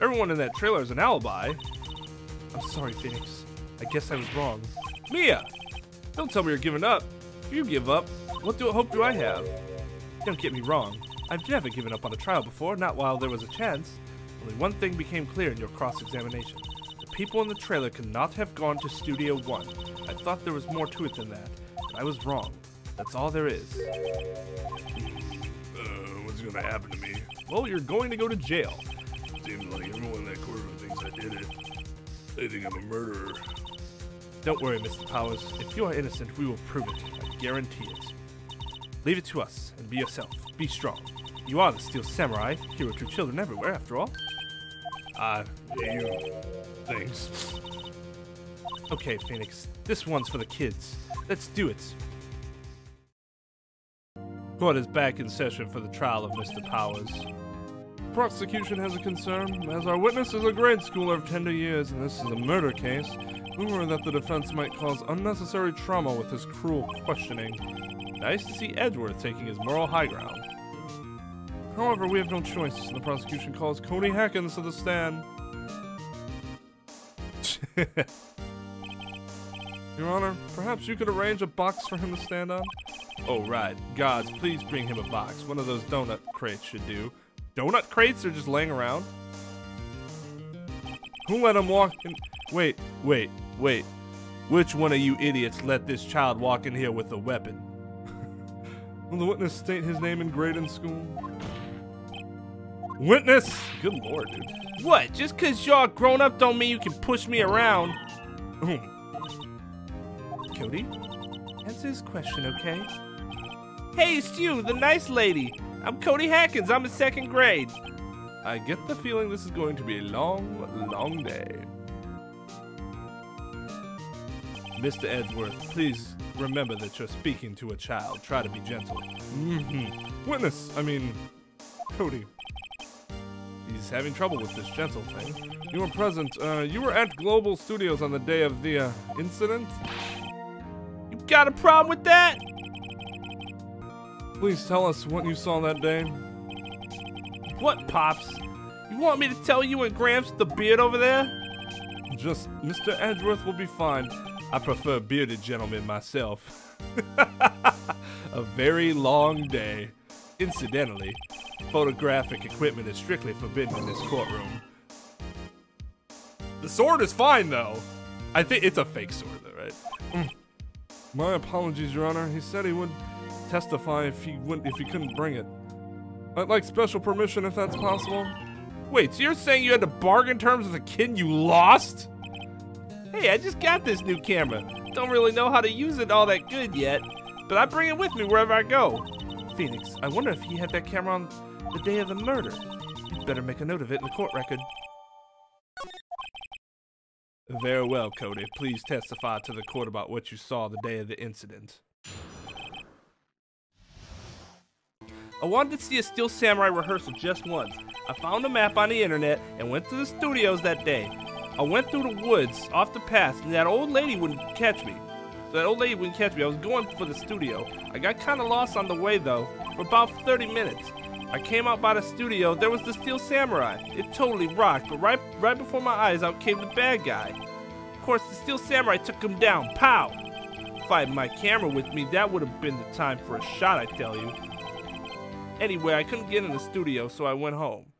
Everyone in that trailer is an alibi. I'm sorry, Phoenix. I guess I was wrong. Mia! Don't tell me you're giving up. If you give up, what do, hope do I have? Don't get me wrong. I've never given up on a trial before, not while there was a chance. Only one thing became clear in your cross-examination. People in the trailer could not have gone to Studio one. I thought there was more to it than that, but I was wrong. That's all there is. Uh, what's gonna happen to me? Well, you're going to go to jail. Seems like everyone in that courtroom thinks I did it. They think I'm a murderer. Don't worry, Mister Powers. If you are innocent, we will prove it. I guarantee it. Leave it to us, and be yourself. Be strong. You are the Steel Samurai. Here with your children everywhere, after all. Ah, you... Thanks. Okay, Phoenix. This one's for the kids. Let's do it. Court is back in session for the trial of Mister Powers. Prosecution has a concern. As our witness is a grade schooler of tender years and this is a murder case, we worry that the defense might cause unnecessary trauma with his cruel questioning. Nice to see Edgeworth taking his moral high ground. However, we have no choice. The prosecution calls Cody Hackins to the stand. Your Honor, perhaps you could arrange a box for him to stand on? Oh, right. Gods, please bring him a box. One of those donut crates should do. Donut crates are just laying around? Who let him walk in? Wait, wait, wait. Which one of you idiots let this child walk in here with a weapon? Will the witness state his name and grade in school? Witness! Good lord, dude. What? Just because y'all grown up don't mean you can push me around. Cody, answer his question, okay? Hey, it's you, the nice lady. I'm Cody Hackins. I'm in second grade. I get the feeling this is going to be a long, long day. Mister Edgeworth, please remember that you're speaking to a child. Try to be gentle. Mm-hmm. Witness, I mean, Cody. He's having trouble with this gentle thing. You were present. Uh, you were at Global Studios on the day of the uh, incident. You got a problem with that? Please tell us what you saw that day. What, Pops? You want me to tell you and Gramps the beard over there? Just Mister Edgeworth will be fine. I prefer bearded gentlemen myself. A very long day. Incidentally, photographic equipment is strictly forbidden in this courtroom. The sword is fine, though. I think it's a fake sword, though, right? Mm. My apologies, Your Honor. He said he would testify if he wouldn't, if he couldn't bring it. I'd like special permission if that's possible. Wait, so you're saying you had to bargain terms with a kid you lost? Hey, I just got this new camera. Don't really know how to use it all that good yet, but I bring it with me wherever I go. Phoenix, I wonder if he had that camera on the day of the murder. You'd better make a note of it in the court record. Very well, Cody. Please testify to the court about what you saw the day of the incident. I wanted to see a Steel Samurai rehearsal just once. I found a map on the internet and went to the studios that day. I went through the woods, off the path, and that old lady wouldn't catch me. So that old lady wouldn't catch me. I was going for the studio. I got kind of lost on the way, though, for about thirty minutes. I came out by the studio. There was the Steel Samurai. It totally rocked, but right, right before my eyes, out came the bad guy. Of course, the Steel Samurai took him down. Pow! If I had my camera with me, that would have been the time for a shot, I tell you. Anyway, I couldn't get in the studio, so I went home.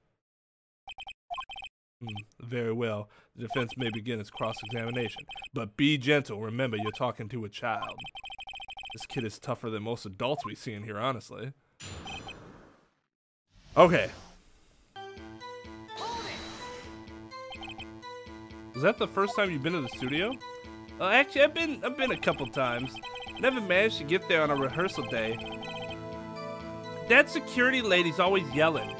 Mm, very well. The defense may begin its cross-examination. But be gentle. Remember, you're talking to a child. This kid is tougher than most adults we see in here, honestly. Okay. Was that the first time you've been to the studio? Uh, actually, I've been I've been a couple times. Never managed to get there on a rehearsal day. That security lady's always yelling.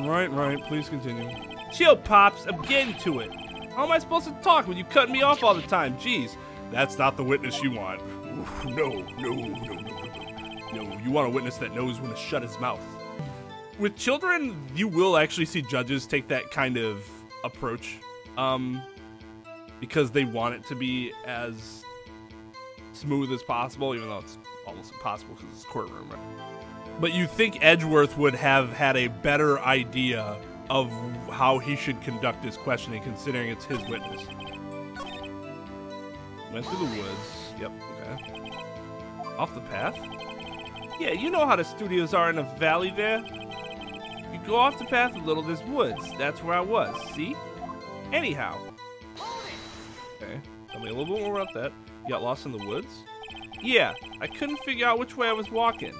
Right, right, please continue. Chill, Pops, I'm getting to it. How am I supposed to talk when you cut me off all the time? Jeez. That's not the witness you want. No, no, no, no, no. You want a witness that knows when to shut his mouth. With children, you will actually see judges take that kind of approach. Um... Because they want it to be as smooth as possible, even though it's almost impossible because it's a courtroom, right? But you think Edgeworth would have had a better idea of how he should conduct his questioning, considering it's his witness. Went through the woods. Yep, okay. Off the path? Yeah, you know how the studios are in a valley there. You go off the path a little, there's woods. That's where I was, see? Anyhow. Okay, tell me a little bit more about that. You got lost in the woods? Yeah, I couldn't figure out which way I was walking.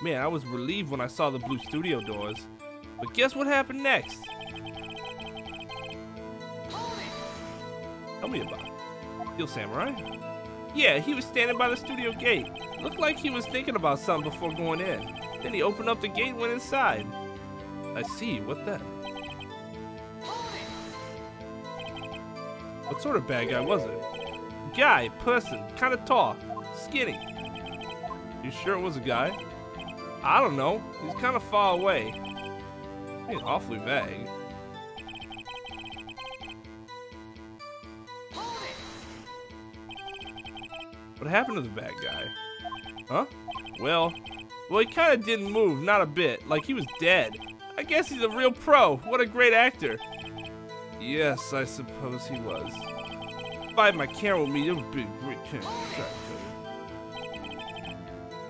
Man, I was relieved when I saw the blue studio doors. But guess what happened next? Tell me about it. Steel Samurai? Yeah, he was standing by the studio gate. Looked like he was thinking about something before going in. Then he opened up the gate and went inside. I see, what then? What sort of bad guy was it? Guy, person, kind of tall, skinny. You sure it was a guy? I don't know. He's kind of far away. Being awfully vague. What happened to the bad guy? Huh? Well, well, he kind of didn't move, not a bit. Like he was dead. I guess he's a real pro. What a great actor. Yes, I suppose he was. If I had my camera with me, it would be a great chance to try to kill you.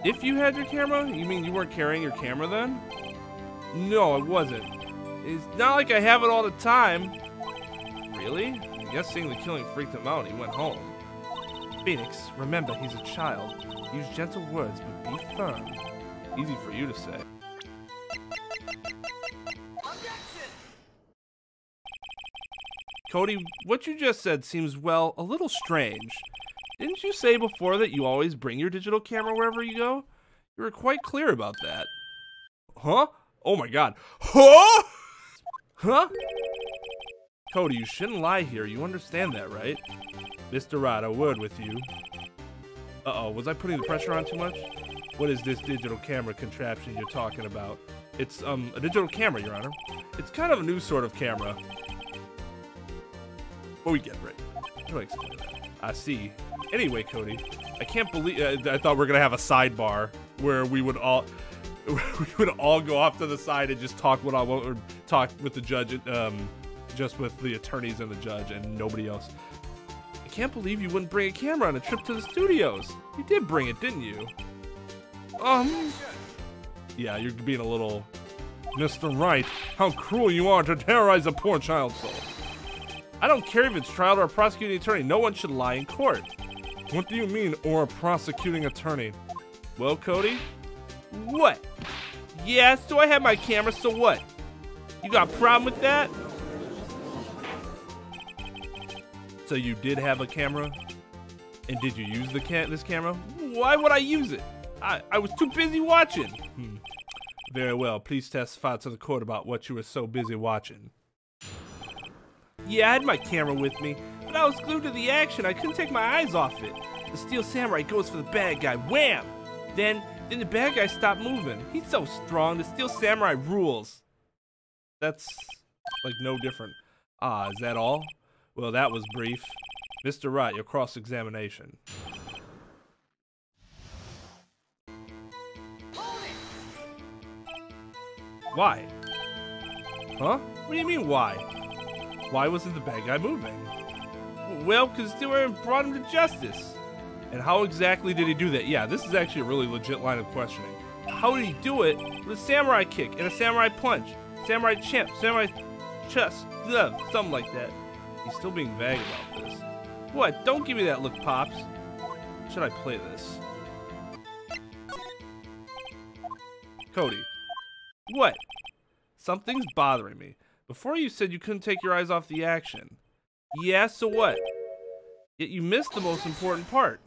If you had your camera? You mean you weren't carrying your camera then? No, I wasn't. It's not like I have it all the time. Really? I guess seeing the killing freaked him out and he went home. Phoenix, remember, he's a child. Use gentle words, but be firm. Easy for you to say. Cody, what you just said seems, well, a little strange. Didn't you say before that you always bring your digital camera wherever you go? You were quite clear about that. Huh? Oh my god. Huh? Huh? Cody, you shouldn't lie here. You understand that, right? Mister Rod, a word with you. Uh-oh, was I putting the pressure on too much? What is this digital camera contraption you're talking about? It's, um, a digital camera, Your Honor. It's kind of a new sort of camera. But we get right. How do I explain that? I see. Anyway, Cody, I can't believe uh, I thought we were gonna have a sidebar where we would all we would all go off to the side and just talk one on one or talk with the judge, um, just with the attorneys and the judge and nobody else. I can't believe you wouldn't bring a camera on a trip to the studios. You did bring it, didn't you? Um. Yeah, you're being a little, Mister Wright. How cruel you are to terrorize a poor child soul. I don't care if it's trial or a prosecuting attorney. No one should lie in court. What do you mean, or a prosecuting attorney? Well, Cody? What? Yeah, so I have my camera, so what? You got a problem with that? So you did have a camera? And did you use the ca this camera? Why would I use it? I, I was too busy watching. Hmm. Very well. Please testify to the court about what you were so busy watching. Yeah, I had my camera with me, but I was glued to the action. I couldn't take my eyes off it. The Steel Samurai goes for the bad guy. Wham! Then Then the bad guy stopped moving. He's so strong. The Steel Samurai rules. That's like no different. Ah, is that all? Well, that was brief. Mister Wright, your cross-examination. Why? Huh? What do you mean, why? Why wasn't the bad guy moving? Well, because they were brought him to justice. And how exactly did he do that? Yeah, this is actually a really legit line of questioning. How did he do it? With a samurai kick and a samurai punch. Samurai champ, samurai chest, ugh, something like that. He's still being vague about this. What? Don't give me that look, Pops. Should I play this? Cody. What? Something's bothering me. Before you said you couldn't take your eyes off the action. Yeah, so what? Yet you missed the most important part.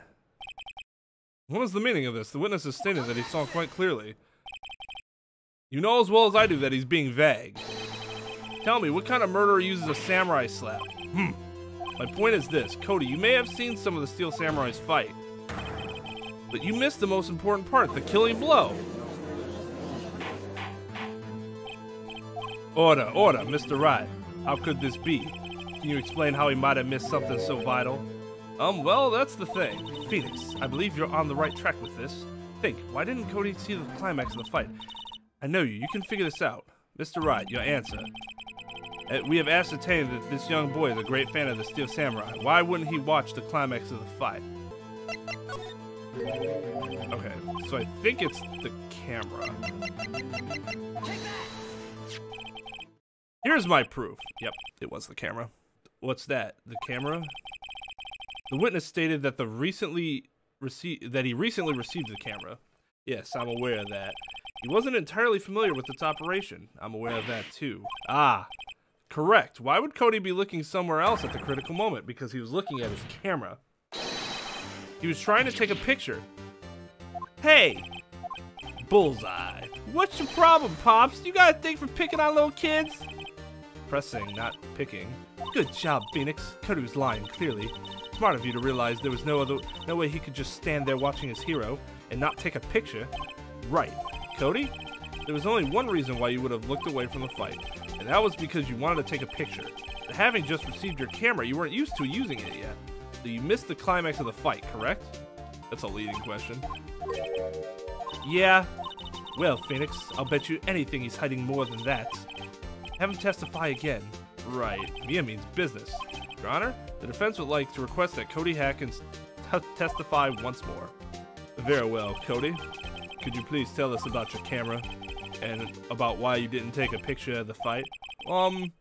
What is the meaning of this? The witness has stated that he saw quite clearly. You know as well as I do that he's being vague. Tell me, what kind of murderer uses a samurai slap? Hmm. My point is this, Cody, you may have seen some of the Steel Samurai's fight, but you missed the most important part, the killing blow. Order, order, Mister Wright. How could this be? Can you explain how he might have missed something so vital? Um, well, that's the thing. Phoenix, I believe you're on the right track with this. Think, why didn't Cody see the climax of the fight? I know you, you can figure this out. Mister Wright, your answer. Uh, we have ascertained that this young boy is a great fan of the Steel Samurai. Why wouldn't he watch the climax of the fight? Okay, so I think it's the camera. Take that! Here's my proof. Yep, it was the camera. What's that? The camera? The witness stated that the recently received that he recently received the camera. Yes, I'm aware of that. He wasn't entirely familiar with its operation. I'm aware of that too. Ah, correct. Why would Cody be looking somewhere else at the critical moment? Because he was looking at his camera. He was trying to take a picture. Hey! Bullseye. What's your problem, Pops? You got a thing for picking on little kids? Pressing, not picking. Good job, Phoenix. Cody was lying, clearly. Smart of you to realize there was no other, no way he could just stand there watching his hero and not take a picture. Right. Cody? There was only one reason why you would have looked away from the fight, and that was because you wanted to take a picture. But having just received your camera, you weren't used to using it yet. So you missed the climax of the fight, correct? That's a leading question. Yeah. Well, Phoenix, I'll bet you anything he's hiding more than that. Have him testify again. Right. Mia means business. Your Honor, the defense would like to request that Cody Hackins t testify once more. Very well, Cody. Could you please tell us about your camera and about why you didn't take a picture of the fight? Um,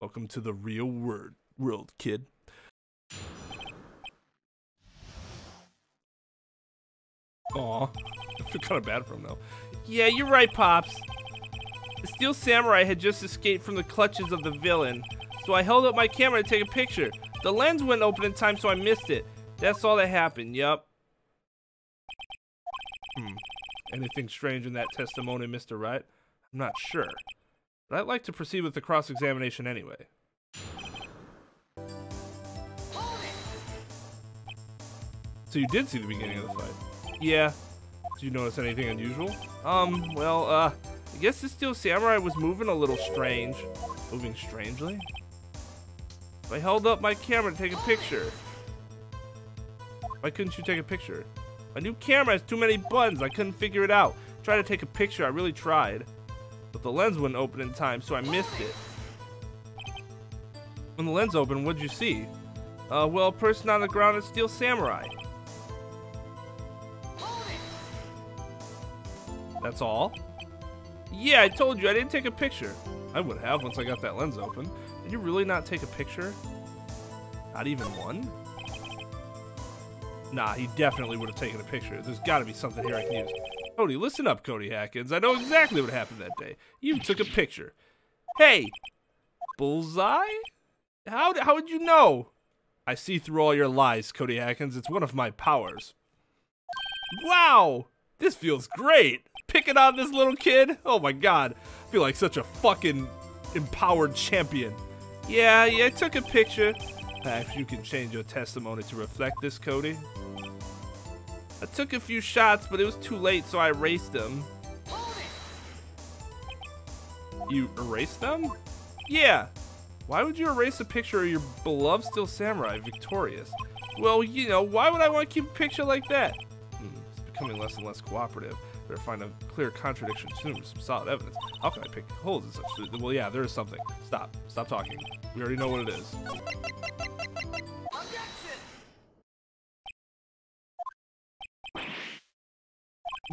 welcome to the real world, world kid. Aw, I feel kind of bad for him though. Yeah, you're right, Pops. The Steel Samurai had just escaped from the clutches of the villain, so I held up my camera to take a picture. The lens wouldn't open in time, so I missed it. That's all that happened, yup. Hmm. Anything strange in that testimony, Mister Wright? I'm not sure. But I'd like to proceed with the cross-examination anyway. So you did see the beginning of the fight? Yeah. Did you notice anything unusual? Um, well, uh, I guess the Steel Samurai was moving a little strange. Moving strangely? I held up my camera to take a picture. Why couldn't you take a picture? My new camera has too many buttons. I couldn't figure it out. Try to take a picture. I really tried. But the lens wouldn't open in time, so I missed it. When the lens opened, what'd you see? Uh, well, a person on the ground at Steel Samurai. That's all? Yeah, I told you. I didn't take a picture. I would have once I got that lens open. Did you really not take a picture? Not even one? Nah, he definitely would have taken a picture. There's got to be something here I can use. Cody, listen up, Cody Hackins. I know exactly what happened that day. You took a picture. Hey! Bullseye? How, how would you know? I see through all your lies, Cody Hackins. It's one of my powers. Wow! This feels great! Picking on this little kid? Oh my god. I feel like such a fucking empowered champion. Yeah, yeah, I took a picture. Perhaps you can change your testimony to reflect this, Cody. I took a few shots, but it was too late, so I erased them. You erased them? Yeah. Why would you erase a picture of your beloved Steel Samurai, victorious? Well, you know, why would I want to keep a picture like that? Hmm, it's becoming less and less cooperative. Better find a clear contradiction soon, some solid evidence. How can I pick holes in such? Well, yeah, there is something. Stop. Stop talking. We already know what it is.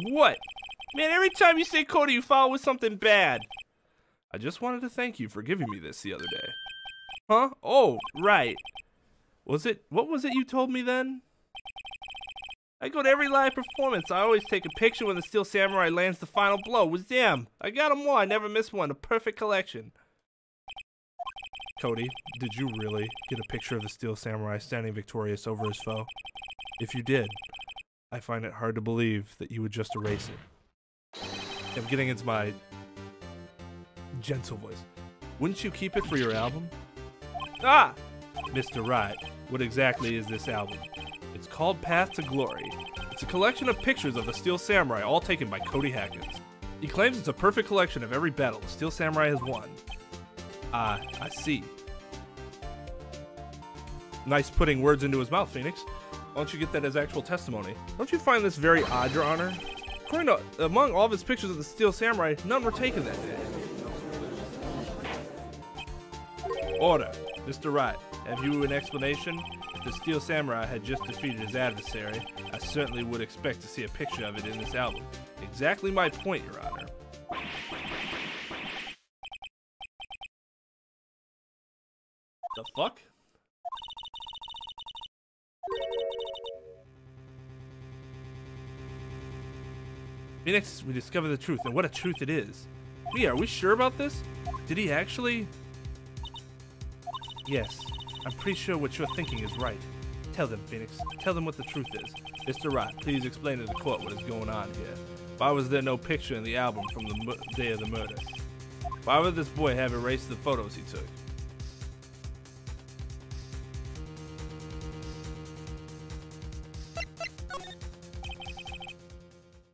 What? Man, every time you say Cody, you follow with something bad. I just wanted to thank you for giving me this the other day. Huh? Oh, right. Was it, what was it you told me then? I go to every live performance. I always take a picture when the Steel Samurai lands the final blow. Was damn. I got them all. I never missed one. A perfect collection. Cody, did you really get a picture of the Steel Samurai standing victorious over his foe? If you did, I find it hard to believe that you would just erase it. I'm getting into my gentle voice. Wouldn't you keep it for your album? Ah! Mister Wright, what exactly is this album? It's called Path to Glory. It's a collection of pictures of the Steel Samurai, all taken by Cody Hackins. He claims it's a perfect collection of every battle the Steel Samurai has won. Ah, I see. Nice putting words into his mouth, Phoenix. Why don't you get that as actual testimony? Don't you find this very odd, Your Honor? According to, among all of his pictures of the Steel Samurai, none were taken that day. Order. Mister Wright, have you an explanation? If the Steel Samurai had just defeated his adversary, I certainly would expect to see a picture of it in this album. Exactly my point, Your Honor. The fuck? Phoenix, we discover the truth, and what a truth it is. Me, are we sure about this? Did he actually? Yes, I'm pretty sure what you're thinking is right. Tell them, Phoenix. Tell them what the truth is. Mister Wright, please explain to the court what is going on here. Why was there no picture in the album from the mu day of the murder? Why would this boy have erased the photos he took?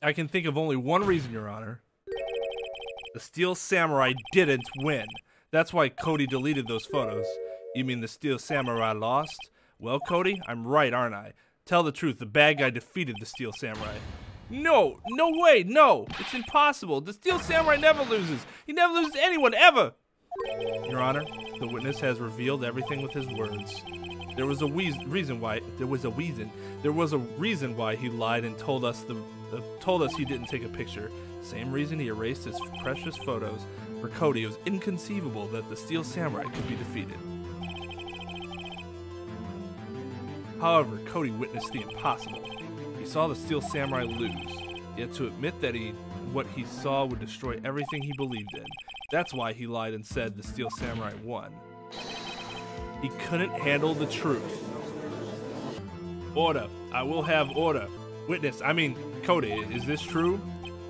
I can think of only one reason, Your Honor. The Steel Samurai didn't win. That's why Cody deleted those photos. You mean the Steel Samurai lost? Well, Cody, I'm right, aren't I? Tell the truth, the bad guy defeated the Steel Samurai. No, no way, no. It's impossible. The Steel Samurai never loses. He never loses to anyone, ever. Your Honor, the witness has revealed everything with his words. There was a reason why, there was a reason. There was a reason why he lied and told us the told us he didn't take a picture. Same reason he erased his precious photos. For Cody, it was inconceivable that the Steel Samurai could be defeated. However, Cody witnessed the impossible. He saw the Steel Samurai lose, yet to admit that he, what he saw would destroy everything he believed in. That's why he lied and said the Steel Samurai won. He couldn't handle the truth. Order. I will have order. Witness, I mean, Cody, is this true?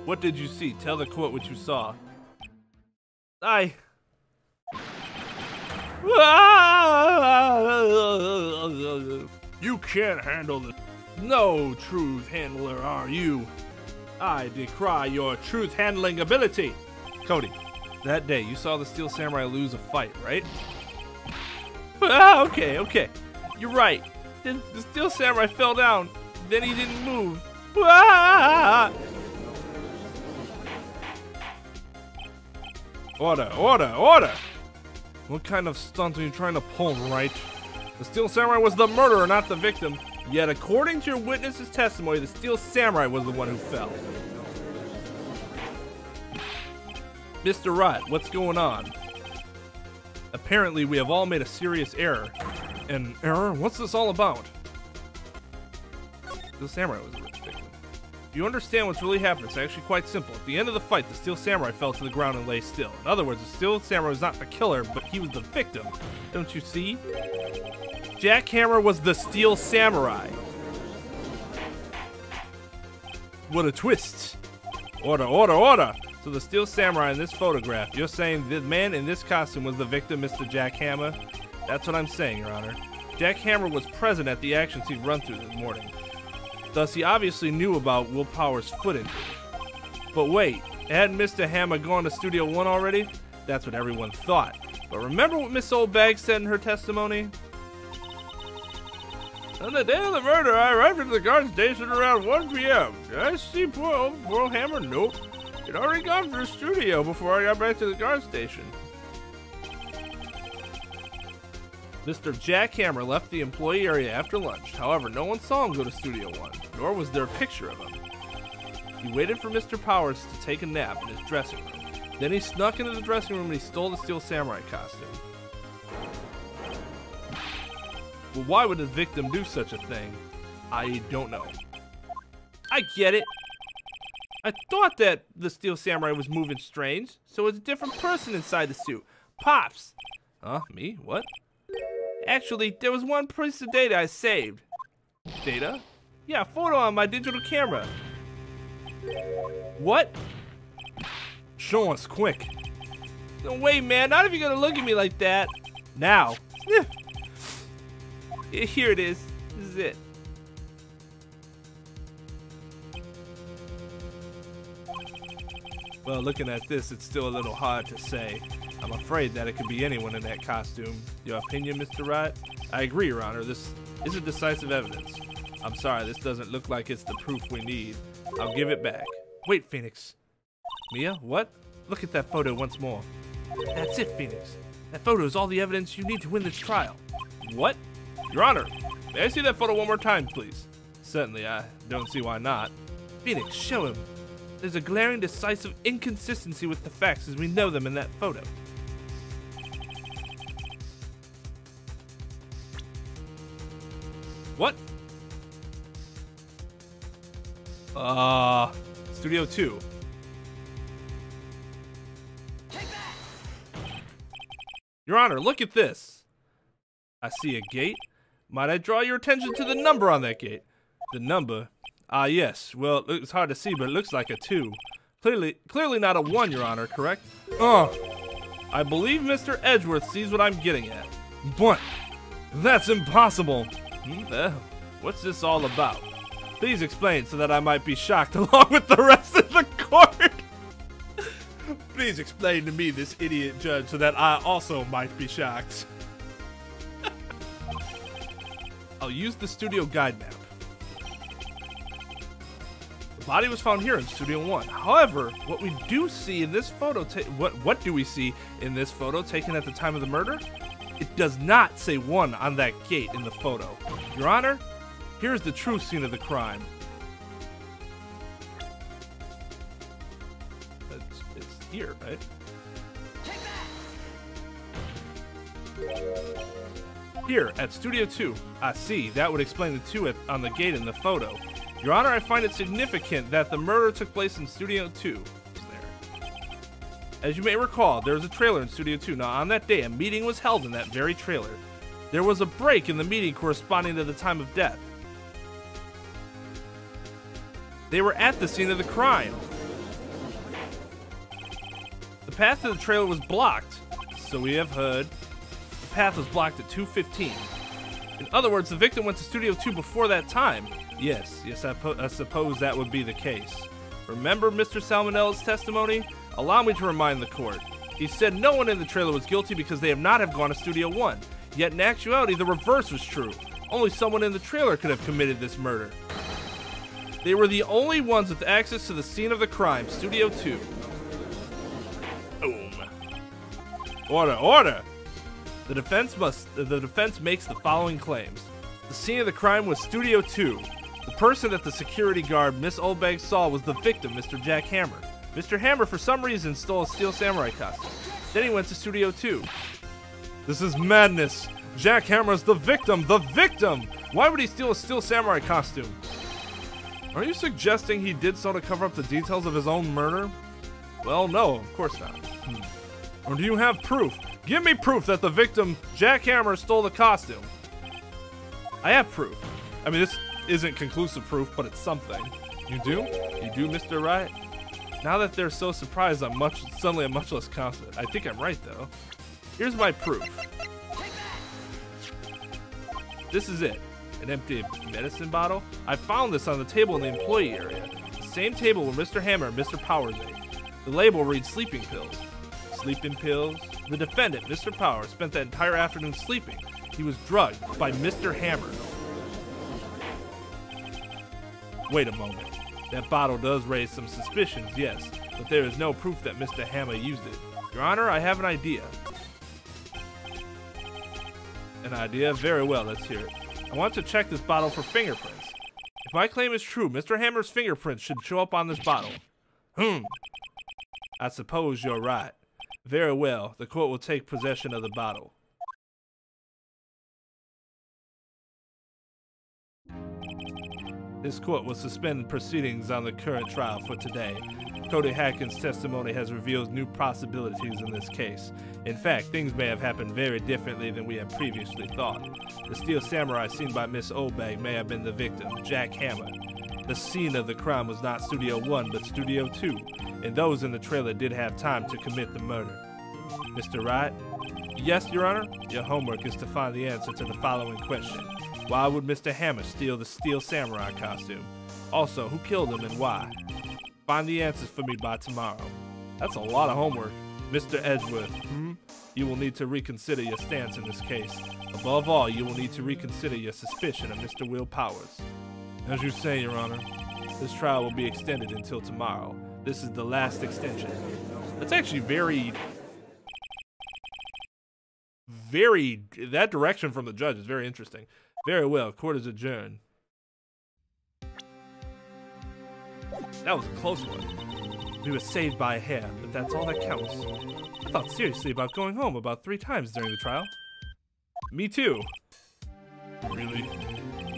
What did you see? Tell the court what you saw. I... You can't handle the... No truth handler are you. I decry your truth handling ability. Cody, that day you saw the Steel Samurai lose a fight, right? Okay, okay. You're right. The Steel Samurai fell down. Then he didn't move. Ah! Order, order, order! What kind of stunt are you trying to pull, right? The Steel Samurai was the murderer, not the victim. Yet, according to your witness's testimony, the Steel Samurai was the one who fell. Mister Wright, what's going on? Apparently, we have all made a serious error. An error? What's this all about? The Samurai was a rich victim. If you understand what's really happened, it's actually quite simple. At the end of the fight, the Steel Samurai fell to the ground and lay still. In other words, the Steel Samurai was not the killer, but he was the victim. Don't you see? Jack Hammer was the Steel Samurai. What a twist. Order, order, order. So the Steel Samurai in this photograph, you're saying the man in this costume was the victim, Mister Jack Hammer? That's what I'm saying, Your Honor. Jack Hammer was present at the actions he'd run through this morning. Thus, he obviously knew about Will Powers' footage. But wait, hadn't Mister Hammer gone to Studio One already? That's what everyone thought. But remember what Miss Oldbag said in her testimony? On the day of the murder, I arrived at the guard station around one P M Did I see poor old, poor old Hammer? Nope. He'd already gone to the studio before I got back to the guard station. Mister Jack Hammer left the employee area after lunch. However, no one saw him go to Studio One, nor was there a picture of him. He waited for Mister Powers to take a nap in his dressing room. Then he snuck into the dressing room and he stole the Steel Samurai costume. Well, why would a victim do such a thing? I don't know. I get it. I thought that the Steel Samurai was moving strange, so it's a different person inside the suit. Pops! Huh? Me? What? Actually, there was one piece of data I saved. Data? Yeah, a photo on my digital camera. What? Show us quick. No way, man. Not if you're gonna look at me like that. Now. Here it is. This is it. Well, looking at this, it's still a little hard to say. I'm afraid that it could be anyone in that costume. Your opinion, Mister Wright? I agree, Your Honor. This isn't decisive evidence. I'm sorry, this doesn't look like it's the proof we need. I'll give it back. Wait, Phoenix. Mia, what? Look at that photo once more. That's it, Phoenix. That photo is all the evidence you need to win this trial. What? Your Honor, may I see that photo one more time, please? Certainly, I don't see why not. Phoenix, show him. There's a glaring, decisive inconsistency with the facts as we know them in that photo. What? Uh, Studio Two. Take that! Your Honor, look at this. I see a gate. Might I draw your attention to the number on that gate? The number? Ah, yes. Well, it's hard to see, but it looks like a two. Clearly, clearly not a one, Your Honor, correct? Oh, I believe Mister Edgeworth sees what I'm getting at. But that's impossible. What's this all about? Please explain so that I might be shocked along with the rest of the court. Please explain to me, this idiot judge, so that I also might be shocked. I'll use the studio guide map. The body was found here in Studio One. However, what we do see in this photo, what what do we see in this photo taken at the time of the murder? It does not say one on that gate in the photo. Your Honor, here's the true scene of the crime. It's, it's here, right? Take that! Here, at Studio Two. I see, that would explain the two at, on the gate in the photo. Your Honor, I find it significant that the murder took place in Studio Two. As you may recall, there was a trailer in Studio Two. Now, on that day, a meeting was held in that very trailer. There was a break in the meeting corresponding to the time of death. They were at the scene of the crime. The path to the trailer was blocked, so we have heard. The path was blocked at two fifteen. In other words, the victim went to Studio Two before that time. Yes, yes, I, I suppose that would be the case. Remember Mister Sal Manella's testimony? Allow me to remind the court. He said no one in the trailer was guilty because they have not have gone to Studio One. Yet in actuality, the reverse was true. Only someone in the trailer could have committed this murder. They were the only ones with access to the scene of the crime, Studio Two. Boom. Order, order. The defense must. The defense makes the following claims. The scene of the crime was Studio Two. The person that the security guard Miss Oldbag saw was the victim, Mister Jack Hammer. Mister Hammer, for some reason, stole a Steel Samurai costume. Then he went to Studio Two. This is madness. Jack Hammer is the victim, the victim! Why would he steal a Steel Samurai costume? Are you suggesting he did so to cover up the details of his own murder? Well, no, of course not. Hmm. Or do you have proof? Give me proof that the victim, Jack Hammer, stole the costume. I have proof. I mean, this isn't conclusive proof, but it's something. You do? You do, Mister Wright? Now that they're so surprised, I'm much suddenly I'm much less confident. I think I'm right, though. Here's my proof. This is it. an empty medicine bottle. I found this on the table in the employee area. The same table where Mister Hammer and Mister Powers ate. The label reads sleeping pills. Sleeping pills? The defendant, Mister Powers, spent that entire afternoon sleeping. He was drugged by Mister Hammer. Wait a moment. That bottle does raise some suspicions, yes, but there is no proof that Mister Hammer used it. Your Honor, I have an idea. An idea? Very well, let's hear it. I want to check this bottle for fingerprints. If my claim is true, Mister Hammer's fingerprints should show up on this bottle. Hmm. I suppose you're right. Very well, the court will take possession of the bottle. This court will suspend proceedings on the current trial for today. Cody Hackins' testimony has revealed new possibilities in this case. In fact, things may have happened very differently than we had previously thought. The Steel Samurai seen by Miss Oldbag may have been the victim, Jack Hammer. The scene of the crime was not Studio one, but Studio two, and those in the trailer did have time to commit the murder. Mister Wright? Yes, Your Honor? Your homework is to find the answer to the following question. Why would Mister Hammer steal the Steel Samurai costume? Also, who killed him and why? Find the answers for me by tomorrow. That's a lot of homework. Mister Edgeworth, hmm? You will need to reconsider your stance in this case. Above all, you will need to reconsider your suspicion of Mister Will Powers. As you say, Your Honor, this trial will be extended until tomorrow. This is the last extension. That's actually very... very... that direction from the judge is very interesting. Very well, court is adjourned. That was a close one. We were saved by a hair, but that's all that counts. I thought seriously about going home about three times during the trial. Me too. Really?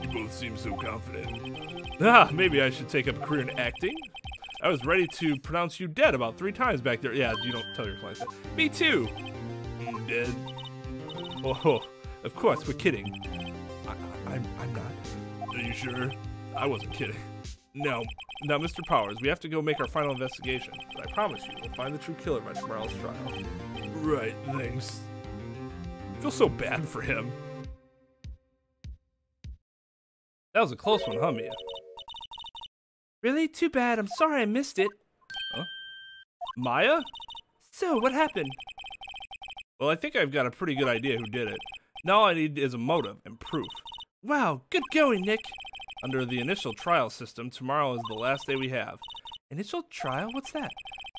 You both seem so confident. Ah, maybe I should take up a career in acting? I was ready to pronounce you dead about three times back there. Yeah, you don't tell your clients that. Me too. I'm dead. Oh, of course, we're kidding. I'm, I'm not. Are you sure? I wasn't kidding. No. Now, Mister Powers, we have to go make our final investigation. But I promise you, we'll find the true killer by tomorrow's trial. Right, thanks. I feel so bad for him. That was a close one, huh, Mia? Really? Too bad. I'm sorry I missed it. Huh? Maya? So, what happened? Well, I think I've got a pretty good idea who did it. Now all I need is a motive and proof. Wow, good going, Nick. Under the initial trial system, tomorrow is the last day we have. Initial trial? What's that?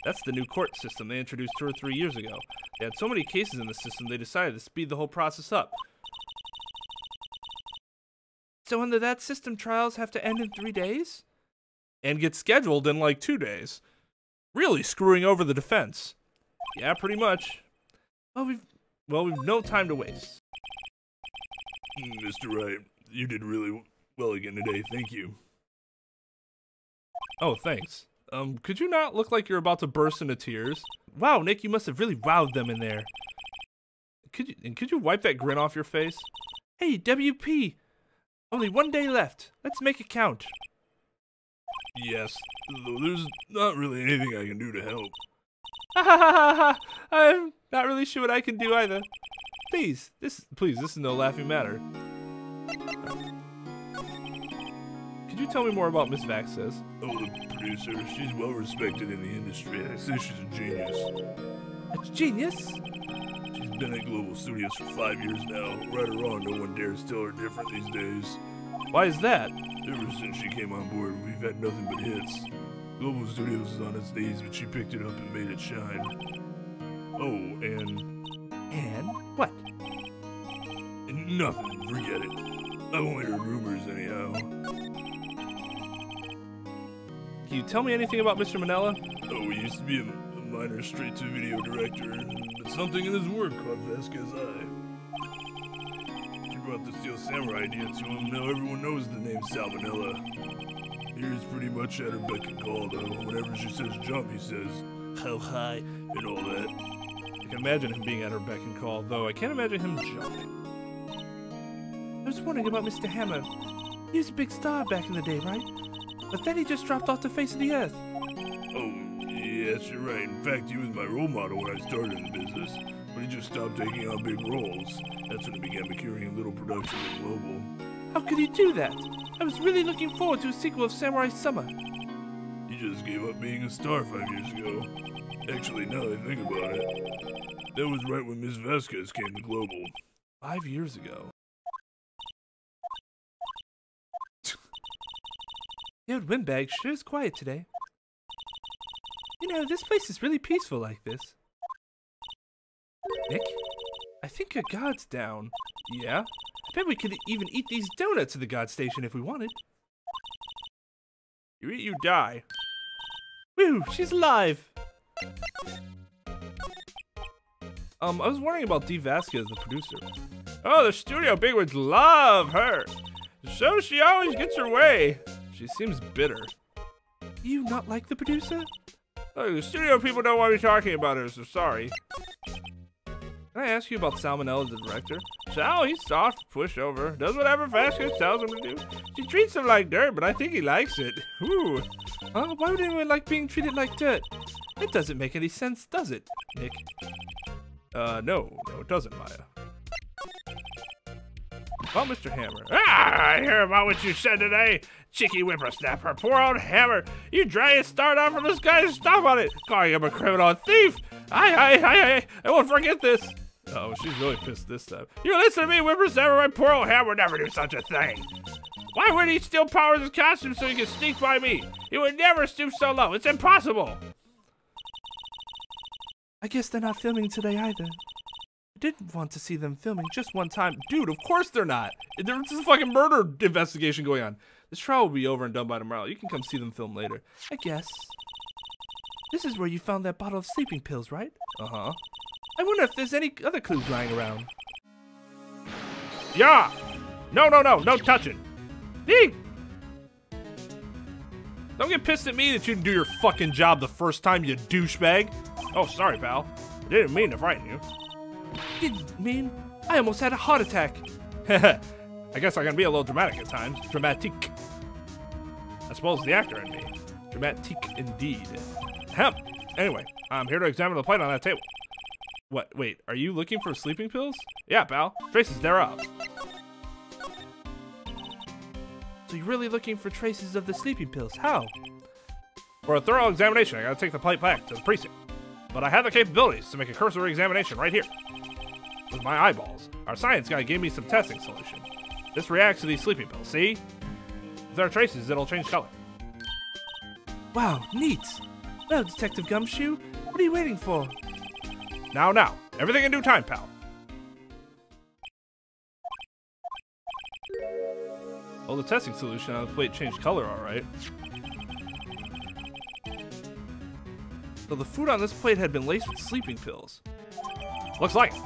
That's the new court system they introduced two or three years ago. They had so many cases in the system, they decided to speed the whole process up. So under that system, trials have to end in three days? And get scheduled in like two days. Really screwing over the defense. Yeah, pretty much. Well, we've, well, we've no time to waste. Mister Wright, you did really well again today, thank you. Oh, thanks. Um, could you not look like you're about to burst into tears? Wow, Nick, you must have really wowed them in there. Could you, and could you wipe that grin off your face? Hey, W P! Only one day left. Let's make it count. Yes, though there's not really anything I can do to help. Ha ha ha ha! I'm not really sure what I can do either. Please, this please, this is no laughing matter. Could you tell me more about Miss Vasquez? Oh, the producer. She's well respected in the industry. I say she's a genius. A genius? She's been at Global Studios for five years now. Right or wrong, no one dares tell her different these days. Why is that? Ever since she came on board, we've had nothing but hits. Global Studios is on its knees, but she picked it up and made it shine. Oh, and... and what? Nothing. Forget it. I've only heard rumors anyhow. Can you tell me anything about Mister Manella? Oh, he used to be a, a minor straight-to-video director, but something in his work caught Vasquez's eye. She brought the Steel Samurai idea to him. Now everyone knows the name Sal Manella. He's pretty much at her beck and call, though. Whenever she says jump, he says how high and all that. I can imagine him being at her beck and call, though I can't imagine him jumping. I was wondering about Mister Hammer. He was a big star back in the day, right? But then he just dropped off the face of the earth. Oh, yes, you're right. In fact, he was my role model when I started in the business. But he just stopped taking on big roles. That's when it began procuring little productions at Global. How could he do that? I was really looking forward to a sequel of Samurai Summer. He just gave up being a star five years ago. Actually, now that I think about it, that was right when Miz Vasquez came to Global. Five years ago. The old windbag sure is quiet today. You know, this place is really peaceful like this. Nick? I think your god's down. Yeah? I bet we could even eat these donuts at the god station if we wanted. You eat, you die. Woo, she's alive! Um, I was wondering about Dee Vasquez, the producer. Oh, the studio bigwigs love her! So she always gets her way. She seems bitter. Do you not like the producer? Oh, the studio people don't want me talking about her, so sorry. Can I ask you about Sal Manella, the director? Sal, he's soft, pushover, does whatever Vasquez tells him to do. She treats him like dirt, but I think he likes it. Ooh. Uh, why would anyone like being treated like dirt? It doesn't make any sense, does it, Nick? Uh, no. No, it doesn't, Maya. About Mister Hammer. Ah, I hear about what you said today. Cheeky whippersnapper, poor old Hammer. You try and start off from this guy's stop on it, calling him a criminal and thief. Aye, aye, aye, aye. I won't forget this. Uh oh, she's really pissed this time. You listen to me, whippersnapper, my poor old Hammer would never do such a thing. Why would he steal Powers' costume so he could sneak by me? He would never stoop so low. It's impossible. I guess they're not filming today either. I didn't want to see them filming just one time. Dude, of course they're not. There's a fucking murder investigation going on. This trial will be over and done by tomorrow. You can come see them film later, I guess. This is where you found that bottle of sleeping pills, right? Uh-huh. I wonder if there's any other clues lying around. Yeah! No, no, no, no touching. Dee! Don't get pissed at me that you didn't do your fucking job the first time, you douchebag. Oh, sorry, pal. I didn't mean to frighten you. Didn't mean? I almost had a heart attack. Heh. I guess I can be a little dramatic at times. Dramatique. I suppose the actor in me. Dramatique indeed. Ahem. Anyway, I'm here to examine the plate on that table. What? Wait, are you looking for sleeping pills? Yeah, pal. Traces thereof. So you're really looking for traces of the sleeping pills? How? For a thorough examination, I gotta take the plate back to the precinct. But I have the capabilities to make a cursory examination right here. With my eyeballs. Our science guy gave me some testing solution. This reacts to these sleeping pills, see? If there are traces, it'll change color. Wow, neat! Well, Detective Gumshoe, what are you waiting for? Now, now. Everything in due time, pal. Well, the testing solution on the plate changed color, alright. So the food on this plate had been laced with sleeping pills. Looks like it.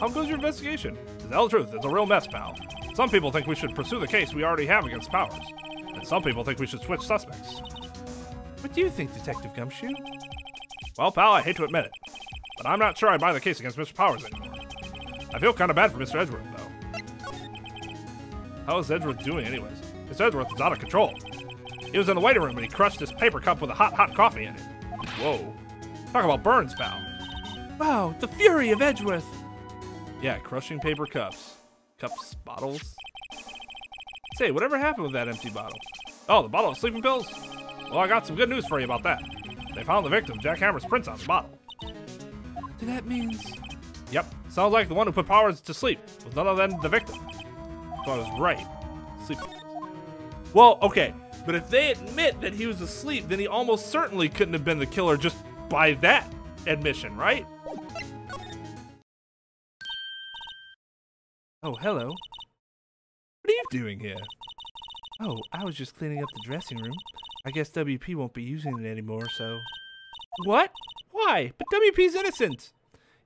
How goes your investigation? To tell the truth, it's a real mess, pal. Some people think we should pursue the case we already have against Powers. And some people think we should switch suspects. What do you think, Detective Gumshoe? Well, pal, I hate to admit it, but I'm not sure I buy the case against Mister Powers anymore. I feel kind of bad for Mister Edgeworth, though. How is Edgeworth doing, anyways? Mister Edgeworth is out of control. He was in the waiting room and he crushed his paper cup with a hot, hot coffee in it. Whoa. Talk about burns, pal. Wow, the fury of Edgeworth. Yeah, crushing paper cups. Cups, bottles. Say, whatever happened with that empty bottle? Oh, the bottle of sleeping pills? Well, I got some good news for you about that. They found the victim, Jack Hammer's prints on the bottle. So that means... Yep, sounds like the one who put Powers to sleep was none other than the victim. So I was right. Sleeping pills. Well, okay, but if they admit that he was asleep, then he almost certainly couldn't have been the killer just by that admission, right? Oh, hello. What are you doing here? Oh, I was just cleaning up the dressing room. I guess W P won't be using it anymore, so... What? Why? But W P's innocent!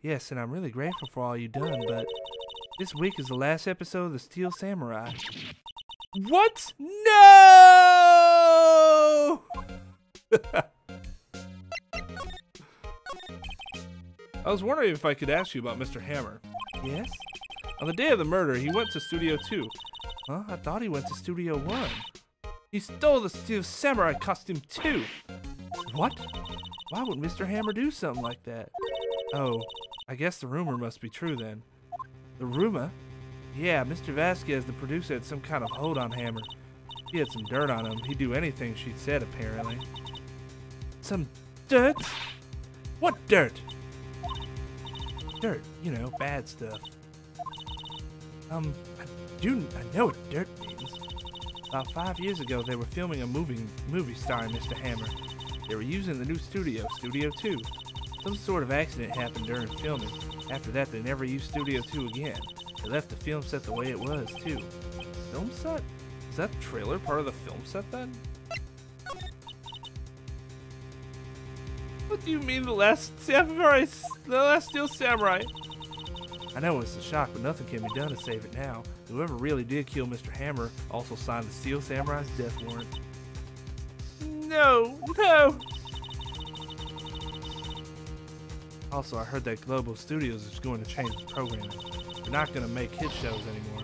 Yes, and I'm really grateful for all you've done, but... This week is the last episode of the Steel Samurai. What? No! I was wondering if I could ask you about Mister Hammer. Yes? On the day of the murder, he went to Studio two. Huh? I thought he went to Studio one. He stole the Steel Samurai costume too. What? Why would Mister Hammer do something like that? Oh, I guess the rumor must be true then. The rumor? Yeah, Mister Vasquez, the producer, had some kind of hold on Hammer. He had some dirt on him. He'd do anything she said, apparently. Some dirt? What dirt? Dirt, you know, bad stuff. Um, I do, I know what dirt means. About five years ago, they were filming a movie, movie starring Mister Hammer. They were using the new studio, Studio two. Some sort of accident happened during filming. After that, they never used Studio two again. They left the film set the way it was, too. Film set? Is that trailer part of the film set, then? What do you mean the last samurai, the last Steel Samurai? I know it's a shock, but nothing can be done to save it now. Whoever really did kill Mister Hammer also signed the Steel Samurai's death warrant. No, no! Also, I heard that Global Studios is going to change the programming. They're not going to make kid shows anymore.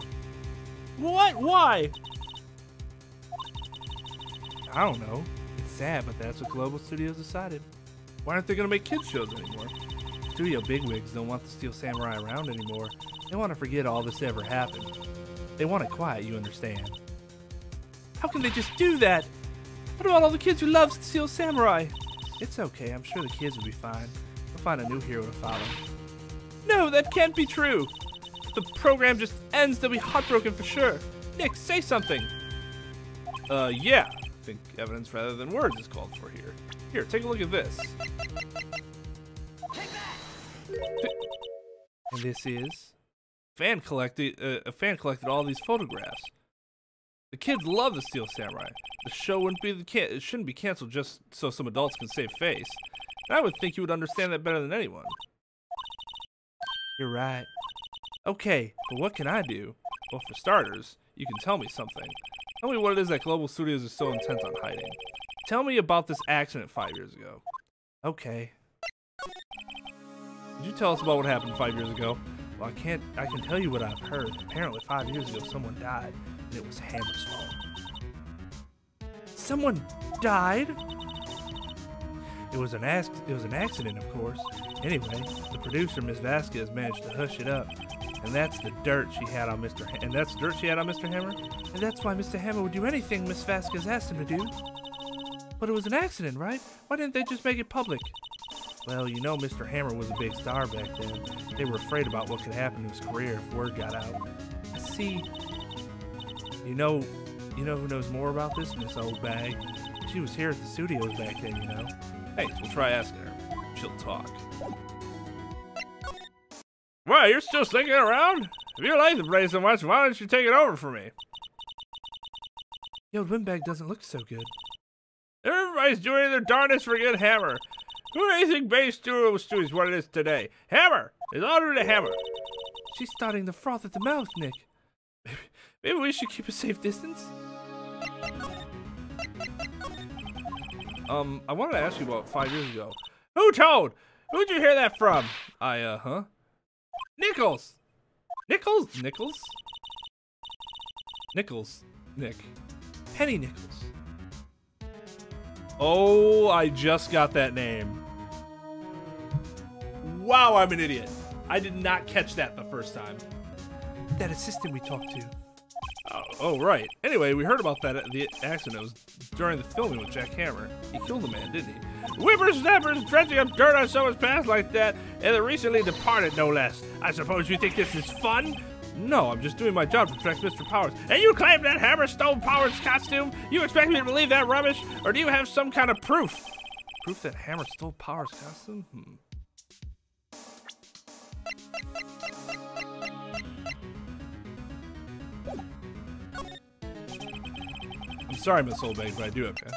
What? Why? I don't know. It's sad, but that's what Global Studios decided. Why aren't they going to make kid shows anymore? Studio bigwigs don't want the Steel Samurai around anymore. They want to forget all this ever happened. They want it quiet, you understand. How can they just do that? What about all the kids who love Steel Samurai? It's okay, I'm sure the kids will be fine. We'll find a new hero to follow. No, that can't be true! If the program just ends, they'll be heartbroken for sure. Nick, say something! Uh, yeah. I think evidence rather than words is called for here. Here, take a look at this. Take that! And this is... Fan collected, uh, a fan collected all these photographs. The kids love the Steel Samurai. The show wouldn't be the can- it shouldn't be canceled just so some adults can save face. I would think you would understand that better than anyone. You're right. Okay, but what can I do? Well, for starters, you can tell me something. Tell me what it is that Global Studios is so intent on hiding. Tell me about this accident five years ago. Okay. Could you tell us about what happened five years ago? Well, I can't. I can tell you what I've heard. Apparently, five years ago, someone died, and it was Hammer's fault. Someone died? It was an ac it was an accident, of course. Anyway, the producer, Miss Vasquez, managed to hush it up, and that's the dirt she had on Mister Ha and that's dirt she had on Mister Hammer, and that's why Mister Hammer would do anything Miss Vasquez asked him to do. But it was an accident, right? Why didn't they just make it public? Well, you know, Mister Hammer was a big star back then. They were afraid about what could happen to his career if word got out. I see. You know, you know who knows more about this, Miss Oldbag? She was here at the studios back then, you know. Thanks, we'll try asking her. She'll talk. Well, you're still sticking around? If you like the place so much, why don't you take it over for me? The old windbag doesn't look so good. Everybody's doing their darndest for good Hammer. Who do you think Bay's Studio is what it is today? Hammer! It's ordered to Hammer! She's starting to froth at the mouth, Nick. Maybe we should keep a safe distance? Um, I wanted to ask you about five years ago. Who told? Who'd you hear that from? I, uh, huh? Nichols! Nichols? Nichols? Nichols. Nick. Penny Nichols. Oh, I just got that name. Wow, I'm an idiot. I did not catch that the first time. That assistant we talked to. Oh, oh, right. Anyway, we heard about that the accident. It was during the filming with Jack Hammer. He killed a man, didn't he? Whippersnappers dredging up dirt on someone's past like that, and the recently departed, no less. I suppose you think this is fun? No, I'm just doing my job to protect Mister Powers. And you claim that Hammer stole Powers' costume? You expect me to believe that rubbish? Or do you have some kind of proof? Proof that Hammer stole Powers' costume? Hmm. Sorry, Miss Oldbag, but I do have that.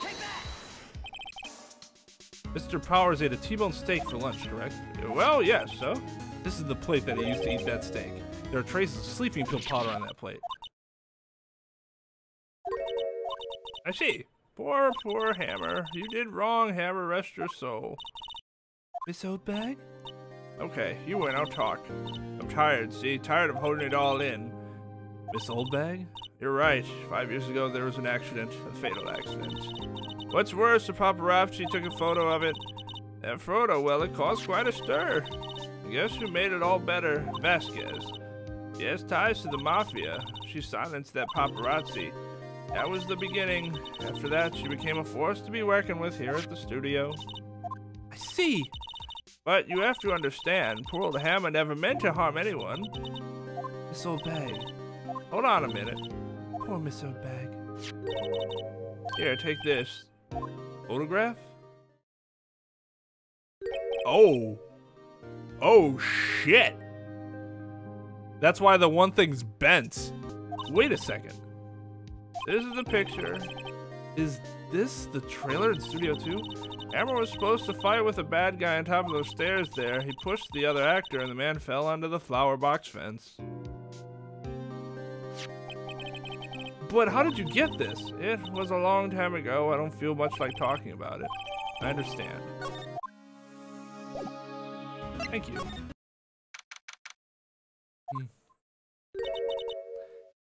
Take that! Mister Powers ate a T-bone steak for lunch, correct? Well, yes, so? This is the plate that he used to eat that steak. There are traces of sleeping pill powder on that plate. I see. Poor, poor Hammer. You did wrong, Hammer. Rest your soul. Miss Oldbag? Okay, you win. I'll talk. I'm tired, see? Tired of holding it all in. Miss Oldbag? You're right. Five years ago, there was an accident, a fatal accident. What's worse, the paparazzi took a photo of it. Uh, And Frodo, well, it caused quite a stir. Guess who made it all better? Vasquez. She has ties to the Mafia. She silenced that paparazzi. That was the beginning. After that, she became a force to be working with here at the studio. I see. But you have to understand, poor old Hammer never meant to harm anyone. Miss Oldbag. Hold on a minute. Poor Miss Oldbag. Here, take this. Photograph? Oh. Oh, shit. That's why the one thing's bent. Wait a second. This is the picture. Is this the trailer in Studio two? Hammer was supposed to fight with a bad guy on top of those stairs there. He pushed the other actor and the man fell onto the flower box fence. But how did you get this? It was a long time ago. I don't feel much like talking about it. I understand. Thank you. Hmm.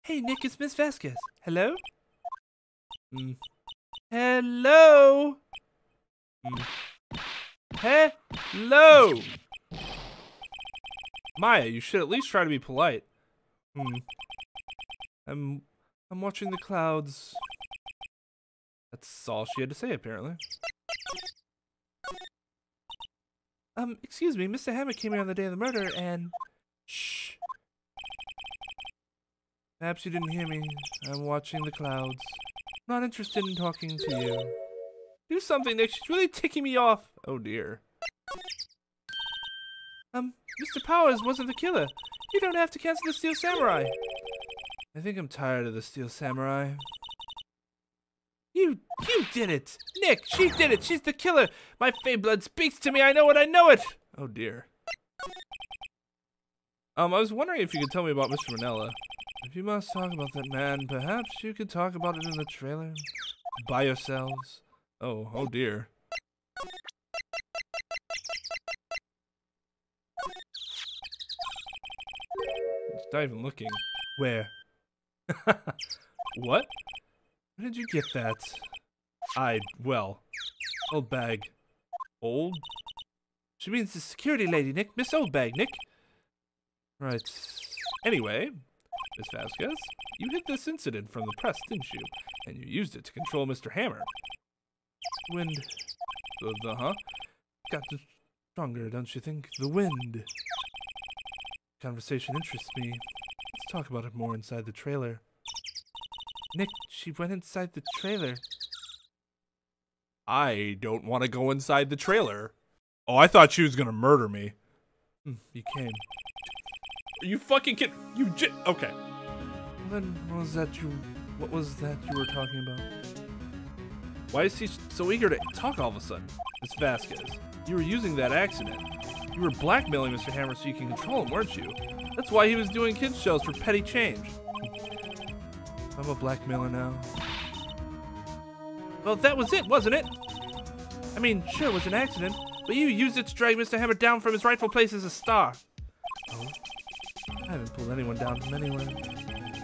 Hey, Nick, it's Miss Vasquez. Hello? Hmm. Hello? Hmm. Hello? Maya, you should at least try to be polite. Hmm. I'm... I'm watching the clouds. That's all she had to say, apparently. Um, excuse me, Mister Hammer came here on the day of the murder, and... Shh. Perhaps you didn't hear me. I'm watching the clouds. Not interested in talking to you. Do something, Nick. She's really ticking me off. Oh, dear. Um, Mister Powers wasn't the killer. You don't have to cancel the Steel Samurai. I think I'm tired of the Steel Samurai. You, you did it! Nick, she did it! She's the killer! My Fey blood speaks to me! I know it! I know it! Oh dear. Um, I was wondering if you could tell me about Mister Manella. If you must talk about that man, perhaps you could talk about it in the trailer? By yourselves? Oh, oh dear. It's not even looking. Where? What? Where did you get that? I, well, Oldbag. Old? She means the security lady, Nick. Miss Oldbag, Nick. Right. Anyway, Miss Vasquez, you hid this incident from the press, didn't you? And you used it to control Mister Hammer. Wind. The, the huh? Got stronger, don't you think? The wind. Conversation interests me. Let's talk about it more inside the trailer. Nick, she went inside the trailer. I don't want to go inside the trailer. Oh, I thought she was going to murder me. Mm, you came. Are you fucking kidding? You j- Okay. Then what was that you- What was that you were talking about? Why is he so eager to talk all of a sudden? Miss Vasquez, you were using that accident. You were blackmailing Mister Hammer so you can control him, weren't you? That's why he was doing kids' shows for petty change. I'm a blackmailer now. Well, that was it, wasn't it? I mean, sure, it was an accident, but you used it to drag Mister Hammer down from his rightful place as a star. Oh? I haven't pulled anyone down from anywhere.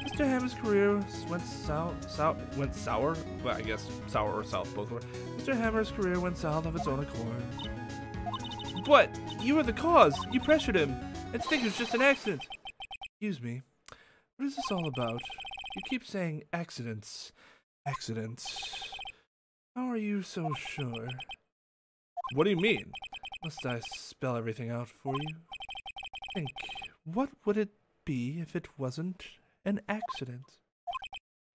Mister Hammer's career went sour, sour, went sour? Well, I guess sour or south, both were. Mister Hammer's career went south of its own accord. But you were the cause. You pressured him. I think it was just an accident. Excuse me. What is this all about? You keep saying accidents. Accidents. How are you so sure? What do you mean? Must I spell everything out for you? Think. What would it be if it wasn't an accident?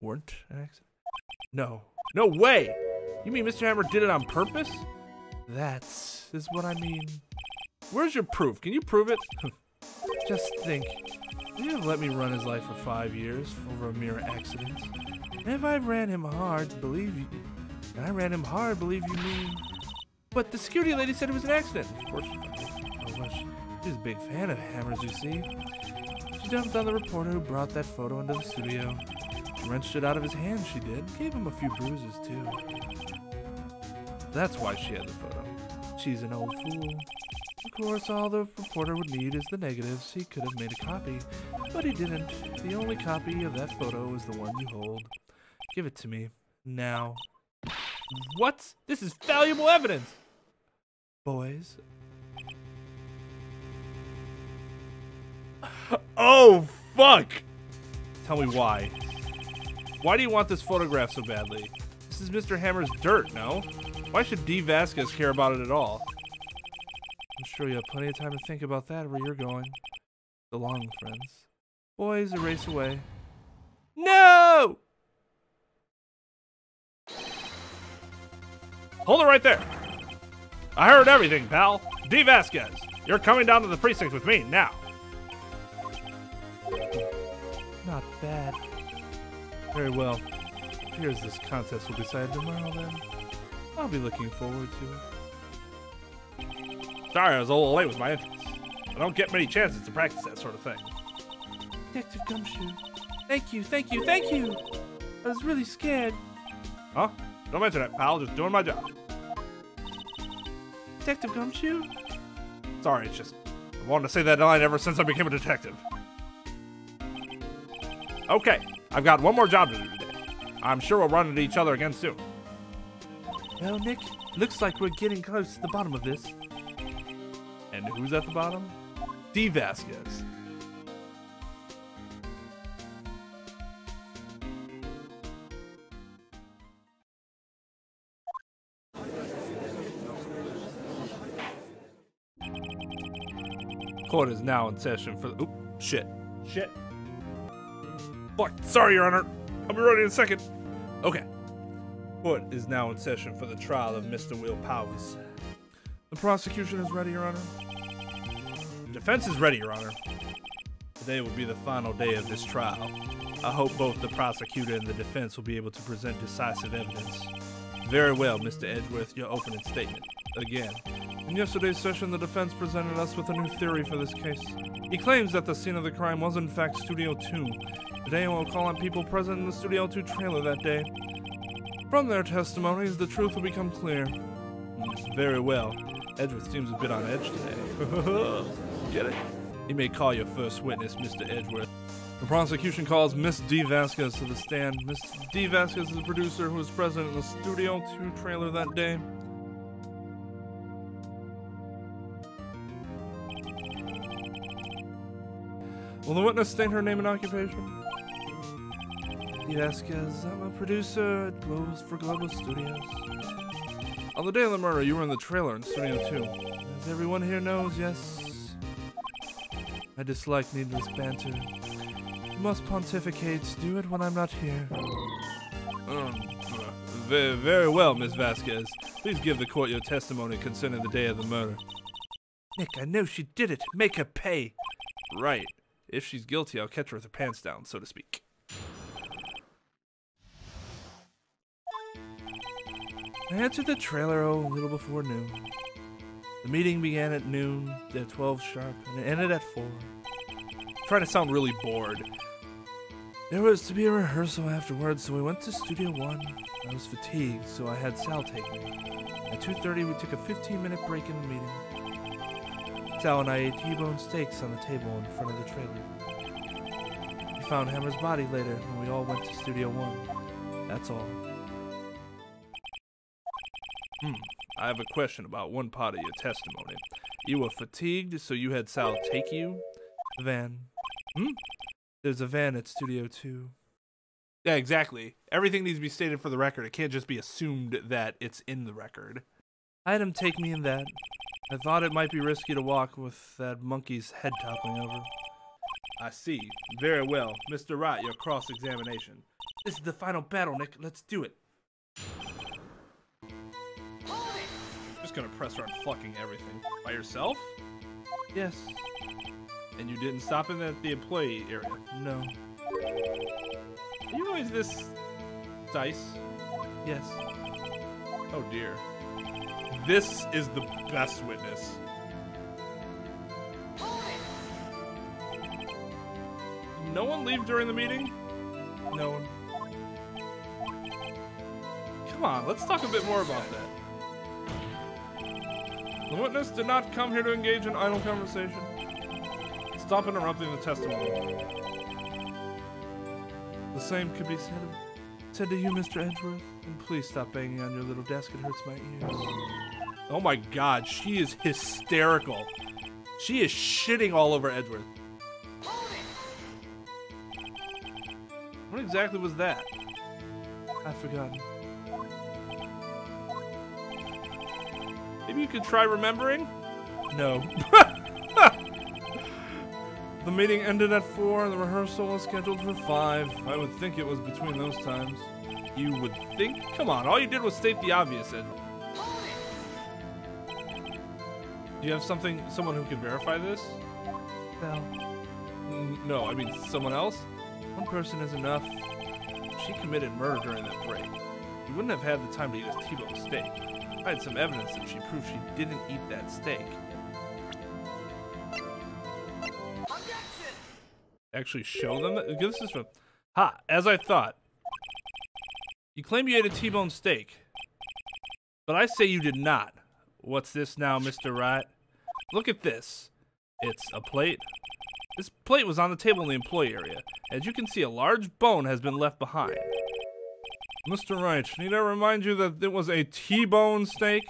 Weren't an accident? No. No way! You mean Mister Hammer did it on purpose? That is what I mean. Where's your proof? Can you prove it? Just think, you have let me run his life for five years over a mere accident. And if I ran him hard, believe you, and I ran him hard, believe you me. But the security lady said it was an accident. Of course, oh, well, she, she's a big fan of Hammers, you see. She dumped on the reporter who brought that photo into the studio. She wrenched it out of his hand, she did. Gave him a few bruises, too. That's why she had the photo. She's an old fool. Of course, all the reporter would need is the negatives. He could have made a copy, but he didn't. The only copy of that photo is the one you hold. Give it to me. Now. What? This is valuable evidence! boys. Oh, fuck! Tell me why. Why do you want this photograph so badly? This is Mister Hammer's dirt, no? Why should Dee Vasquez care about it at all? I'm sure you have plenty of time to think about that where you're going. So long, friends. Boys, a race away. No! Hold it right there. I heard everything, pal. Dee Vasquez, you're coming down to the precinct with me now. Not bad. Very well. It appears this contest will be decided tomorrow, then. I'll be looking forward to it. Sorry I was a little late with my entrance. I don't get many chances to practice that sort of thing. Detective Gumshoe. Thank you, thank you, thank you! I was really scared. Huh? Don't mention it, pal. Just doing my job. Detective Gumshoe? Sorry, it's just... I wanted to say that line ever since I became a detective. Okay, I've got one more job to do today. I'm sure we'll run into each other again soon. Well, Nick, looks like we're getting close to the bottom of this. And who's at the bottom? Dee Vasquez. Court is now in session for the... Oop, shit. Shit. Fuck, sorry, Your Honor. I'll be ready in a second. Okay. Court is now in session for the trial of Mister Will Powers. The prosecution is ready, Your Honor. The defense is ready, Your Honor. Today will be the final day of this trial. I hope both the prosecutor and the defense will be able to present decisive evidence. Very well, Mister Edgeworth, your opening statement. Again. In yesterday's session, the defense presented us with a new theory for this case. He claims that the scene of the crime was in fact Studio two. Today we'll call on people present in the Studio two trailer that day. From their testimonies, the truth will become clear. Very well. Edgeworth seems a bit on edge today. Get it? You may call your first witness, Mister Edgeworth. The prosecution calls Miss Dee Vasquez to the stand. Miss Dee Vasquez is the producer who was present in the Studio two trailer that day. Will the witness state her name and occupation? Dee Vasquez, I'm a producer at Global for Global Studios. On the day of the murder, you were in the trailer in Studio two. As everyone here knows, yes. I dislike needless banter. You must pontificate. Do it when I'm not here. Um, very, very well, Miss Vasquez. Please give the court your testimony concerning the day of the murder. Nick, I know she did it. Make her pay. Right. If she's guilty, I'll catch her with her pants down, so to speak. I entered the trailer a little before noon. The meeting began at noon, at twelve sharp, and it ended at four. I'm trying to sound really bored. There was to be a rehearsal afterwards, so we went to Studio one. I was fatigued, so I had Sal take me. At two thirty, we took a fifteen minute break in the meeting. Sal and I ate T-bone steaks on the table in front of the trailer. We found Hammer's body later, and we all went to Studio one. That's all. Hmm, I have a question about one part of your testimony. You were fatigued, so you had Sal take you? The van. Hmm? There's a van at Studio two. Yeah, exactly. Everything needs to be stated for the record. It can't just be assumed that it's in the record. I had him take me in that. I thought it might be risky to walk with that monkey's head toppling over. I see. Very well. Mister Wright, your cross-examination. This is the final battle, Nick. Let's do it. Hold it! Just gonna press her on fucking everything. By yourself? Yes. And you didn't stop in at the employee area? No. Are you always this... dice? Yes. Oh dear. This is the best witness. Did no one leave during the meeting? No one. Come on, let's talk a bit more about that. The witness did not come here to engage in idle conversation. Stop interrupting the testimony. The same could be said, said to you, Mister Edgeworth. And please stop banging on your little desk, it hurts my ears. Oh my God, she is hysterical. She is shitting all over Edgeworth. What exactly was that? I've forgotten. Maybe you could try remembering? No. The meeting ended at four and the rehearsal was scheduled for five. I would think it was between those times. You would think? Come on, all you did was state the obvious, Ed. Do you have something, someone who can verify this? No. No, I mean someone else? One person is enough. She committed murder during that break. You wouldn't have had the time to eat a T-bone steak. I had some evidence that she proved she didn't eat that steak. Actually show them that? This is from... Ha! As I thought. You claim you ate a T-bone steak. But I say you did not. What's this now, Mister Wright? Look at this. It's a plate. This plate was on the table in the employee area. As you can see, a large bone has been left behind. Mister Wright, need I remind you that it was a T-bone steak?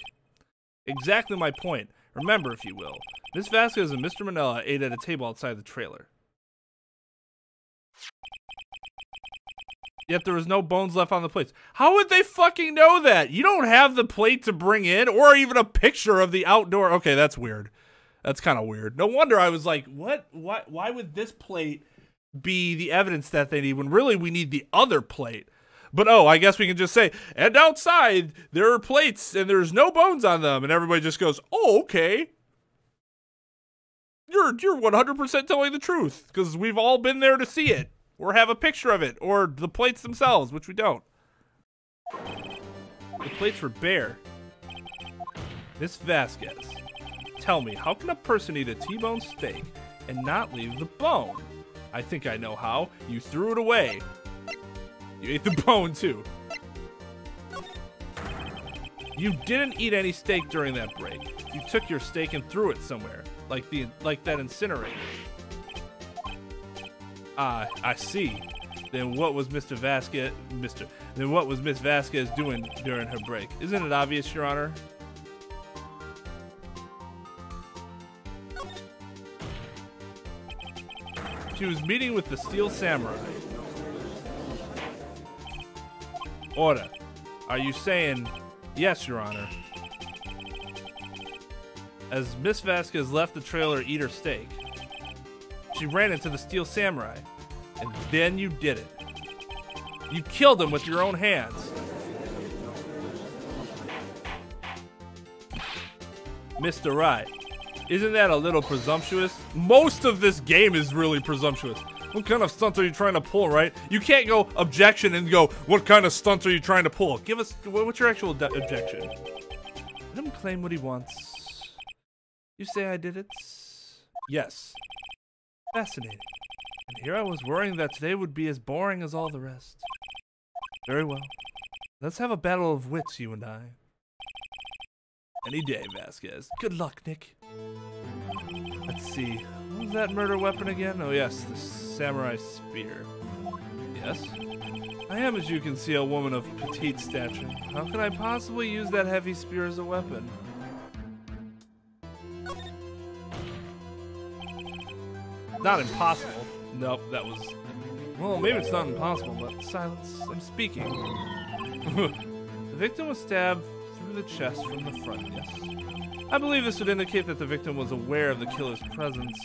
Exactly my point. Remember, if you will, Miss Vasquez and Mister Manella ate at a table outside the trailer. Yet there was no bones left on the plates. How would they fucking know that? You don't have the plate to bring in or even a picture of the outdoor. Okay, that's weird. That's kind of weird. No wonder I was like, what? Why, why would this plate be the evidence that they need when really we need the other plate? But oh, I guess we can just say, and outside there are plates and there's no bones on them. And everybody just goes, oh, okay. You're, you're one hundred percent telling the truth because we've all been there to see it. Or have a picture of it, or the plates themselves, which we don't. The plates were bare. Miss Vasquez, tell me, how can a person eat a T-bone steak and not leave the bone? I think I know how. You threw it away. You ate the bone, too. You didn't eat any steak during that break. You took your steak and threw it somewhere, like the like that incinerator. Ah, I see. Then what was Mister Vasquez, Mister Then what was Miss Vasquez doing during her break? Isn't it obvious, Your Honor? She was meeting with the Steel Samurai. Order. Are you saying yes, Your Honor? As Miss Vasquez left the trailer to eat her steak, she ran into the Steel Samurai, and then you did it. You killed him with your own hands. Mister Wright, isn't that a little presumptuous? Most of this game is really presumptuous. What kind of stunt are you trying to pull, right? You can't go objection and go, what kind of stunt are you trying to pull? Give us, what's your actual objection? Let him claim what he wants. You say I did it? Yes. Fascinating. And here I was worrying that today would be as boring as all the rest. Very well. Let's have a battle of wits, you and I. Any day, Vasquez. Good luck, Nick. Let's see. What was that murder weapon again? Oh, yes. The samurai spear. Yes? I am, as you can see, a woman of petite stature. How can I possibly use that heavy spear as a weapon? Not impossible. Nope, that was... Well, maybe it's not impossible, but silence. I'm speaking. The victim was stabbed through the chest from the front, yes. I believe this would indicate that the victim was aware of the killer's presence.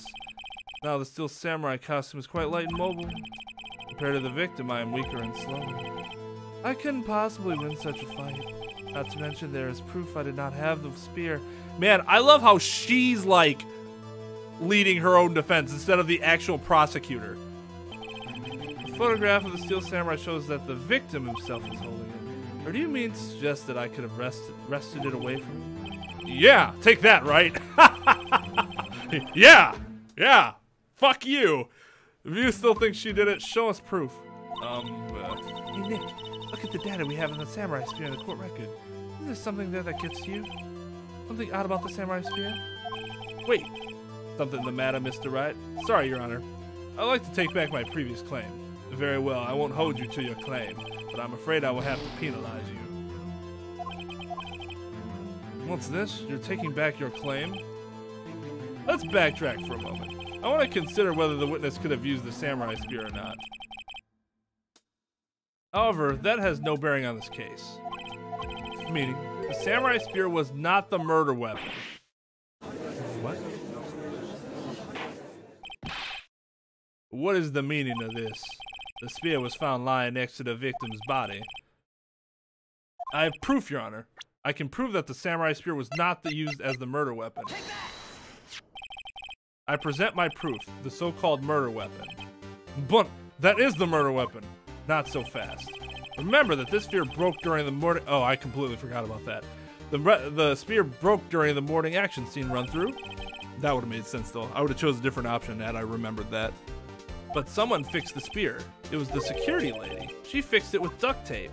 Now the Steel Samurai costume is quite light and mobile. Compared to the victim, I am weaker and slower. I couldn't possibly win such a fight. Not to mention there is proof I did not have the spear. Man, I love how she's like... leading her own defense instead of the actual prosecutor. The photograph of the Steel Samurai shows that the victim himself is holding it. Or do you mean to suggest that I could have wrested, wrested it away from him? Yeah, take that, right? Yeah, yeah, fuck you. If you still think she did it, show us proof. Um, uh... Hey Nick, look at the data we have on the samurai spear in the court record. Is there something there that gets to you? Something odd about the samurai spear? Wait. Something the matter, Mister Wright? Sorry, Your Honor. I'd like to take back my previous claim. Very well, I won't hold you to your claim, but I'm afraid I will have to penalize you. What's this? You're taking back your claim? Let's backtrack for a moment. I want to consider whether the witness could have used the samurai spear or not. However, that has no bearing on this case. Meaning, the samurai spear was not the murder weapon. What? What is the meaning of this? The spear was found lying next to the victim's body. I have proof, Your Honor. I can prove that the samurai spear was not the, used as the murder weapon. Take that! I present my proof, the so-called murder weapon. But that is the murder weapon. Not so fast. Remember that this spear broke during the morning. Oh, I completely forgot about that. The re the spear broke during the morning action scene run through. That would have made sense though. I would have chose a different option had I remembered that. But someone fixed the spear. It was the security lady. She fixed it with duct tape.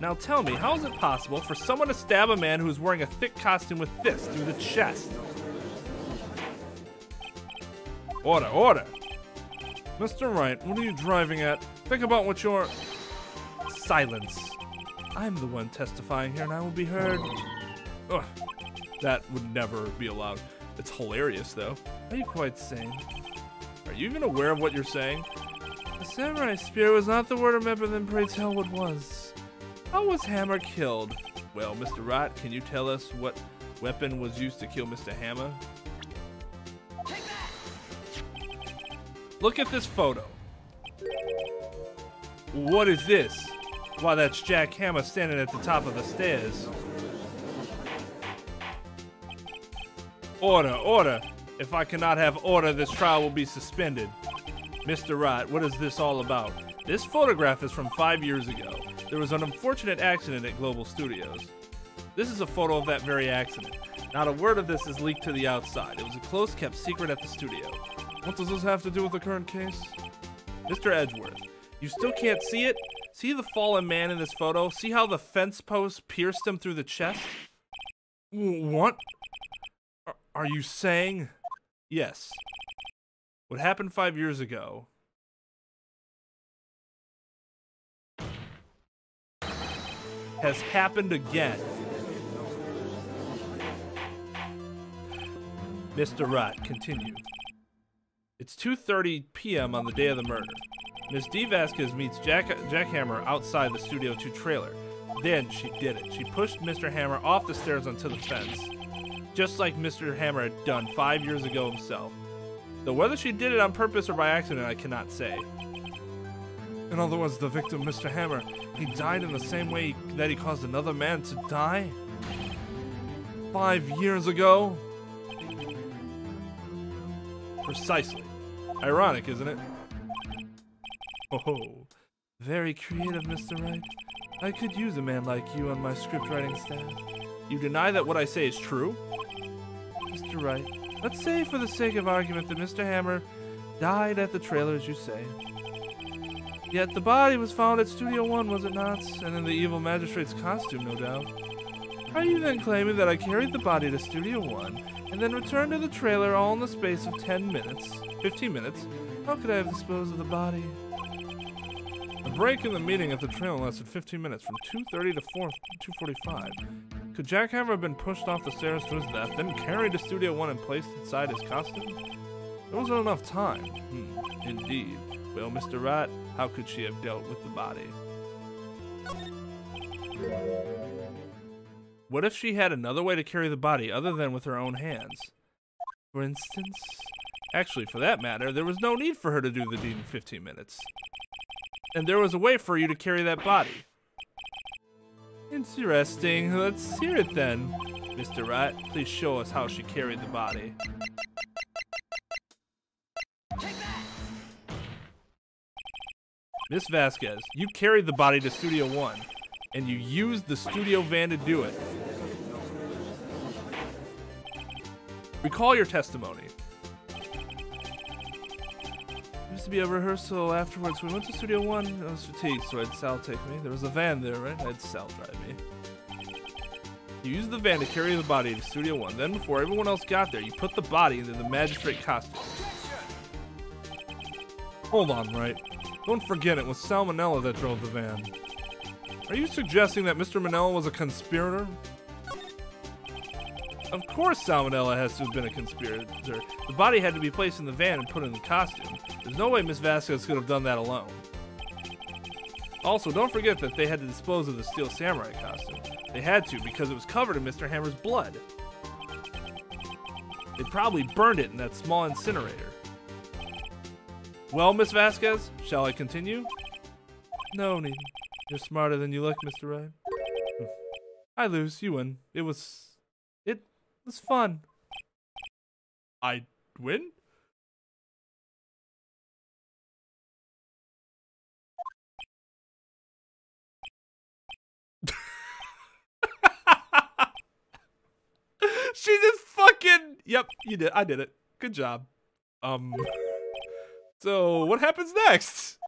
Now tell me, how is it possible for someone to stab a man who is wearing a thick costume with this through the chest? Order, order! Mister Wright, what are you driving at? Think about what you're... Silence. I'm the one testifying here and I will be heard. Ugh. That would never be allowed. It's hilarious though. Are you quite sane? Are you even aware of what you're saying? The samurai spear was not the word of member, then pray tell what was. How was Hammer killed? Well, Mister Wright, can you tell us what weapon was used to kill Mister Hammer? Look at this photo. What is this? Why, that's Jack Hammer standing at the top of the stairs. Order, order. If I cannot have order, this trial will be suspended. Mister Wright, what is this all about? This photograph is from five years ago. There was an unfortunate accident at Global Studios. This is a photo of that very accident. Not a word of this is leaked to the outside. It was a close-kept secret at the studio. What does this have to do with the current case? Mister Edgeworth, you still can't see it? See the fallen man in this photo? See how the fence post pierced him through the chest? What? Are you saying? Yes. What happened five years ago? Has happened again. Mister Wright, continue. It's two thirty p m on the day of the murder. Miss Dee Vasquez meets Jack, Jack Hammer outside the Studio two trailer. Then she did it. She pushed Mister Hammer off the stairs onto the fence, just like Mister Hammer had done five years ago himself. Though whether she did it on purpose or by accident, I cannot say. In other words, the victim, Mister Hammer, he died in the same way that he caused another man to die? Five years ago? Precisely. Ironic, isn't it? Oh, very creative, Mister Wright. I could use a man like you on my script writing staff. You deny that what I say is true? Mister Wright, let's say for the sake of argument that Mister Hammer died at the trailer, as you say. Yet the body was found at Studio one, was it not? And in the evil magistrate's costume, no doubt. Are you then claiming that I carried the body to Studio one and then returned to the trailer all in the space of ten minutes? fifteen minutes? How could I have disposed of the body? The break in the meeting at the trailer lasted fifteen minutes, from two thirty to two forty-five. Could Jack Hammer have been pushed off the stairs to his death, then carried to Studio one and placed inside his costume? There wasn't enough time. Hmm, indeed. Well, Mister Wright, how could she have dealt with the body? What if she had another way to carry the body other than with her own hands? For instance? Actually, for that matter, there was no need for her to do the deed in fifteen minutes. And there was a way for you to carry that body. Interesting. Let's hear it then. Mister Wright, please show us how she carried the body. Miss Vasquez, you carried the body to Studio one, and you used the studio van to do it. Recall your testimony. There used to be a rehearsal afterwards. We went to Studio one. I was fatigued, so I had Sal take me. There was a van there, right? I had Sal drive me. You used the van to carry the body to Studio one. Then, before everyone else got there, you put the body into the magistrate costume. Hold on, right? Don't forget, it was Sal Manella that drove the van. Are you suggesting that Mister Manella was a conspirator? Of course Salmonella has to have been a conspirator. The body had to be placed in the van and put in the costume. There's no way Miss Vasquez could have done that alone. Also, don't forget that they had to dispose of the Steel Samurai costume. They had to, because it was covered in Mister Hammer's blood. They probably burned it in that small incinerator. Well, Miss Vasquez, shall I continue? No need. You're smarter than you look, Mister Wright. I lose, you win. It was... it was fun. I win? She just fucking... Yep, you did. I did it. Good job. Um... So, what happens next?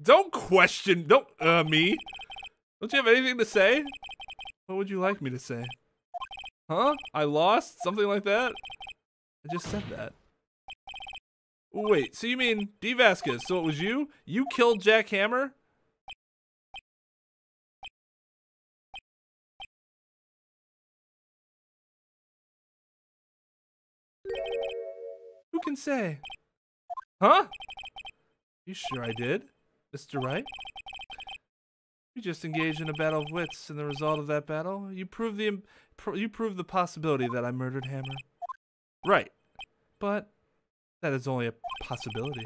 Don't question... Don't... Uh, me? Don't you have anything to say? What would you like me to say? Huh? I lost? Something like that? I just said that. Wait, so you mean Dee Vasquez, so it was you? You killed Jack Hammer? Who can say? Huh? You sure I did, Mister Wright? You just engaged in a battle of wits, and the result of that battle, you proved the you proved the possibility that I murdered Hammer. Right. But that is only a possibility.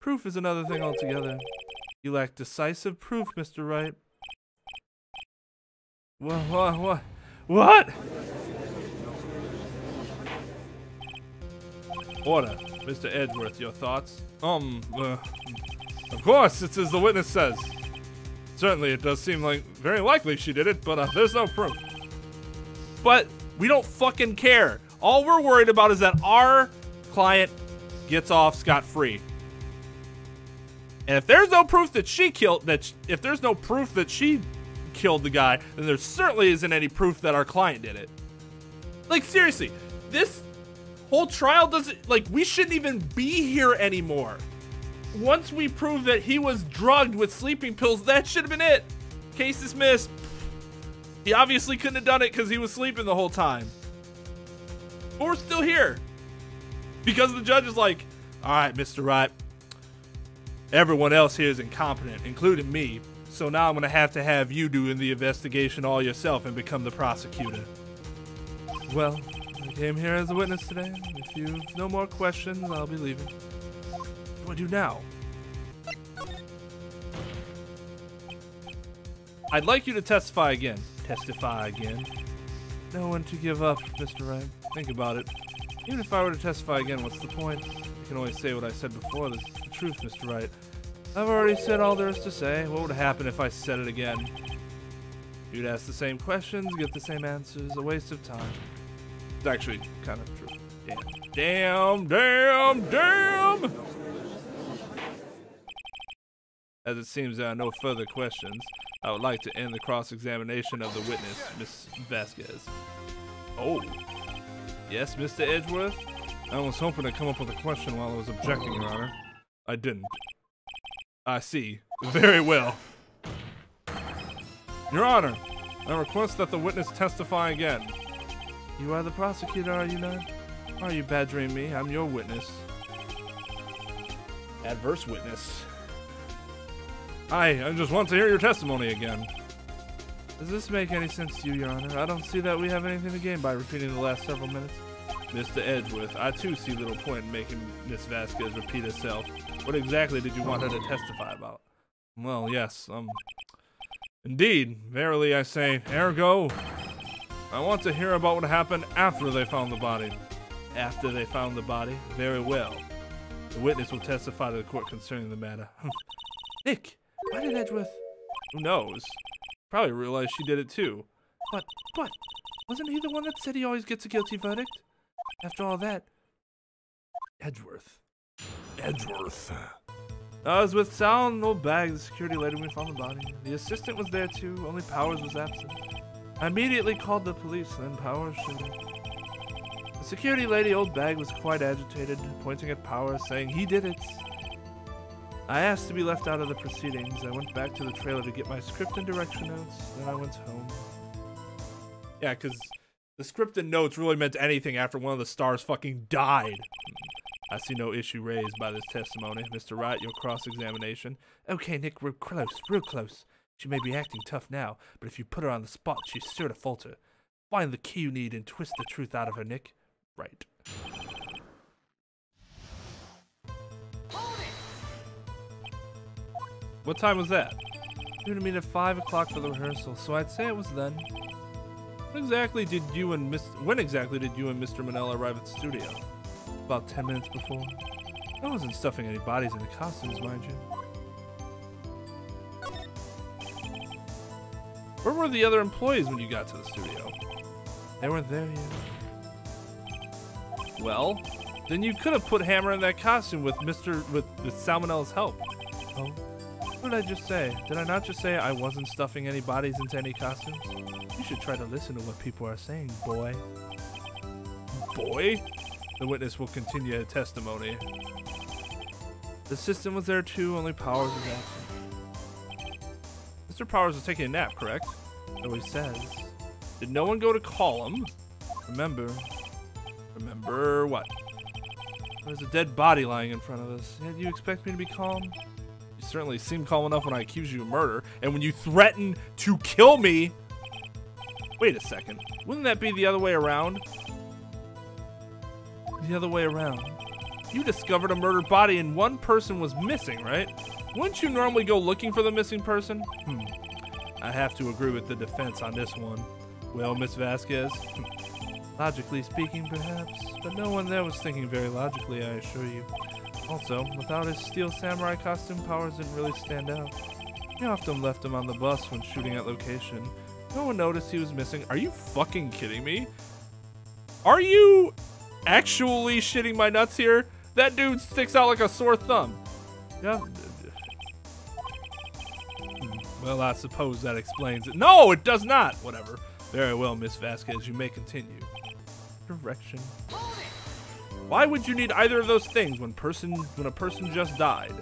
Proof is another thing altogether. You lack decisive proof, Mister Wright. What? What? What? What? Order, Mister Edgeworth, your thoughts? Um, uh, of course, it's as the witness says. Certainly, it does seem like very likely she did it, but uh, there's no proof. But we don't fucking care. All we're worried about is that our client gets off scot-free. And if there's no proof that she killed, that sh if there's no proof that she killed the guy, then there certainly isn't any proof that our client did it. Like, seriously, this whole trial doesn't, like, we shouldn't even be here anymore. Once we prove that he was drugged with sleeping pills, that should have been it. Case dismissed. He obviously couldn't have done it because he was sleeping the whole time. But we're still here because the judge is like, all right, Mister Wright, everyone else here is incompetent, including me. So now I'm going to have to have you doing the investigation all yourself and become the prosecutor. Well, I came here as a witness today. If you have no more questions, I'll be leaving. What do I do now? I'd like you to testify again. Testify again. No one to give up, Mister Wright. Think about it. Even if I were to testify again, what's the point? I can only say what I said before. That's the truth, Mister Wright. I've already said all there is to say. What would happen if I said it again? You'd ask the same questions, get the same answers. A waste of time. It's actually kind of true. Damn. Damn, damn, damn! As it seems there are no further questions, I would like to end the cross-examination of the witness, Miss Vasquez. Oh. Yes, Mister Edgeworth? I was hoping to come up with a question while I was objecting, Your Honor. I didn't. I see. Very well. Your Honor, I request that the witness testify again. You are the prosecutor, are you not? Are you badgering me? I'm your witness. Adverse witness. Hi, I just want to hear your testimony again. Does this make any sense to you, Your Honor? I don't see that we have anything to gain by repeating the last several minutes. Mister Edgeworth, I too see little point in making Miss Vasquez repeat herself. What exactly did you want her to testify about? Well, yes, um... Indeed, verily I say, ergo. I want to hear about what happened after they found the body. After they found the body? Very well. The witness will testify to the court concerning the matter. Nick! Why did Edgeworth? Who knows? Probably realized she did it too. But, but, wasn't he the one that said he always gets a guilty verdict? After all that, Edgeworth. Edgeworth. I was with Sal and Oldbag, the security lady, when we found the body. The assistant was there too, only Powers was absent. I immediately called the police, then Powers showed up. The security lady, Oldbag, was quite agitated, pointing at Powers, saying, "He did it." I asked to be left out of the proceedings. I went back to the trailer to get my script and direction notes, then I went home. Yeah, because The script and notes really meant anything after one of the stars fucking died. I see no issue raised by this testimony. Mister Wright, your cross-examination. Okay, Nick, we're close, real close. She may be acting tough now, but if you put her on the spot, she's sure to falter. Find the key you need and twist the truth out of her, Nick. Right. What time was that? Due to meet at five o'clock for the rehearsal, so I'd say it was then. When exactly did you and Miss when exactly did you and Mister Manella arrive at the studio? About ten minutes before. I wasn't stuffing any bodies into costumes, mind you. Where were the other employees when you got to the studio? They weren't there yet. Well, then you could have put Hammer in that costume with Mister with, with Sal Manella's help. Oh. What did I just say? Did I not just say I wasn't stuffing any bodies into any costumes? You should try to listen to what people are saying, boy. Boy? The witness will continue her testimony. The assistant was there too, only Powers was absent. Mister Powers was taking a nap, correct? So he says. Did no one go to call him? Remember. Remember what? There's a dead body lying in front of us. Did you expect me to be calm? You certainly seem calm enough when I accuse you of murder, and when you threaten to kill me. Wait a second. Wouldn't that be the other way around? The other way around. You discovered a murdered body and one person was missing, right? Wouldn't you normally go looking for the missing person? Hmm. I have to agree with the defense on this one. Well, Miss Vasquez? Logically speaking, perhaps, but no one there was thinking very logically, I assure you. Also, without his Steel Samurai costume, Powers didn't really stand out. You often left him on the bus when shooting at location. No one noticed he was missing. Are you fucking kidding me? Are you actually shitting my nuts here? That dude sticks out like a sore thumb. Yeah. Well, I suppose that explains it. No, it does not. Whatever. Very well, Miss Vasquez, you may continue. Direction. Why would you need either of those things when person when a person just died?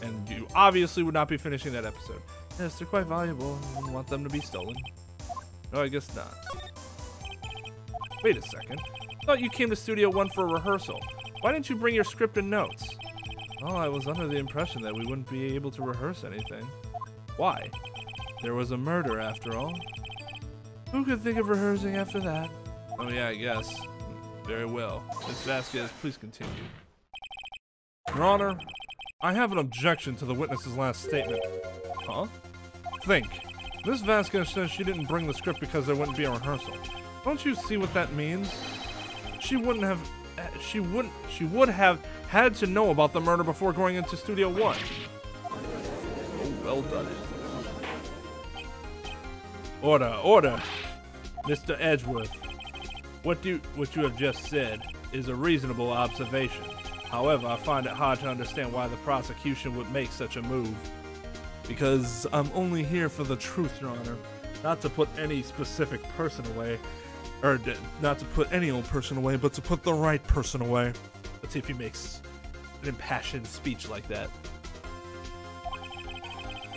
And you obviously would not be finishing that episode. Yes, they're quite valuable. I wouldn't want them to be stolen. No, I guess not. Wait a second. I thought you came to Studio One for a rehearsal. Why didn't you bring your script and notes? Well, I was under the impression that we wouldn't be able to rehearse anything. Why? There was a murder, after all. Who could think of rehearsing after that? Oh yeah, I guess. Very well. Miss Vasquez, please continue. Your Honor, I have an objection to the witness's last statement. Huh? Think. Miss Vasquez says she didn't bring the script because there wouldn't be a rehearsal. Don't you see what that means? She wouldn't have... She wouldn't... She would have had to know about the murder before going into Studio One. Oh, well done. Order, order. Mister Edgeworth. What you, what you have just said is a reasonable observation. However, I find it hard to understand why the prosecution would make such a move. Because I'm only here for the truth, Your Honor. Not to put any specific person away. Or not to put any old person away, but to put the right person away. Let's see if he makes an impassioned speech like that.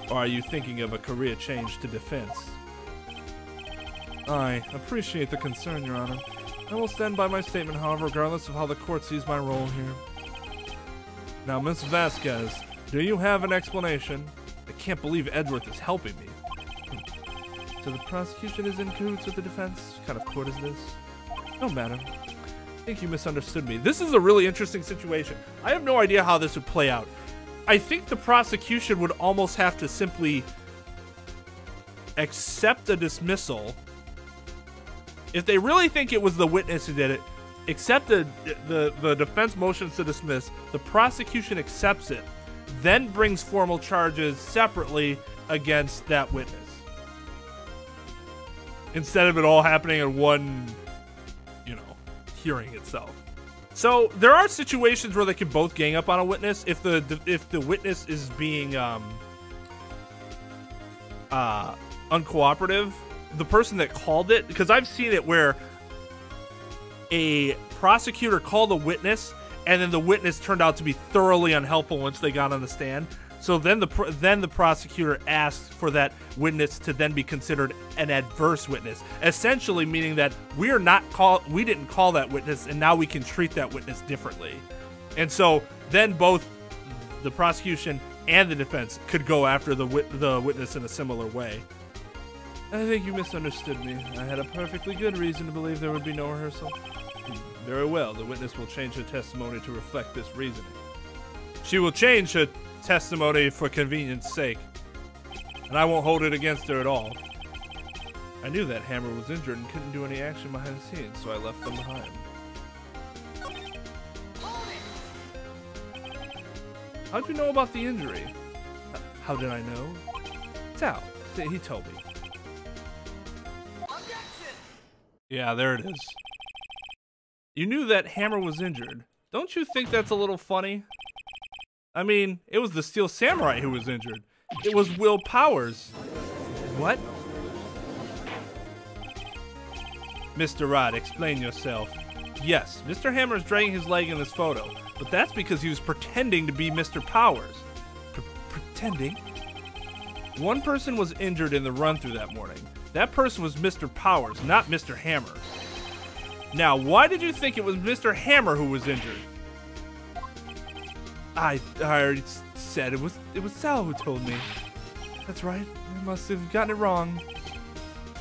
Or are you thinking of a career change to defense? I appreciate the concern, Your Honor. I will stand by my statement, however, regardless of how the court sees my role here. Now, Miss Vasquez, do you have an explanation? I can't believe Edgeworth is helping me. So the prosecution is in cahoots with the defense? What kind of court is this? No matter. I think you misunderstood me. This is a really interesting situation. I have no idea how this would play out. I think the prosecution would almost have to simply accept a dismissal. If they really think it was the witness who did it, accept the, the the defense motions to dismiss, the prosecution accepts it, then brings formal charges separately against that witness. Instead of it all happening in one, you know, hearing itself. So there are situations where they can both gang up on a witness if the if the witness is being um, uh, uncooperative. The person that called it, because I've seen it where a prosecutor called a witness and then the witness turned out to be thoroughly unhelpful once they got on the stand. So then the pr then the prosecutor asks for that witness to then be considered an adverse witness, essentially meaning that we are not call we didn't call that witness, and now we can treat that witness differently. And so then both the prosecution and the defense could go after the wit the witness in a similar way. I think you misunderstood me. I had a perfectly good reason to believe there would be no rehearsal. Very well. The witness will change her testimony to reflect this reasoning. She will change her testimony for convenience sake, and I won't hold it against her at all. I knew that Hammer was injured and couldn't do any action behind the scenes, so I left them behind. How'd you know about the injury? How did I know? Sal, he told me. Yeah, there it is. You knew that Hammer was injured. Don't you think that's a little funny? I mean, it was the Steel Samurai who was injured. It was Will Powers. What? Mister Rod, explain yourself. Yes, Mister Hammer is dragging his leg in this photo, but that's because he was pretending to be Mister Powers. P-pretending? One person was injured in the run-through that morning. That person was Mister Powers, not Mister Hammer. Now, why did you think it was Mister Hammer who was injured? I, I already said it was it was Sal who told me. That's right. I must have gotten it wrong.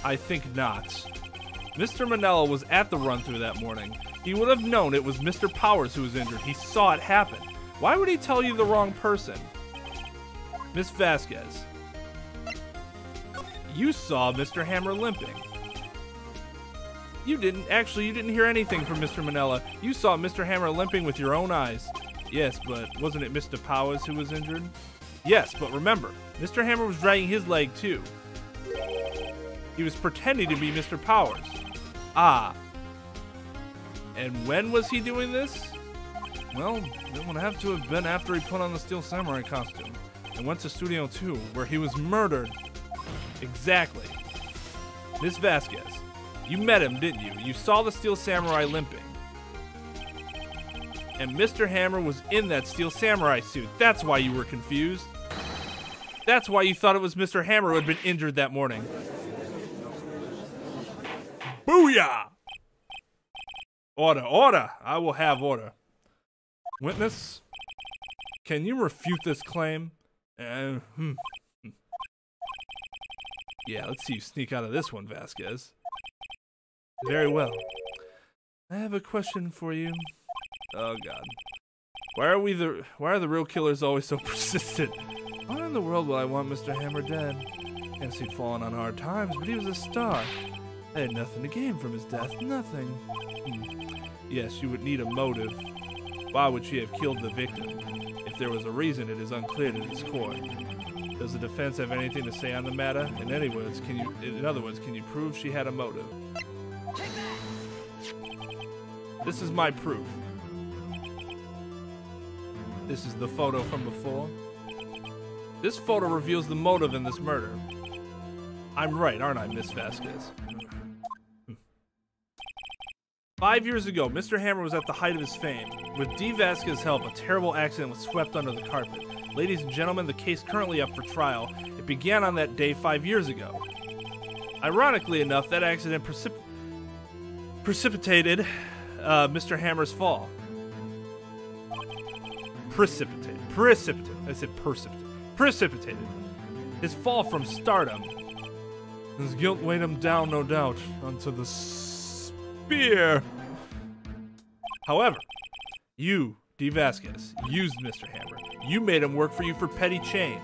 I think not. Mister Manella was at the run-through that morning. He would have known it was Mister Powers who was injured. He saw it happen. Why would he tell you the wrong person? Miss Vasquez, you saw Mister Hammer limping. You didn't. Actually, you didn't hear anything from Mister Manella. You saw Mister Hammer limping with your own eyes. Yes, but wasn't it Mister Powers who was injured? Yes, but remember, Mister Hammer was dragging his leg too. He was pretending to be Mister Powers. Ah. And when was he doing this? Well, it would have to have been after he put on the Steel Samurai costume and went to Studio two, where he was murdered. Exactly. Miss Vasquez, you met him, didn't you? You saw the Steel Samurai limping. And Mister Hammer was in that Steel Samurai suit. That's why you were confused. That's why you thought it was Mister Hammer who had been injured that morning. Booyah! Order, order! I will have order. Witness, can you refute this claim? Uh, hmm. Yeah, let's see you sneak out of this one, Vasquez. Very well. I have a question for you. Oh God! Why are we the Why are the real killers always so persistent? Why in the world would I want Mister Hammer dead? Yes, he'd fallen on hard times, but he was a star. I had nothing to gain from his death. Nothing. Hmm. Yes, you would need a motive. Why would she have killed the victim? If there was a reason, it is unclear to this court. Does the defense have anything to say on the matter? In any words, can you? In other words, can you prove she had a motive? This is my proof. This is the photo from before. This photo reveals the motive in this murder. I'm right, aren't I, Miss Vasquez? Five years ago, Mister Hammer was at the height of his fame. With Dee Vasquez's help, a terrible accident was swept under the carpet. Ladies and gentlemen, the case currently up for trial. It began on that day five years ago. Ironically enough, that accident precip precipitated uh, Mister Hammer's fall. Precipitate, precipitate, I said precipitate, precipitated. His fall from stardom. His guilt weighed him down, no doubt, onto the spear. However, you, Dee Vasquez, used Mister Hammer. You made him work for you for petty change.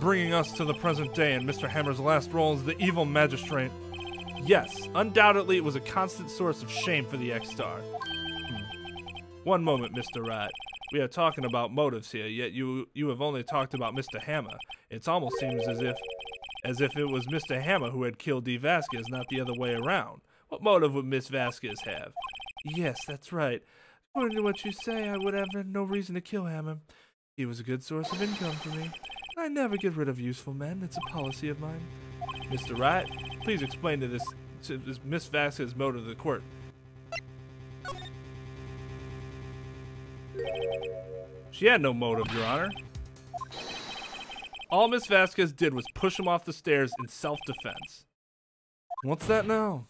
Bringing us to the present day and Mister Hammer's last role as the Evil Magistrate. Yes, undoubtedly it was a constant source of shame for the ex-star. Hmm. One moment, Mister Wright. We are talking about motives here, yet you you have only talked about Mister Hammer. It almost seems as if as if it was Mister Hammer who had killed Dee Vasquez, not the other way around. What motive would Miss Vasquez have? Yes, that's right. According to what you say, I would have had no reason to kill Hammer. He was a good source of income for me. I never get rid of useful men. It's a policy of mine. Mister Wright, please explain to this to this Miss Vasquez's motive to the court. She had no motive, Your Honor. All Miss Vasquez did was push him off the stairs in self-defense. What's that now?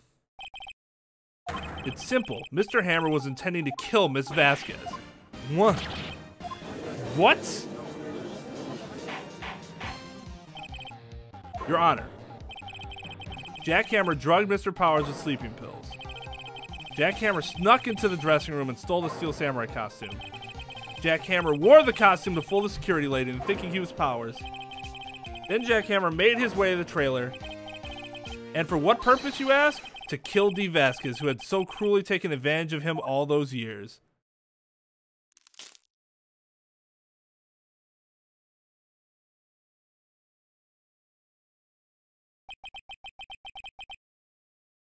It's simple. Mister Hammer was intending to kill Miss Vasquez. What? What? Your Honor, Jack Hammer drugged Mister Powers with sleeping pills. Jack Hammer snuck into the dressing room and stole the Steel Samurai costume. Jack Hammer wore the costume to fool the security lady into thinking he was Powers. Then Jack Hammer made his way to the trailer. And for what purpose, you ask? To kill Dee Vasquez, who had so cruelly taken advantage of him all those years.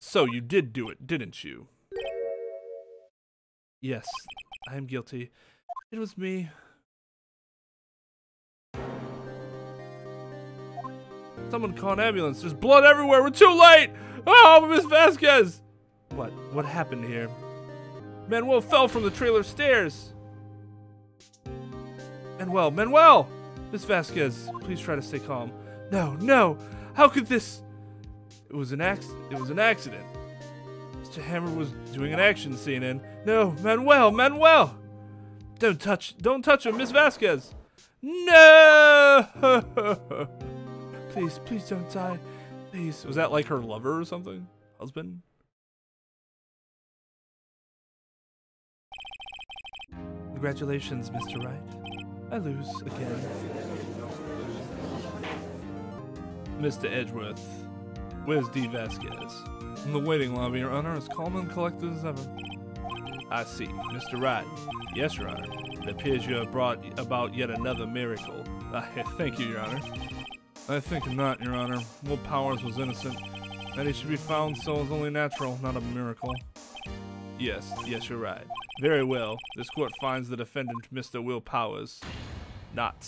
So you did do it, didn't you? Yes, I am guilty. It was me. Someone call an ambulance. There's blood everywhere. We're too late. Oh, Miss Vasquez. What? What happened here? Manuel fell from the trailer stairs. Manuel, Manuel. Miss Vasquez, please try to stay calm. No, no. How could this? It was an accident. It was an accident. Mister Hammer was doing an action scene and... No, Manuel, Manuel. Don't touch. Don't touch him, Miss Vasquez. No. Please, please don't die. Please. Was that like her lover or something? Husband? Congratulations, Mister Wright. I lose again. Mister Edgeworth, where's Dee Vasquez? In the waiting lobby, Your Honor, as calm and collected as ever. I see. Mister Wright. Yes, Your Honor. It appears you have brought about yet another miracle. Thank you, Your Honor. I think not, Your Honor. Will Powers was innocent. That he should be found so is only natural, not a miracle. Yes, yes, you're right. Very well. This court finds the defendant, Mister Will Powers, not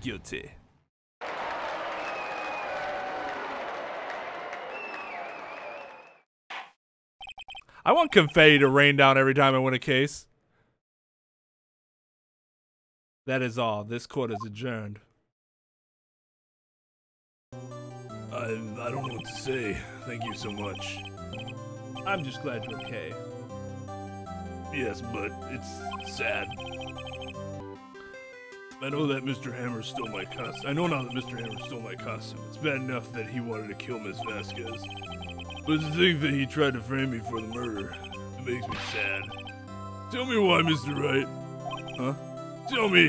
guilty. I want confetti to rain down every time I win a case. That is all. This court is adjourned. I, I don't know what to say. Thank you so much. I'm just glad you're okay. Yes, but it's sad. I know that Mister Hammer stole my costume. I know now that Mister Hammer stole my costume. It's bad enough that he wanted to kill Miss Vasquez. But to think that he tried to frame me for the murder, it makes me sad. Tell me why, Mister Wright. Huh? Tell me,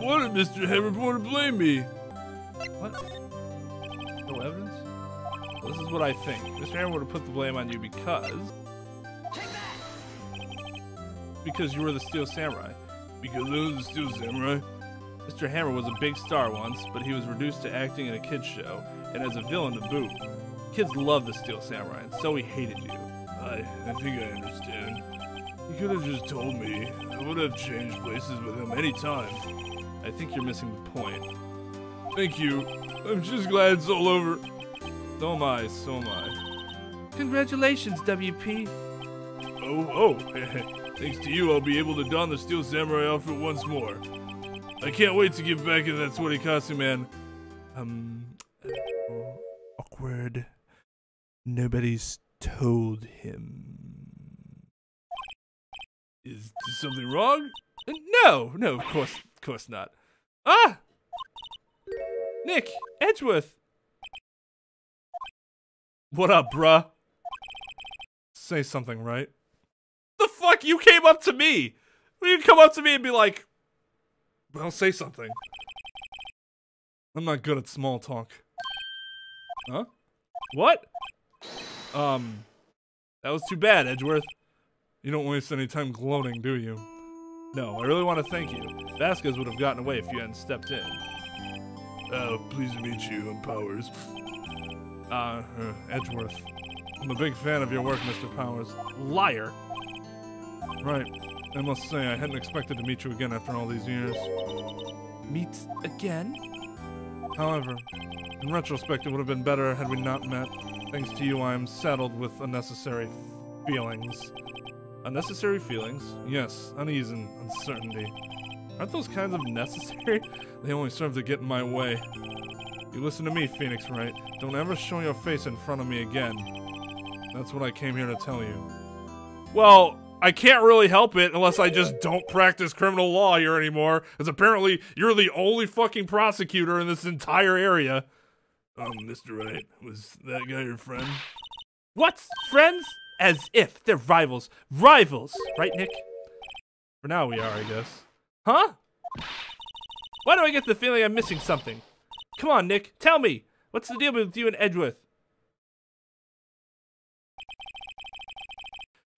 why did Mister Hammer want to blame me? What? No evidence? Well, this is what I think. Mister Hammer would have put the blame on you because... Take that! Because you were the Steel Samurai. Because I was the Steel Samurai? Mister Hammer was a big star once, but he was reduced to acting in a kid's show, and as a villain to boot. Kids loved the Steel Samurai, and so he hated you. I, I think I understand. You could have just told me. I would have changed places with him any time. I think you're missing the point. Thank you. I'm just glad it's all over. So am I, so am I. Congratulations, W P. Oh, oh. Thanks to you, I'll be able to don the Steel Samurai outfit once more. I can't wait to get back in that sweaty costume, man. Um, awkward. Nobody's told him. Is something wrong? No, no, of course, of course not. Ah! Nick! Edgeworth! What up, bruh? Say something, right? The fuck? You came up to me! You come up to me and be like, well, say something. I'm not good at small talk. Huh? What? Um, that was too bad, Edgeworth. You don't waste any time gloating, do you? No, I really want to thank you. Vasquez would have gotten away if you hadn't stepped in. Oh, pleased to meet you, I'm Powers. Uh, uh, Edgeworth. I'm a big fan of your work, Mister Powers. Liar! Right. I must say, I hadn't expected to meet you again after all these years. Meet again? However, in retrospect, it would have been better had we not met. Thanks to you, I am saddled with unnecessary feelings. Unnecessary feelings? Yes, unease and uncertainty. Aren't those kinds of necessary? They only serve to get in my way. You listen to me, Phoenix Wright. Don't ever show your face in front of me again. That's what I came here to tell you. Well, I can't really help it unless I just don't practice criminal law here anymore, as apparently you're the only fucking prosecutor in this entire area. Um, Mister Wright, was that guy your friend? What? Friends? As if. They're rivals. Rivals! Right, Nick? For now we are, I guess. Huh? Why do I get the feeling I'm missing something? Come on, Nick, tell me! What's the deal with you and Edgeworth?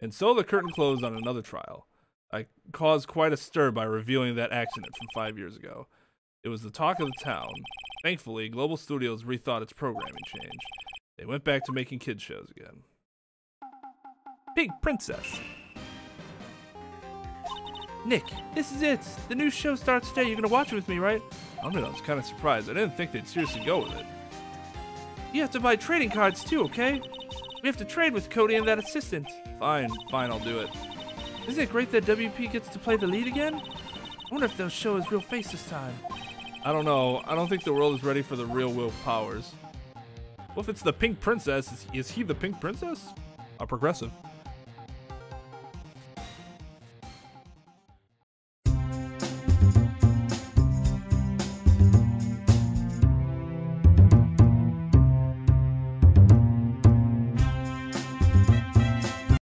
And so the curtain closed on another trial. I caused quite a stir by revealing that accident from five years ago. It was the talk of the town. Thankfully, Global Studios rethought its programming change. They went back to making kids shows again. Pink Princess. Nick, this is it. The new show starts today. You're gonna watch it with me, right? I mean, I was kind of surprised. I didn't think they'd seriously go with it. You have to buy trading cards too, okay? We have to trade with Cody and that assistant. Fine, fine, I'll do it. Isn't it great that W P gets to play the lead again? I wonder if they'll show his real face this time. I don't know. I don't think the world is ready for the real Will Powers. Well, if it's the Pink Princess, is he the Pink Princess? A progressive.